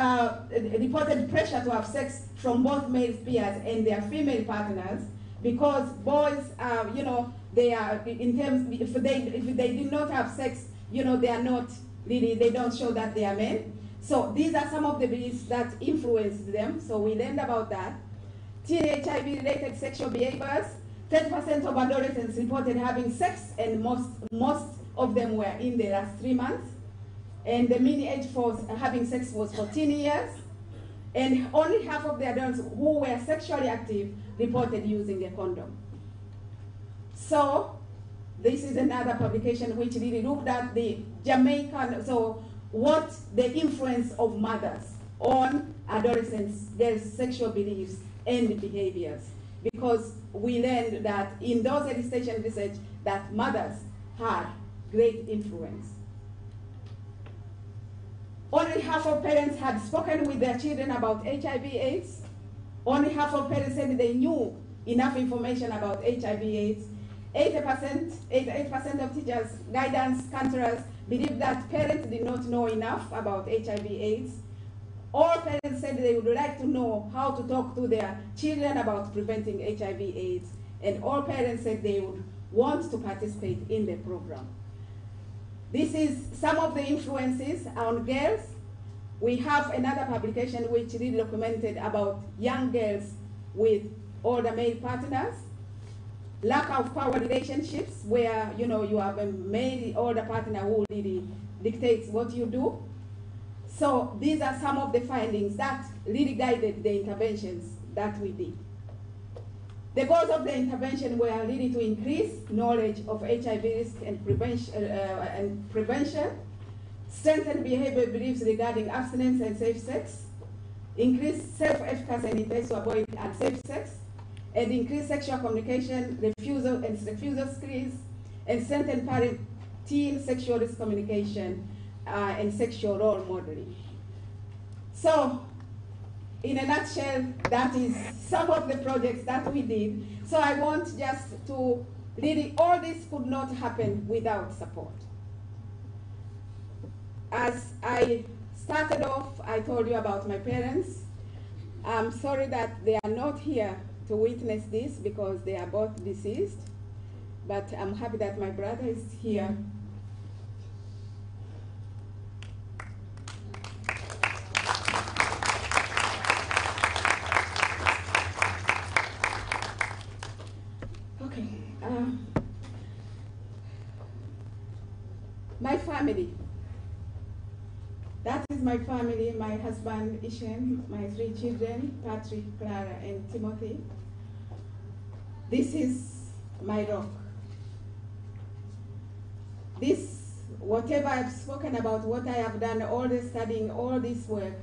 pressure to have sex from both male peers and their female partners, because boys, you know, they are in terms if they did not have sex, you know, they are not really, they don't show that they are men. So these are some of the beliefs that influence them. So we learned about that. Teenage HIV-related sexual behaviors. 10% of adolescents reported having sex, and most of them were in the last 3 months. And the mean age for having sex was 14 years. And only half of the adults who were sexually active reported using a condom. So this is another publication which really looked at the Jamaican, so what the influence of mothers on adolescents, their sexual beliefs and behaviors. Because we learned that in those education research that mothers had great influence. Only half of parents had spoken with their children about HIV/AIDS. Only half of parents said they knew enough information about HIV/AIDS. 88% of teachers, guidance counselors believed that parents did not know enough about HIV/AIDS. All parents said they would like to know how to talk to their children about preventing HIV/AIDS. And all parents said they would want to participate in the program. This is some of the influences on girls. We have another publication which really documented about young girls with older male partners. Lack of power relationships, where you know you have a male older partner who really dictates what you do. So these are some of the findings that really guided the interventions that we did. The goals of the intervention were really to increase knowledge of HIV risk and prevention, strengthen behavioral beliefs regarding abstinence and safe sex, increase self-efficacy and intent to avoid unsafe sex, and increase sexual communication, refusal and refusal screens, and strengthen parent-teen sexual risk communication and sexual role modeling. So, in a nutshell, that is some of the projects that we did. So I want just to really, all this could not happen without support. As I started off, I told you about my parents. I'm sorry that they are not here to witness this because they are both deceased, but I'm happy that my brother is here. My family, that is my family, my husband Ishen, my 3 children, Patrick, Clara, and Timothy. This is my rock. This, whatever I've spoken about, what I have done, all the studying, all this work,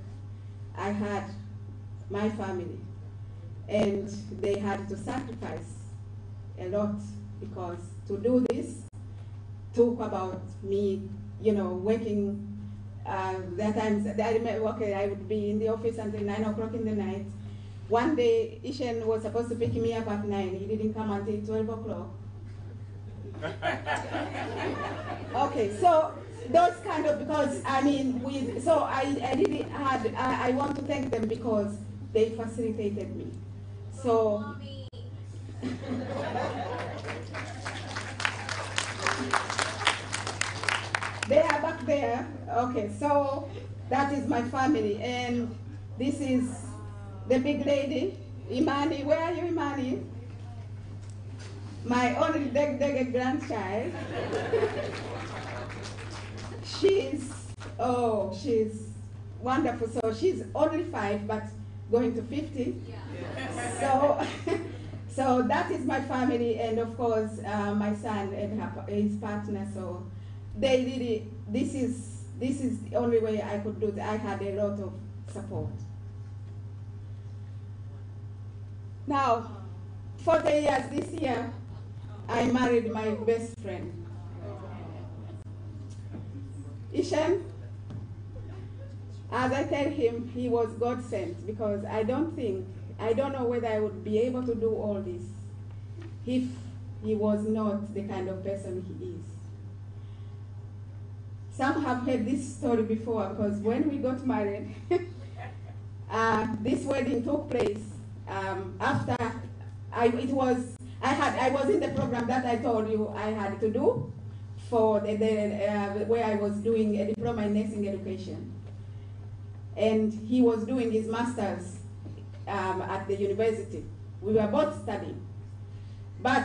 I had my family. And they had to sacrifice a lot because to do this, talk about me, you know, working there are times, I remember, okay, I would be in the office until 9 o'clock in the night. One day, Ishen was supposed to pick me up at 9. He didn't come until 12 o'clock. Okay, so those kind of, because I mean, with, so I really had, I want to thank them because they facilitated me. So. Mommy. They are back there. Okay, so that is my family. And this is the big lady, Imani. Where are you, Imani? My only deg-deg grandchild. She's, oh, she's wonderful. So she's only 5, but going to 50. Yeah. So that is my family, and of course, my son and his partner. So they really, this is the only way I could do that. I had a lot of support. Now, 40 years this year, I married my best friend. Ishen, as I tell him, he was God sent because I don't know whether I would be able to do all this if he was not the kind of person he is. Some have heard this story before, because when we got married, this wedding took place after I was in the program that I told you I had to do for where I was doing a diploma in nursing education, and he was doing his master's at the university. We were both studying, but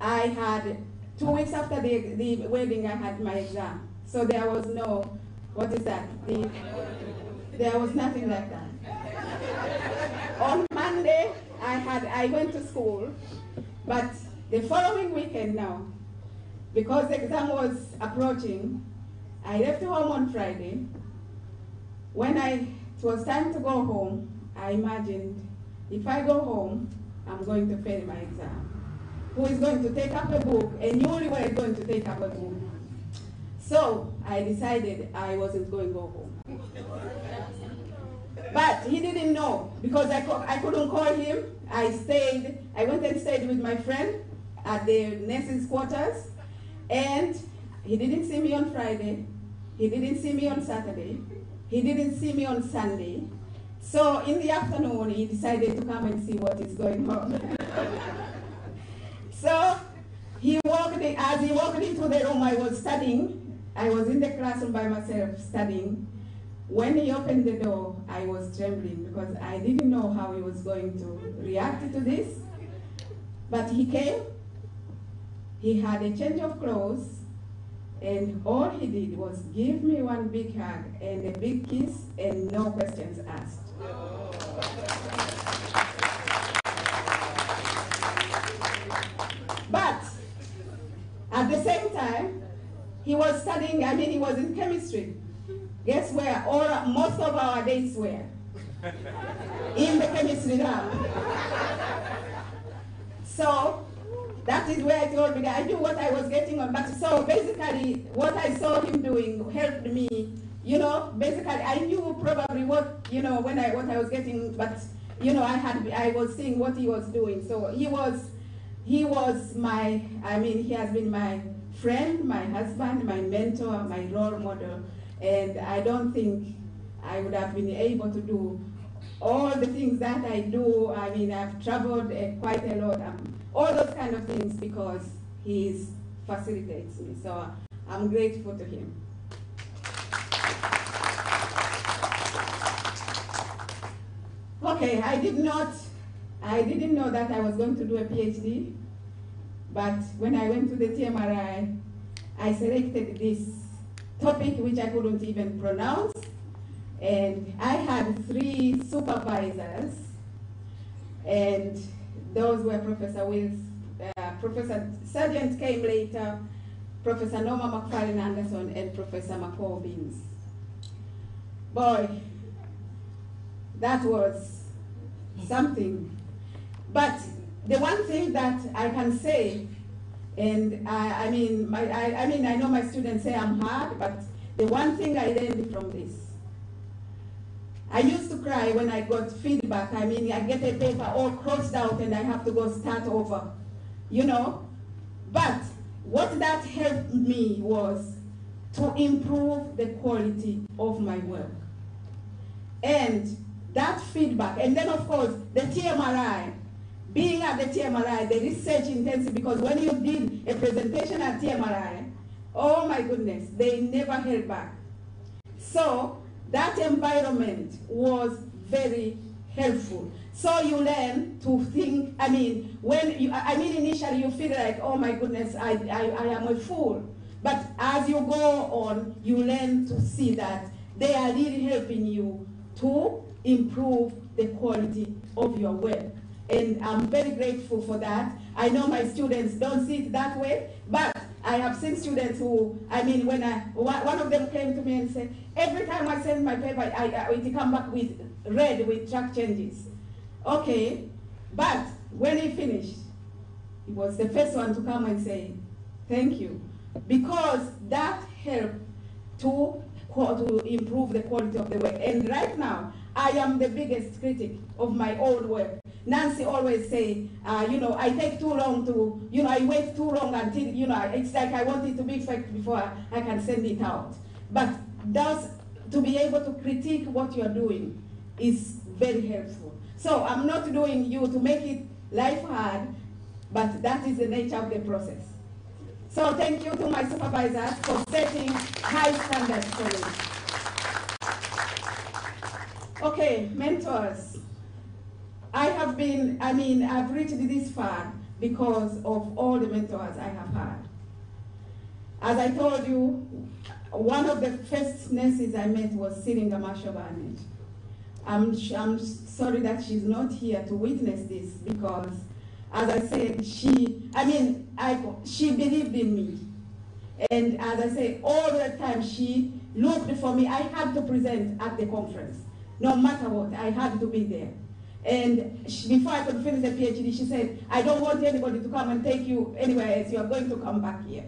I had 2 weeks after the wedding I had my exam, so there was no there was nothing like that. On Monday I went to school, but the following weekend now, because the exam was approaching, I left home on Friday. When it was time to go home, I imagined, if I go home, I'm going to fail my exam. Who is going to take up a book? And you were going to take up a book. So I decided I wasn't going to go home. But he didn't know, because I couldn't call him. I went and stayed with my friend at the nurses' quarters. And he didn't see me on Friday, he didn't see me on Saturday, he didn't see me on Sunday. So in the afternoon, he decided to come and see what is going on. So as he walked into the room, I was studying. I was in the classroom by myself studying. When he opened the door, I was trembling because I didn't know how he was going to react to this. But he came. He had a change of clothes, and all he did was give me one big hug and a big kiss and no questions asked. Oh. But at the same time, he was studying, he was in chemistry. Guess where most of our dates were? In the chemistry lab. So, that is where it all began. I knew what I was getting on, but so basically what I saw him doing helped me, basically I knew probably what, what I was getting, but I was seeing what he was doing. So he was my, he has been my friend, my husband, my mentor, my role model, and I don't think I would have been able to do all the things that I do. I've traveled quite a lot. All those kind of things, because he facilitates me. So I'm grateful to him. Okay, I didn't know that I was going to do a PhD, but when I went to the TMRI, I selected this topic which I couldn't even pronounce, and I had 3 supervisors, and those were Professor Wilks, Professor Sargent came later, Professor Norma McFarlane-Anderson, and Professor McCall Beans. Boy, that was something. But the one thing that I can say, and I know my students say I'm hard, but the one thing I learned from this, I used to cry when I got feedback. I get a paper all crossed out and I have to go start over, But what that helped me was to improve the quality of my work. And that feedback, and then of course, the TMRI, being at the TMRI, the research intensity, because when you did a presentation at TMRI, oh my goodness, they never held back. So, that environment was very helpful. So you learn to think, initially you feel like, oh my goodness, I am a fool. But as you go on, you learn to see that they are really helping you to improve the quality of your work. And I'm very grateful for that. I know my students don't see it that way, but I have seen students who, one of them came to me and said, every time I send my paper, it come back with red with track changes. Okay, but when he finished, he was the first one to come and say, thank you, because that helped to improve the quality of the work. And right now, I am the biggest critic of my own work. Nancy always say, I take too long to, I wait too long until, it's like I want it to be perfect before I can send it out. But that's, to be able to critique what you're doing is very helpful. So I'm not doing you to make it life hard, but that is the nature of the process. So thank you to my supervisors for setting high standards for me. Okay, mentors. I've reached this far because of all the mentors I have had. As I told you, one of the first nurses I met was Syringa Marshall-Burnett. I'm sorry that she's not here to witness this because, as I said, she believed in me. And as I say, all the time she looked for me. I had to present at the conference. No matter what, I had to be there. And before I could finish the PhD, she said, I don't want anybody to come and take you anywhere else. You are going to come back here.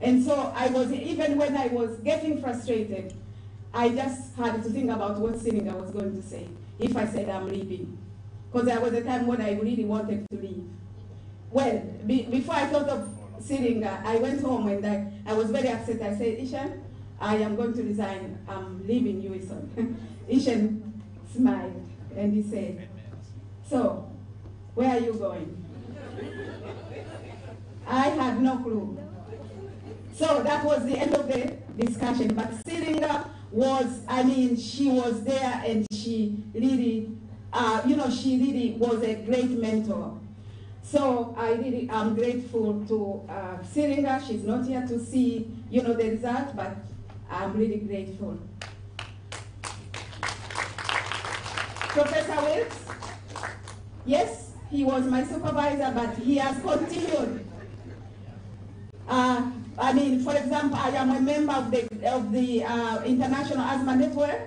And so I was, even when I was getting frustrated, I just had to think about what Syringa was going to say if I said I'm leaving. Because there was a time when I really wanted to leave. Well, before I thought of Syringa, I went home and I was very upset. I said, Ishen, I am going to resign. I'm leaving UWISON. Ishen smiled and he said, so, where are you going? I had no clue. So that was the end of the discussion. But Syringa was, she was there and she really, she really was a great mentor. So I really am grateful to Syringa. She's not here to see, the result, but I'm really grateful. Professor Wilks, yes, he was my supervisor, but he has continued. For example, I am a member of the International Asthma Network.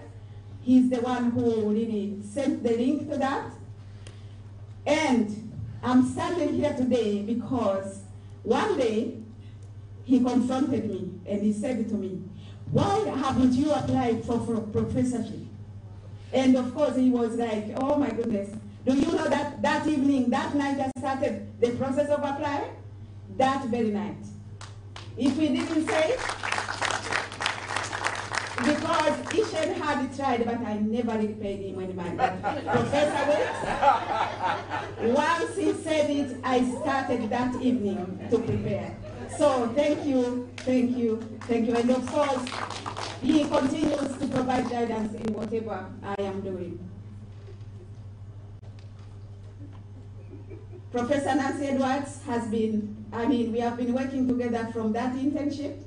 He's the one who really sent the link to that. And I'm standing here today because one day he confronted me and he said to me, why haven't you applied for a professorship? And of course he was like, oh my goodness. Do you know that that evening, that night I started the process of applying? That very night. If we didn't say it, because Ishen had tried, but I never repaid him any money. Professor Wilks, once he said it, I started that evening to prepare. So thank you, thank you, thank you. And of course, he continues to provide guidance in whatever I am doing. Professor Nancy Edwards has been, we have been working together from that internship.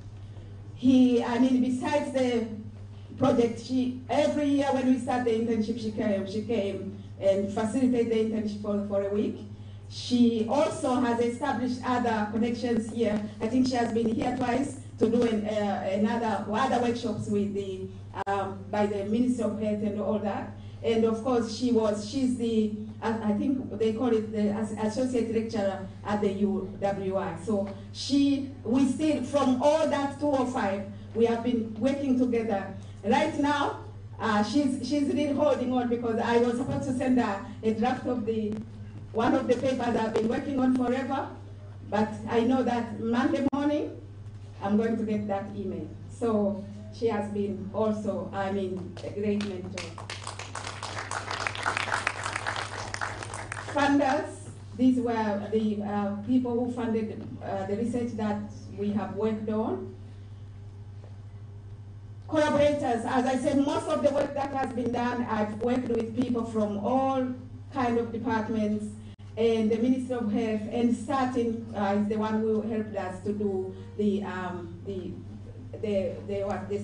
He, besides the project, every year when we start the internship, she came and facilitated the internship for a week. She also has established other connections here. I think she has been here twice to do other workshops with the, by the Ministry of Health and all that. And of course, she's the, I think they call it the associate lecturer at the UWI. So we still, from all that 205, we have been working together. Right now, she's really holding on because I was supposed to send her a draft of one of the papers I've been working on forever. But I know that Monday morning, I'm going to get that email. So she has been also, a great mentor. Funders, these were the people who funded the research that we have worked on. Collaborators, as I said, most of the work that has been done, I've worked with people from all kinds of departments and the Ministry of Health, and starting is the one who helped us to do the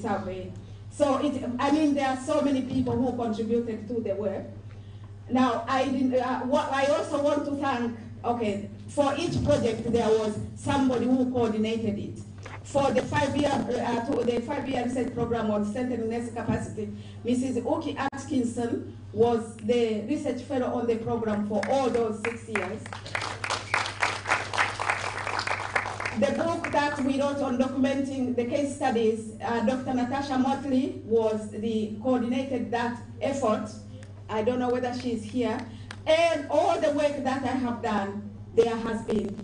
survey. So there are so many people who contributed to the work. Now, I also want to thank, for each project there was somebody who coordinated it. For the 5-year research program on strengthening nursing capacity, Mrs. Uki Atkinson was the research fellow on the program for all those 6 years. The book that we wrote on documenting the case studies, Dr. Natasha Motley coordinated that effort. I don't know whether she's here. And all the work that I have done, there has been,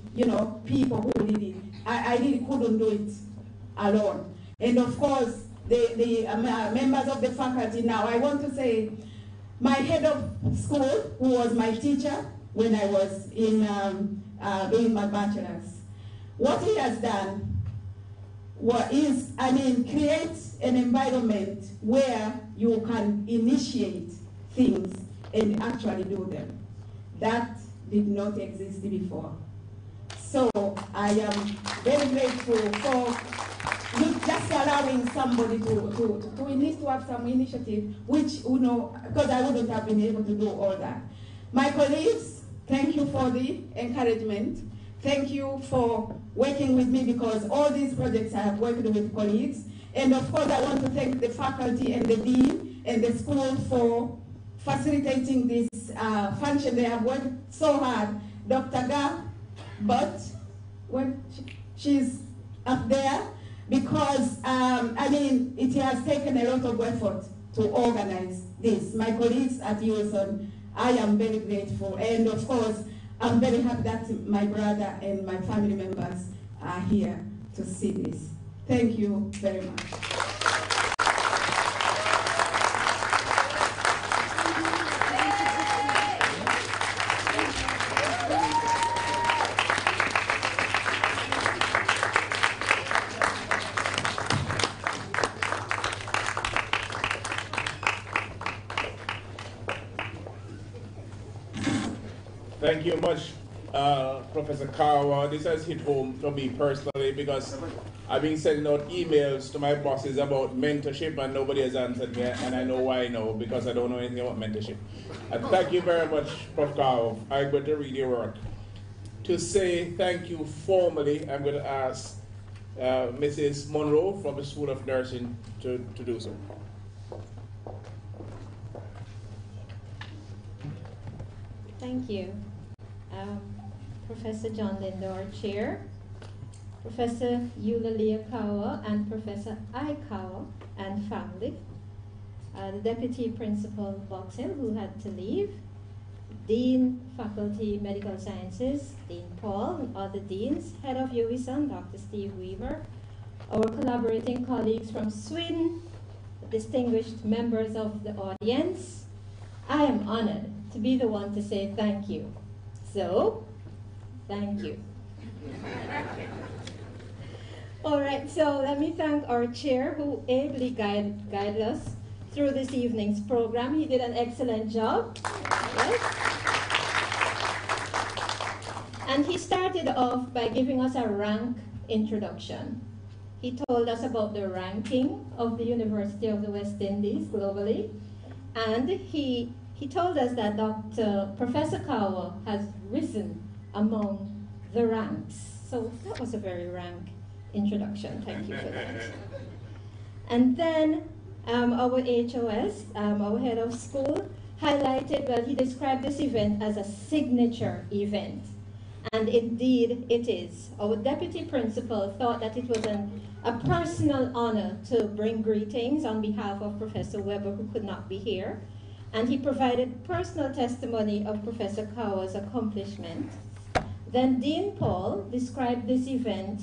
people who really, I really couldn't do it alone. And of course, the members of the faculty now. I want to say my head of school, who was my teacher when I was in my bachelor's, what he has done is, I mean, create an environment where you can initiate things and actually do them. That did not exist before. So I am very grateful for just allowing somebody to need to have some initiative, which, you know, because I wouldn't have been able to do all that. My colleagues, thank you for the encouragement. Thank you for working with me, because all these projects I have worked with colleagues. And of course, I want to thank the faculty and the dean and the school for facilitating this function. They have worked so hard. Dr. Ga, but when she's up there, because I mean, it has taken a lot of effort to organize this. My colleagues at UWISON, I am very grateful, and of course, I'm very happy that my brother and my family members are here to see this. Thank you very much. Thank you much, Professor Kahwa. This has hit home to me personally, because I've been sending out emails to my bosses about mentorship and nobody has answered me, and I know why now, because I don't know anything about mentorship. And thank you very much, Prof. Kahwa. I'm going to read your work. To say thank you formally, I'm going to ask Mrs. Monroe from the School of Nursing to do so. Thank you. Professor John Lindo, our chair, Professor Eulalia Kahwa and Professor I. Kahwa and family, the Deputy Principal Boxill, who had to leave, Dean, Faculty Medical Sciences, Dean Paul, and other deans, Head of UWISON, Dr. Steve Weaver, our collaborating colleagues from Sweden, distinguished members of the audience. I am honored to be the one to say thank you. So, thank you. All right, so let me thank our chair, who ably guided us through this evening's program. He did an excellent job. Yes. And he started off by giving us a rank introduction. He told us about the ranking of the University of the West Indies globally, and he told us that Professor Kahwa has risen among the ranks. So that was a very rank introduction. Thank you for that. And then our HOS, our head of school, highlighted, well, he described this event as a signature event. And indeed, it is. Our deputy principal thought that it was a personal honor to bring greetings on behalf of Professor Weber, who could not be here. And he provided personal testimony of Professor Kahwa's accomplishment. Then Dean Paul described this event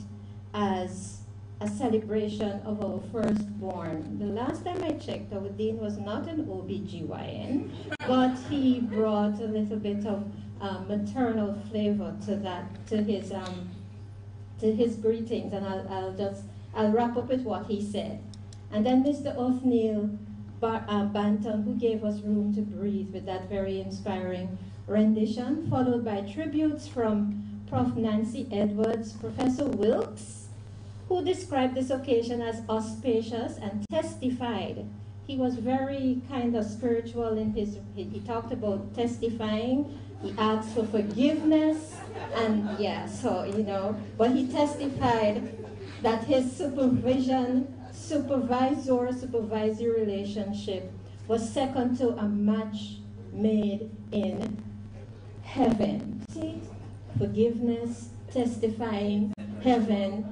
as a celebration of our firstborn. The last time I checked, our dean was not an OBGYN, but he brought a little bit of maternal flavor to that, to his greetings. And I'll wrap up with what he said. And then Mr. Othniel Banton, who gave us room to breathe with that very inspiring rendition, followed by tributes from Prof. Nancy Edwards, Professor Wilks, who described this occasion as auspicious and testified. He was very kind of spiritual in his, he talked about testifying, he asked for forgiveness, and yeah, so, you know, but he testified that his supervisory relationship was second to a match made in heaven. See? Forgiveness, testifying, heaven.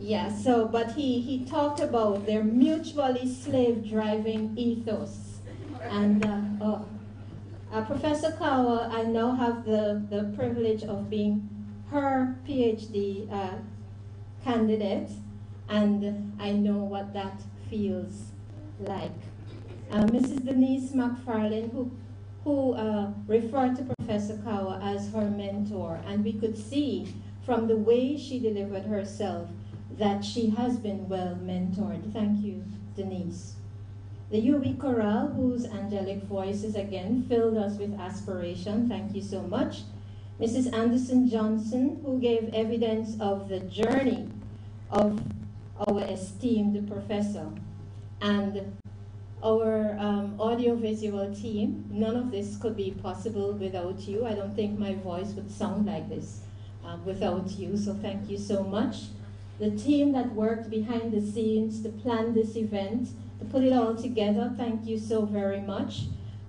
Yeah, so, but he talked about their mutually slave-driving ethos. And Professor Kahwa, I now have the privilege of being her PhD candidate. and I know what that feels like. Mrs. Denise McFarlane, who referred to Professor Kahwa as her mentor, and we could see from the way she delivered herself that she has been well mentored. Thank you, Denise. The UW chorale, whose angelic voices again filled us with aspiration. Thank you so much. Mrs. Anderson-Johnson, who gave evidence of the journey of our esteemed professor, and our audiovisual team. None of this could be possible without you. I don't think my voice would sound like this without you, so thank you so much. The team that worked behind the scenes to plan this event, to put it all together, thank you so very much.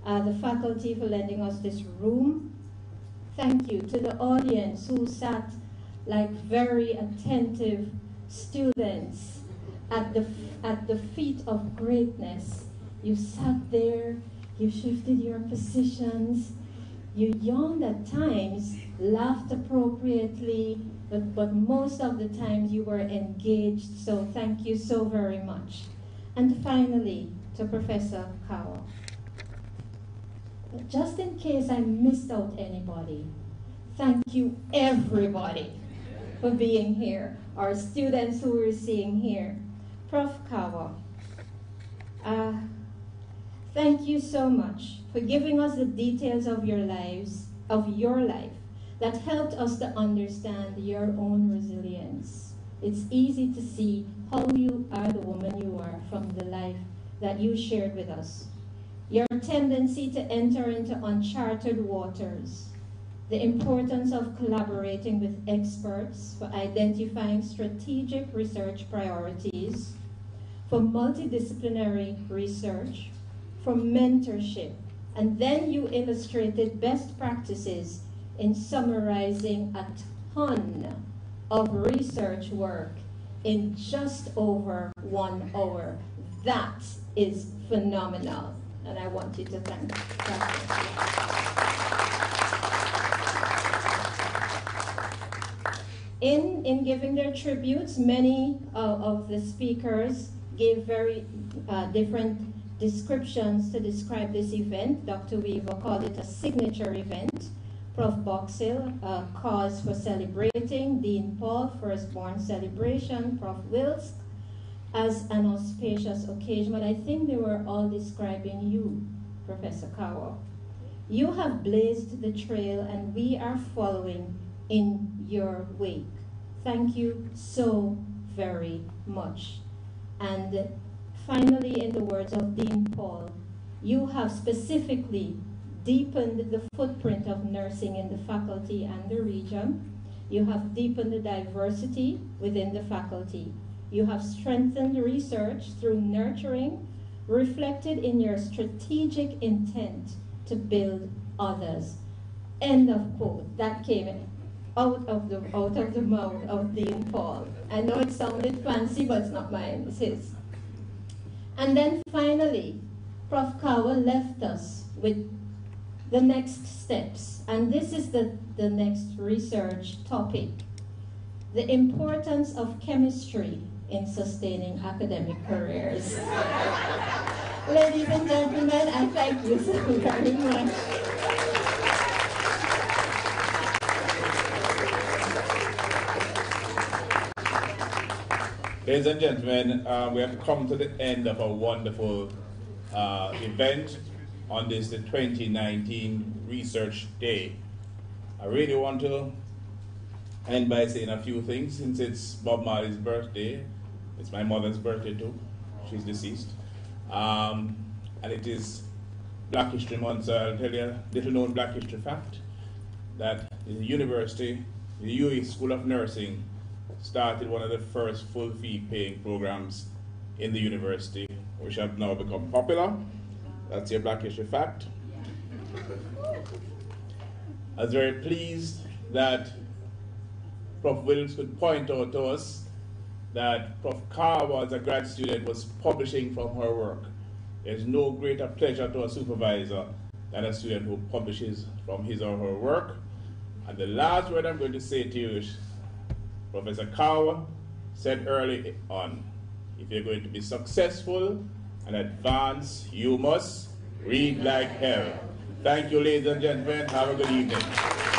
The faculty for lending us this room. Thank you to the audience who sat like very attentive students at the feet of greatness. You sat there, you shifted your positions, you yawned at times, laughed appropriately, but most of the time you were engaged, so thank you so very much. And finally, to Professor Kahwa. Just in case I missed out anybody, thank you everybody for being here, our students who we're seeing here. Prof. Kahwa, thank you so much for giving us the details of your lives, that helped us to understand your own resilience. It's easy to see how you are the woman you are from the life that you shared with us. Your tendency to enter into uncharted waters, the importance of collaborating with experts for identifying strategic research priorities, for multidisciplinary research, for mentorship, and then you illustrated best practices in summarizing a ton of research work in just over 1 hour. That is phenomenal, and I want you to thank Dr. In giving their tributes, many of the speakers gave very different descriptions to describe this event. Dr. Weaver called it a signature event. Prof. Boxill, a cause for celebrating. Dean Paul, firstborn celebration. Prof. Wilks, as an auspicious occasion. But I think they were all describing you, Professor Kahwa. You have blazed the trail, and we are following in your wake. Thank you so very much. And finally, in the words of Dean Paul, you have specifically deepened the footprint of nursing in the faculty and the region. You have deepened the diversity within the faculty. You have strengthened research through nurturing, reflected in your strategic intent to build others. End of quote. That came out of the mouth of Dean Paul. I know it sounded fancy, but it's not mine, it's his. And then finally, Prof. Kahwa left us with the next steps, and this is the next research topic, the importance of chemistry in sustaining academic careers. Ladies and gentlemen, I thank you so very much. Ladies and gentlemen, we have come to the end of a wonderful event on this, the 2019 Research Day. I really want to end by saying a few things since it's Bob Marley's birthday. It's my mother's birthday too. She's deceased. And it is Black History Month, so I'll tell you a little known Black History fact that the university, the UWI School of Nursing, started one of the first full fee paying programs in the university, which have now become popular. That's your Black History fact. I was very pleased that Prof. Williams could point out to us that Prof. Kahwa, as a grad student, was publishing from her work. There's no greater pleasure to a supervisor than a student who publishes from his or her work. And the last word I'm going to say to you is, Professor Kahwa said early on, if you're going to be successful and advance, you must read like hell. Thank you, ladies and gentlemen. Have a good evening.